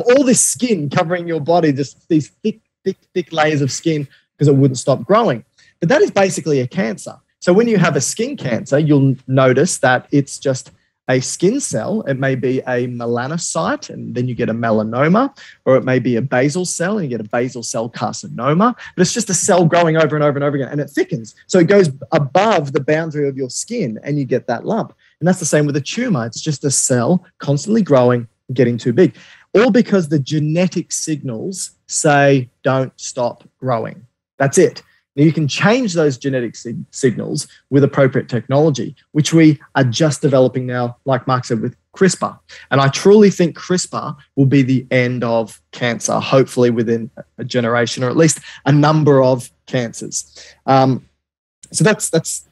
all this skin covering your body, just these thick, thick, thick layers of skin, because it wouldn't stop growing. But that is basically a cancer. So when you have a skin cancer, you'll notice that it's just a skin cell. It may be a melanocyte, and then you get a melanoma, or it may be a basal cell, and you get a basal cell carcinoma. But it's just a cell growing over and over and over again, and it thickens. So it goes above the boundary of your skin, and you get that lump. And that's the same with a tumor. It's just a cell constantly growing, getting too big, all because the genetic signals say don't stop growing. That's it. Now, you can change those genetic signals with appropriate technology, which we are just developing now, like Mark said, with CRISPR. And I truly think CRISPR will be the end of cancer, hopefully within a generation, or at least a number of cancers. So that's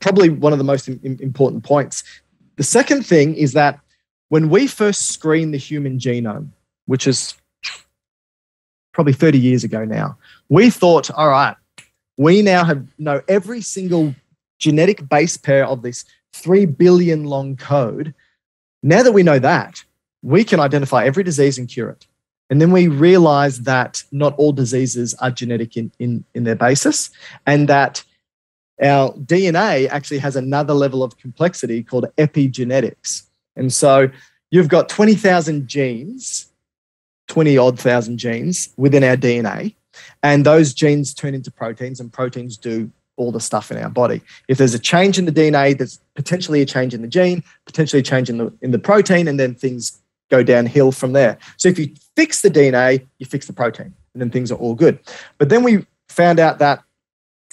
probably one of the most important points. The second thing is that when we first screened the human genome, which is probably 30 years ago now, we thought, all right, we now know every single genetic base pair of this 3 billion long code. Now that we know that, we can identify every disease and cure it. And then we realized that not all diseases are genetic in their basis, and that our DNA actually has another level of complexity called epigenetics. And so you've got 20,000 genes, 20-odd thousand genes within our DNA, and those genes turn into proteins, and proteins do all the stuff in our body. If there's a change in the DNA, there's potentially a change in the gene, potentially a change in the protein, and then things go downhill from there. So if you fix the DNA, you fix the protein, and then things are all good. But then we found out that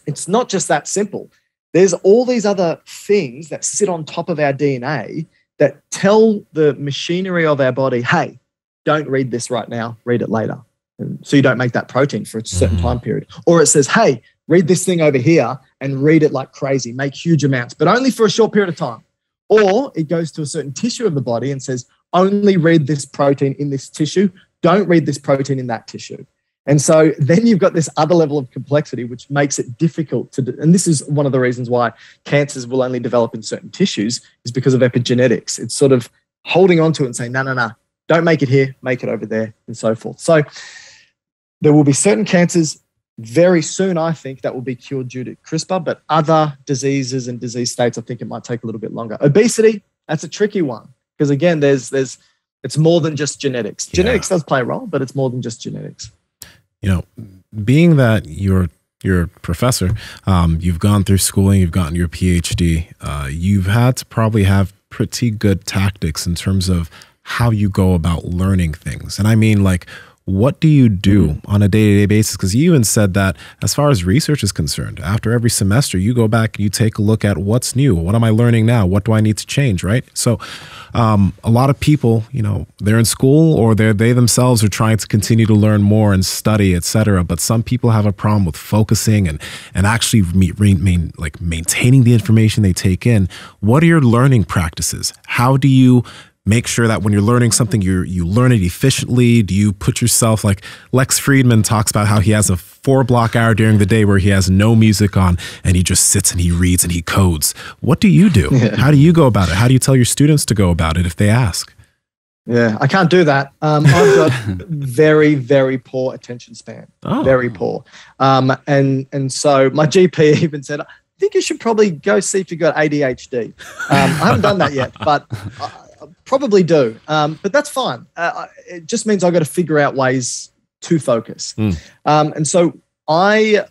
it's not just that simple. There's all these other things that sit on top of our DNA that tell the machinery of our body, hey, don't read this right now, read it later. And so you don't make that protein for a certain time period. Or it says, hey, read this thing over here and read it like crazy, make huge amounts, but only for a short period of time. Or it goes to a certain tissue of the body and says, only read this protein in this tissue, don't read this protein in that tissue. And so then you've got this other level of complexity, which makes it difficult to do. And this is one of the reasons why cancers will only develop in certain tissues, is because of epigenetics. It's sort of holding on to it and saying, no, no, no, don't make it here, make it over there, and so forth. So there will be certain cancers very soon, I think, that will be cured due to CRISPR, but other diseases and disease states, I think it might take a little bit longer. Obesity, that's a tricky one, because again, it's more than just genetics. Yeah. Genetics does play a role, but it's more than just genetics. you know, being that you're a professor, you've gone through schooling, you've gotten your PhD, you've had to probably have pretty good tactics in terms of how you go about learning things. And I mean, like, what do you do on a day-to-day basis? Because you even said that as far as research is concerned, after every semester, you go back, you take a look at what's new. What am I learning now? What do I need to change, right? So a lot of people, you know, they're in school or they themselves are trying to continue to learn more and study, et cetera. But some people have a problem with focusing and actually maintaining the information they take in. What are your learning practices? How do you make sure that when you're learning something, you learn it efficiently? Do you put yourself, like Lex Friedman talks about how he has a 4-block hour during the day where he has no music on and he just sits and he reads and he codes. What do you do? Yeah. How do you go about it? How do you tell your students to go about it if they ask? Yeah, I can't do that. I've got very, very poor attention span, very poor. And so my GP even said, I think you should probably go see if you've got ADHD. I haven't done that yet, but probably do, but that's fine. It just means I've got to figure out ways to focus. And so I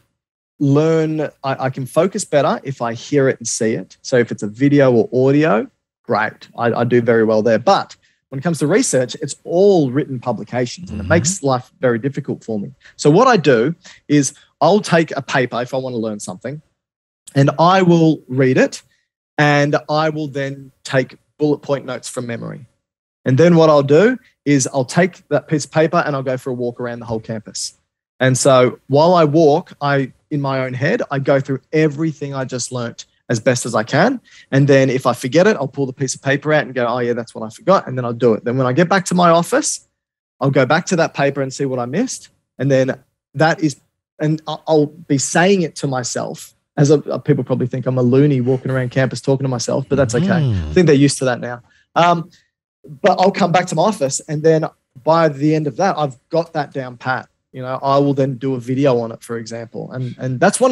learn, I can focus better if I hear it and see it. So if it's a video or audio, great. I do very well there. But when it comes to research, it's all written publications and it makes life very difficult for me. So what I do is I'll take a paper if I want to learn something and I will read it and I will then take bullet point notes from memory. And then what I'll do is I'll take that piece of paper and I'll go for a walk around the whole campus. And so while I walk, in my own head, I go through everything I just learnt as best as I can. And then if I forget it, I'll pull the piece of paper out and go, oh yeah, that's what I forgot. And then I'll do it. Then when I get back to my office, I'll go back to that paper and see what I missed. And then I'll be saying it to myself. As people probably think I'm a loony walking around campus talking to myself, but that's okay. I think they're used to that now. But I'll come back to my office and then by the end of that, I've got that down pat. You know, I will then do a video on it, for example. And that's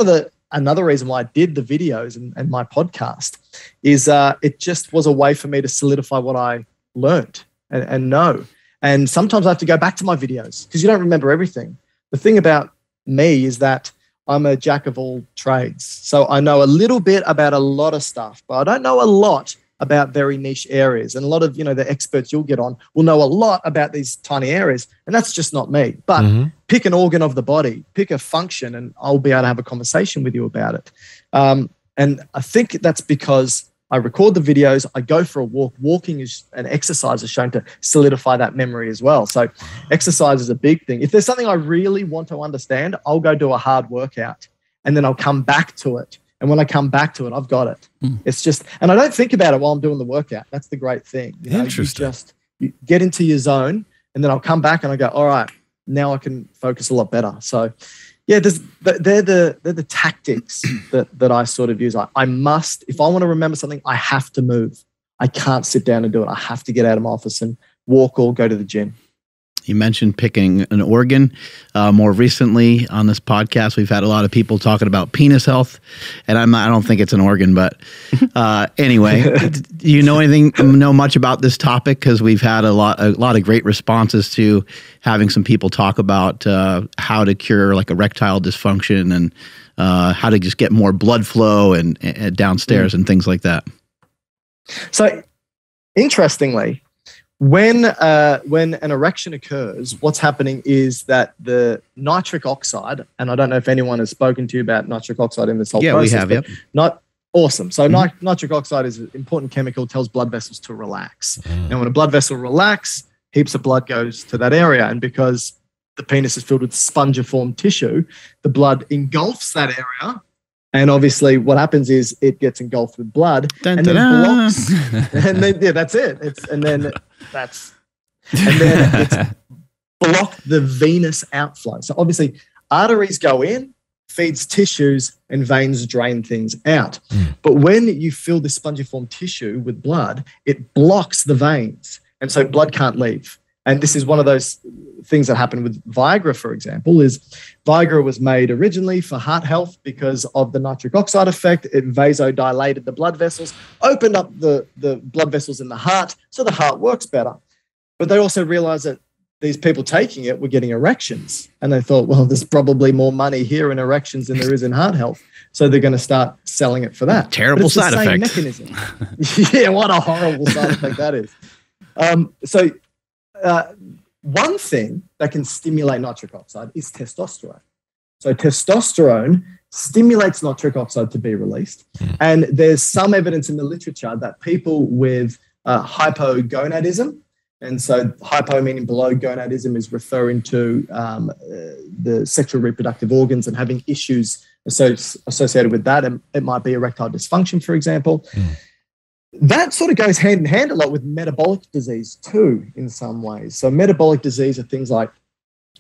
another reason why I did the videos and my podcast is it just was a way for me to solidify what I learned and know. And sometimes I have to go back to my videos because you don't remember everything. The thing about me is that I'm a jack of all trades. So I know a little bit about a lot of stuff, but I don't know a lot about very niche areas. And a lot of, you know, the experts you'll get on will know a lot about these tiny areas. And that's just not me. But pick an organ of the body, pick a function, and I'll be able to have a conversation with you about it. And I think that's because I record the videos, I go for a walk. Walking is an exercise is shown to solidify that memory as well. So exercise is a big thing. If there's something I really want to understand, I'll go do a hard workout and then I'll come back to it. And when I come back to it, I've got it. It's just, and I don't think about it while I'm doing the workout. That's the great thing. You know, interesting. You get into your zone and then I'll come back and I go, all right, now I can focus a lot better. So yeah, they're the tactics that I sort of use. I must, if I want to remember something, I have to move. I can't sit down and do it. I have to get out of my office and walk or go to the gym. You mentioned picking an organ. More recently on this podcast, we've had a lot of people talking about penis health, and I don't think it's an organ, but anyway, do you know much about this topic? Because we've had a lot of great responses to having some people talk about how to cure like erectile dysfunction and how to just get more blood flow and downstairs and things like that. So, interestingly, when an erection occurs, what's happening is that the nitric oxide, and I don't know if anyone has spoken to you about nitric oxide in this whole process. Yeah, we have, Not awesome. So nitric oxide is an important chemical, tells blood vessels to relax. And when a blood vessel relaxes, heaps of blood goes to that area. And because the penis is filled with spongiform tissue, the blood engulfs that area. And obviously what happens is it gets engulfed with blood and then blocks. And then, yeah, that's it. And then it's blocked the venous outflow. So obviously arteries go in, feeds tissues, and veins drain things out. But when you fill this spongiform tissue with blood, it blocks the veins. And so blood can't leave. And this is one of those things that happen with Viagra, for example, is Viagra was made originally for heart health because of the nitric oxide effect. It vasodilated the blood vessels, opened up the blood vessels in the heart, so the heart works better. But they also realized that these people taking it were getting erections. And they thought, well, there's probably more money here in erections than there is in heart health. So they're going to start selling it for that. Terrible side effect. Mechanism. Yeah, what a horrible side effect that is. One thing that can stimulate nitric oxide is testosterone. So testosterone stimulates nitric oxide to be released. And there's some evidence in the literature that people with hypogonadism, and so hypo meaning below, gonadism is referring to the sexual reproductive organs and having issues associated with that. And it might be erectile dysfunction, for example. That sort of goes hand in hand a lot with metabolic disease too in some ways. So metabolic disease are things like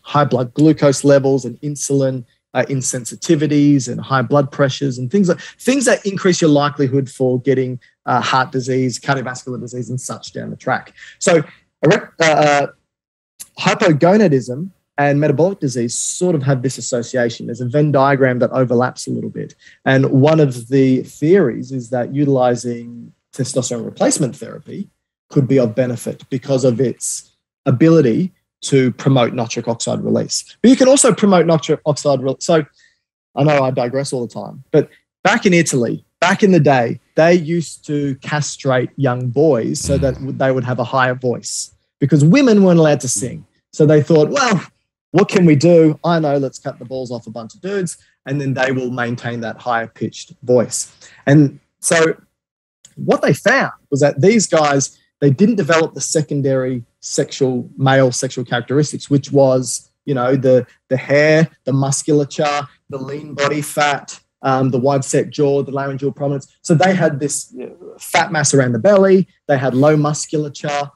high blood glucose levels and insulin insensitivities and high blood pressures and things that increase your likelihood for getting heart disease, cardiovascular disease and such down the track. So hypogonadism and metabolic disease sort of have this association. There's a Venn diagram that overlaps a little bit. And one of the theories is that utilizing testosterone replacement therapy could be of benefit because of its ability to promote nitric oxide release. But you can also promote nitric oxide release. So I know I digress all the time, but back in Italy, back in the day, they used to castrate young boys so that they would have a higher voice because women weren't allowed to sing. So they thought, well, what can we do? I know, let's cut the balls off a bunch of dudes and then they will maintain that higher pitched voice. And so what they found was that these guys, they didn't develop the secondary male sexual characteristics, which was, you know, the hair, the musculature, the lean body fat, the wide set jaw, the laryngeal prominence. So they had this fat mass around the belly. They had low musculature.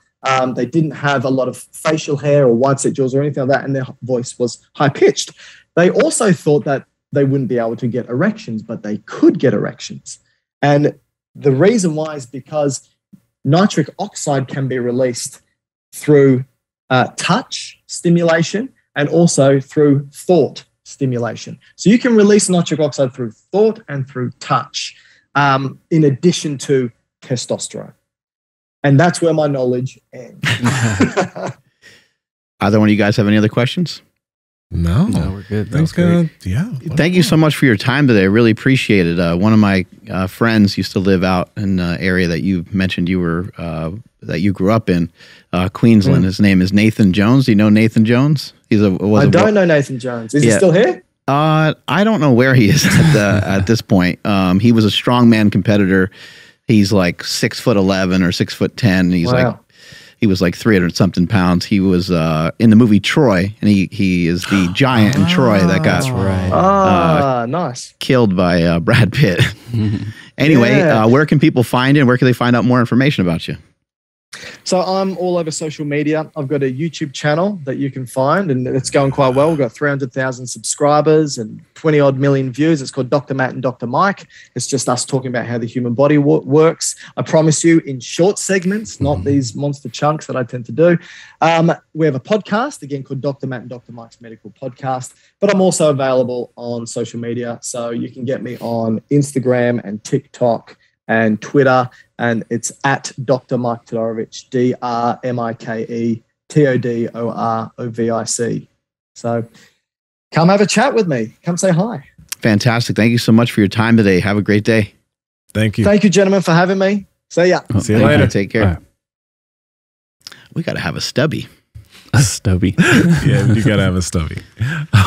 They didn't have a lot of facial hair or wide set jaws or anything like that. And their voice was high pitched. They also thought that they wouldn't be able to get erections, but they could get erections. And the reason why is because nitric oxide can be released through touch stimulation and also through thought stimulation. So you can release nitric oxide through thought and through touch in addition to testosterone. And that's where my knowledge ends. Either one of you guys have any other questions? No, we're good. That was good. Yeah. Thank you so much for your time today. I really appreciate it. One of my friends used to live out in the area that you mentioned you were that you grew up in, Queensland. His name is Nathan Jones. Do you know Nathan Jones? I don't know Nathan Jones. Is he still here? I don't know where he is at this point. He was a strongman competitor. He's like 6'11" or 6'10". And he's like, he was like 300 something pounds. He was in the movie Troy, and he is the giant in Troy that got killed by Brad Pitt. Anyway, where can people find him? Where can they find out more information about you? So I'm all over social media. I've got a YouTube channel that you can find, and it's going quite well. We've got 300,000 subscribers and 20-odd million views. It's called Dr. Matt and Dr. Mike. It's just us talking about how the human body works. I promise you, in short segments, not these monster chunks that I tend to do. We have a podcast, again, called Dr. Matt and Dr. Mike's Medical Podcast, but I'm also available on social media. So you can get me on Instagram and TikTok and Twitter, and it's at Dr. Mike Todorovic, D-R-M-I-K-E-T-O-D-O-R-O-V-I-C. So come have a chat with me. Come say hi. Fantastic. Thank you so much for your time today. Have a great day. Thank you. Thank you, gentlemen, for having me. See ya. Oh, see you later. Take care. Right. We got to have a stubby. A stubby. Yeah, you got to have a stubby.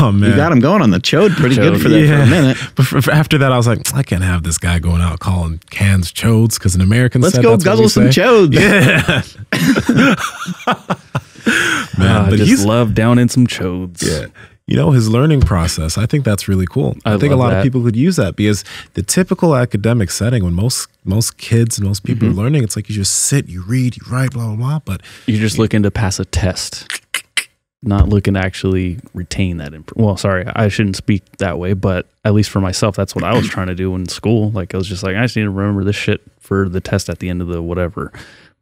Oh, man. You got him going on the chode pretty good for that for a minute. But after that, I was like, I can't have this guy going out calling cans chodes because an American said that's what we say. Let's go guzzle some chodes. Yeah. Man, but just love down in some chodes. Yeah. You know, his learning process, I think that's really cool. I think a lot of people could use that because the typical academic setting when most kids and most people are learning, it's like you just sit, you read, you write, blah, blah, blah. But you're just looking to pass a test, not looking to actually retain that. Well, sorry, I shouldn't speak that way, but at least for myself, that's what I was trying to do in school. Like I was just like, I just need to remember this shit for the test at the end of the whatever.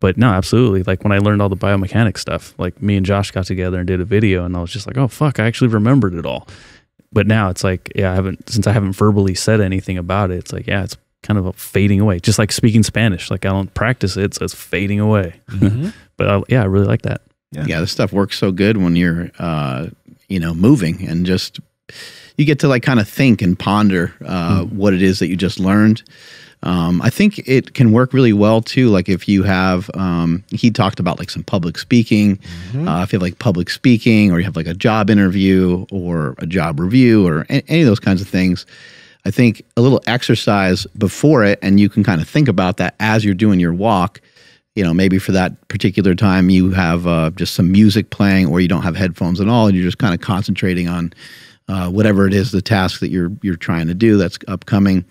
But no, absolutely. Like when I learned all the biomechanics stuff, like me and Josh got together and did a video and I was just like, oh fuck, I actually remembered it all. But now it's like, yeah, since I haven't verbally said anything about it, it's like, yeah, it's kind of fading away. Just like speaking Spanish, like I don't practice it, so it's fading away. But yeah, I really like that. Yeah. Yeah, this stuff works so good when you're, you know, moving and just you get to like kind of think and ponder what it is that you just learned. I think it can work really well too. Like if you have, he talked about like some public speaking, if you have like public speaking or you have like a job interview or a job review or any of those kinds of things, I think a little exercise before it and you can kind of think about that as you're doing your walk. You know, maybe for that particular time you have just some music playing or you don't have headphones at all and you're just kind of concentrating on whatever it is, the task that you're trying to do that's upcoming.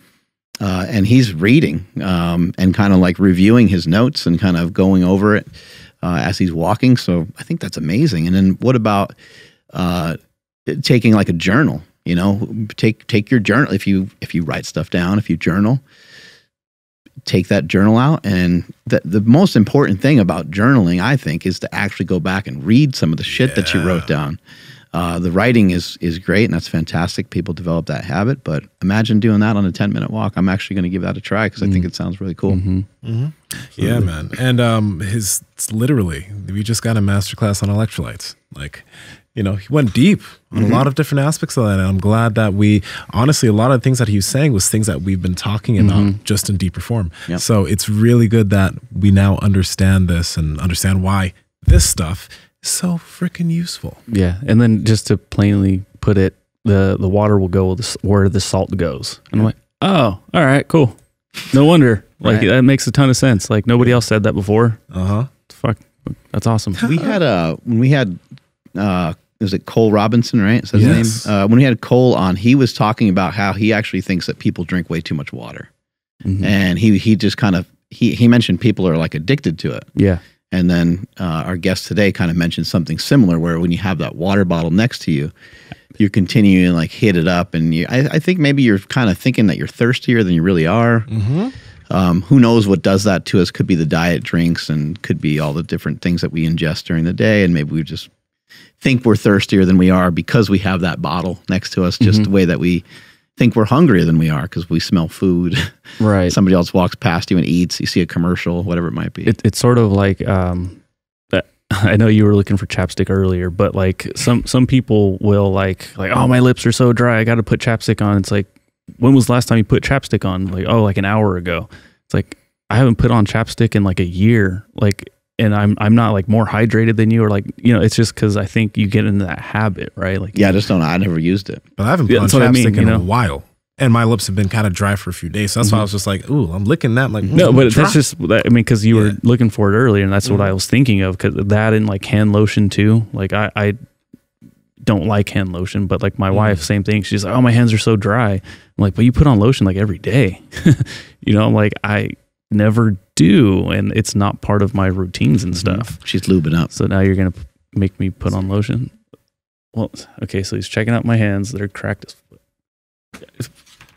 And he's reading and kind of like reviewing his notes and kind of going over it as he's walking. So I think that's amazing. And then what about taking like a journal? You know, take your journal. If you write stuff down, if you journal, take that journal out. And the most important thing about journaling, I think, is to actually go back and read some of the shit that you wrote down. The writing is great, and that's fantastic. People develop that habit, but imagine doing that on a 10-minute walk. I'm actually going to give that a try because I think it sounds really cool. Yeah, man. And it's literally, we just got a masterclass on electrolytes. Like, you know, he went deep on a lot of different aspects of that. And I'm glad that we, honestly, a lot of the things that he was saying was things that we've been talking about just in deeper form. Yep. So it's really good that we now understand this and understand why this stuff so freaking useful. Yeah. And then just to plainly put it, the water will go where the salt goes. And I'm like, oh, all right, cool. No wonder. Like that makes a ton of sense. Like nobody else said that before. Fuck. That's awesome. We had when we had is it Cole Robinson, right? Is that his name? When we had Cole on, he was talking about how he actually thinks that people drink way too much water. And he just kind of he mentioned people are like addicted to it. Yeah. And then our guest today kind of mentioned something similar where when you have that water bottle next to you, you're continuing to like hit it up. And you, I think maybe you're kind of thinking that you're thirstier than you really are. Who knows what does that to us? Could be the diet drinks and could be all the different things that we ingest during the day. And maybe we just think we're thirstier than we are because we have that bottle next to us, just the way that we think we're hungrier than we are because we smell food. Right. Somebody else walks past you and eats. You see a commercial, whatever it might be. It's sort of like, I know you were looking for chapstick earlier, but like some people will like, oh, my lips are so dry. I got to put chapstick on. It's like, when was the last time you put chapstick on? Like, oh, like an hour ago. It's like, I haven't put on chapstick in like a year. Like, and I'm not like more hydrated than you or like, you know, it's just cause I think you get into that habit, right? Like, yeah, I just don't, I never used it, but I haven't put on chapstick in a while and my lips have been kind of dry for a few days. So that's why I was just like, ooh, I'm licking that. I'm like, no, but that's just, I mean, cause you were looking for it earlier and that's what I was thinking of. Cause that and like hand lotion too. Like I don't like hand lotion, but like my wife, same thing. She's like, oh, my hands are so dry. I'm like, but you put on lotion like every day, you know, like I never do, and it's not part of my routines and stuff. She's lubing up. So now you're going to make me put on lotion? Well, okay, so he's checking out my hands. They're cracked as fuck.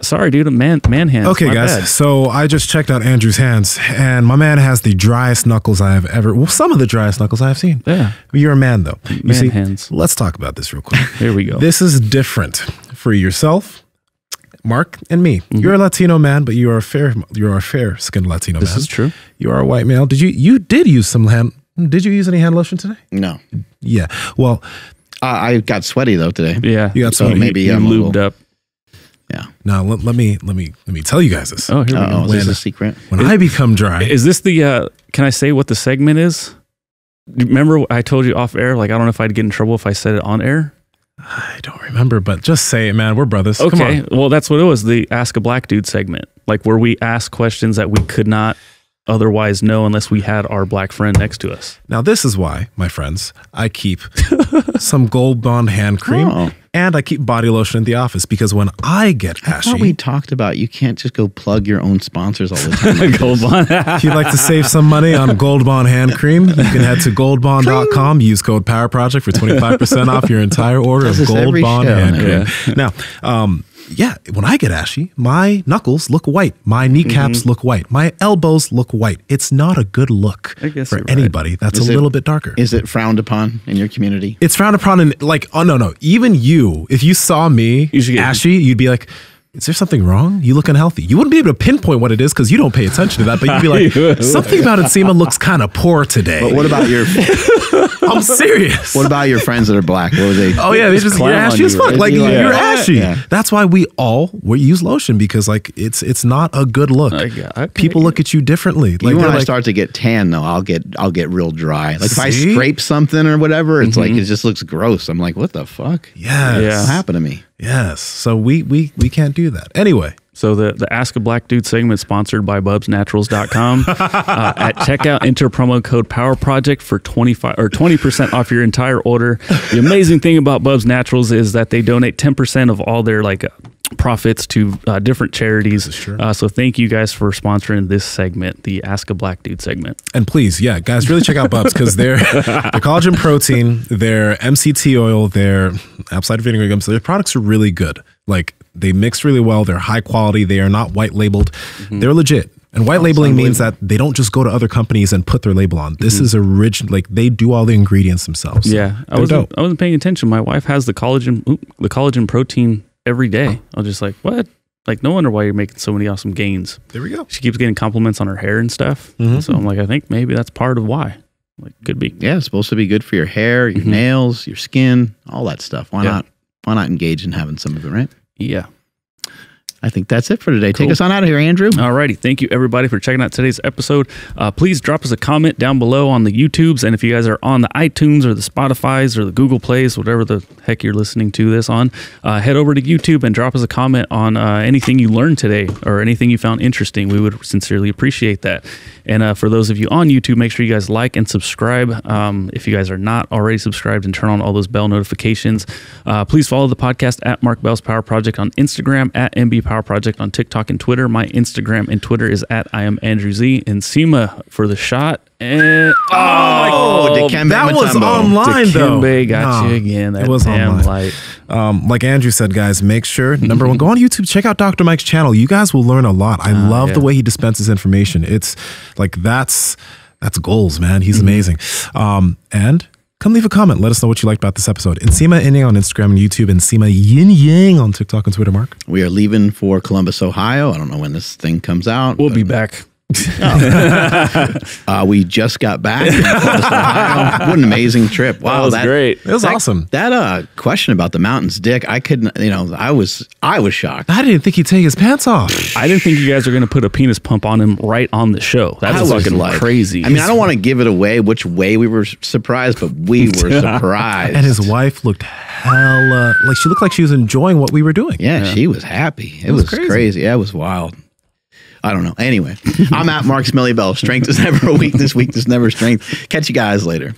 Sorry, dude, man hands. Okay, guys, so I just checked out Andrew's hands, and my man has the driest knuckles I have ever, well, some of the driest knuckles I have seen. Yeah. You're a man, though. Man hands. Let's talk about this real quick. Here we go. This is different for yourself, Mark, and me. You're a Latino man, but you are a fair skinned Latino man. This is true. You are a white male. You did use some hand? Did you use any hand lotion today? No. Yeah. Well, I got sweaty though today. Yeah. You got sweaty. So maybe I'm lubed up. Yeah. Now let me tell you guys this. Oh, here we go. Is this a secret? When I become dry, is this the? Can I say what the segment is? Remember, I told you off air. Like I don't know if I'd get in trouble if I said it on air. I don't remember, but just say it, man. We're brothers. Okay. Come on. Well, that's what it was. The Ask a Black Dude segment, like where we ask questions that we could not otherwise know unless we had our black friend next to us. Now, this is why, my friends, I keep some Gold Bond hand cream and I keep body lotion in the office because when I get ashy. I thought we talked about you can't just go plug your own sponsors all the time. Like Gold Bond. If you'd like to save some money on Gold Bond hand cream, you can head to goldbond.com, use code Power Project for 25% off your entire order of Gold Bond hand cream. Now, yeah, when I get ashy, my knuckles look white. My kneecaps look white. My elbows look white. It's not a good look for anybody that's a little bit darker. Is it frowned upon in your community? It's frowned upon in like, oh, no, no. Even you, if you saw me ashy, you'd be like, is there something wrong? You look unhealthy. You wouldn't be able to pinpoint what it is because you don't pay attention to that, but you'd be like, something about Nsima looks kind of poor today. But what about your... I'm serious. What about your friends that are black? What were they? Oh, yeah, they just, you're ashy as fuck. Like, you're ashy. Yeah. That's why we all use lotion, because, like, it's not a good look. People look at you differently. Like, when I start to get tan, though, I'll get real dry. Like, if I scrape something or whatever, it's like, it just looks gross. I'm like, what the fuck? Yeah. What happened to me? Yes. So we can't do that. Anyway. So the Ask a Black Dude segment sponsored by bubsnaturals.com. At checkout, enter promo code Power Project for 20% off your entire order. The amazing thing about Bub's Naturals is that they donate 10% of all their profits to different charities. So thank you guys for sponsoring this segment, the Ask a Black Dude segment. And please, yeah, guys, really check out Bub's, because they're their collagen protein, their MCT oil, their apple cider vinegar gums, so their products are really good. Like, they mix really well. They're high quality. They are not white labeled. They're legit. And white labeling means that they don't just go to other companies and put their label on. This is original. Like, they do all the ingredients themselves. Yeah. I wasn't paying attention. My wife has the collagen protein every day. I was just like, what? Like, no wonder why you're making so many awesome gains. There we go. She keeps getting compliments on her hair and stuff. So I'm like, I think maybe that's part of why. Like, could be. Yeah. It's supposed to be good for your hair, your nails, your skin, all that stuff. Why not? Why not engage in having some of it, right? Yeah. I think that's it for today. Cool. Take us on out of here, Andrew. All righty. Thank you, everybody, for checking out today's episode. Please drop us a comment down below on the YouTubes. And if you guys are on the iTunes or the Spotifys or the Google Plays, whatever the heck you're listening to this on, head over to YouTube and drop us a comment on anything you learned today or anything you found interesting. We would sincerely appreciate that. And for those of you on YouTube, make sure you guys like and subscribe. If you guys are not already subscribed, and turn on all those bell notifications. Please follow the podcast at Mark Bell's Power Project on Instagram, at MB Power Project on TikTok and Twitter. My Instagram and Twitter is at I am Andrew Z. Nsima for the shot. And that was online, though. Dikembe got you again. That was damn light. Like Andrew said, guys, make sure, number one, go on YouTube, check out Dr. Mike's channel. You guys will learn a lot. I love the way he dispenses information. It's like, that's goals, man. He's amazing. And come leave a comment. Let us know what you liked about this episode. Nsima Inyang on Instagram and YouTube. Nsima Inyang on TikTok and Twitter, Mark. We are leaving for Columbus, Ohio. I don't know when this thing comes out. We'll be back. We just got back. What an amazing trip. Wow, that was great. It was awesome. That question about the mountain's dick, I couldn't, you know, I was shocked. I didn't think he'd take his pants off. I didn't think you guys were going to put a penis pump on him right on the show. That was fucking crazy. I mean, I don't want to give it away which way we were surprised, but we were surprised. And his wife looked hella, like, she looked like she was enjoying what we were doing. Yeah, she was happy. It was crazy. Yeah, it was wild. I don't know. Anyway, I'm at Mark Smelly Bell. Strength is never weakness. Weakness never strength. Catch you guys later.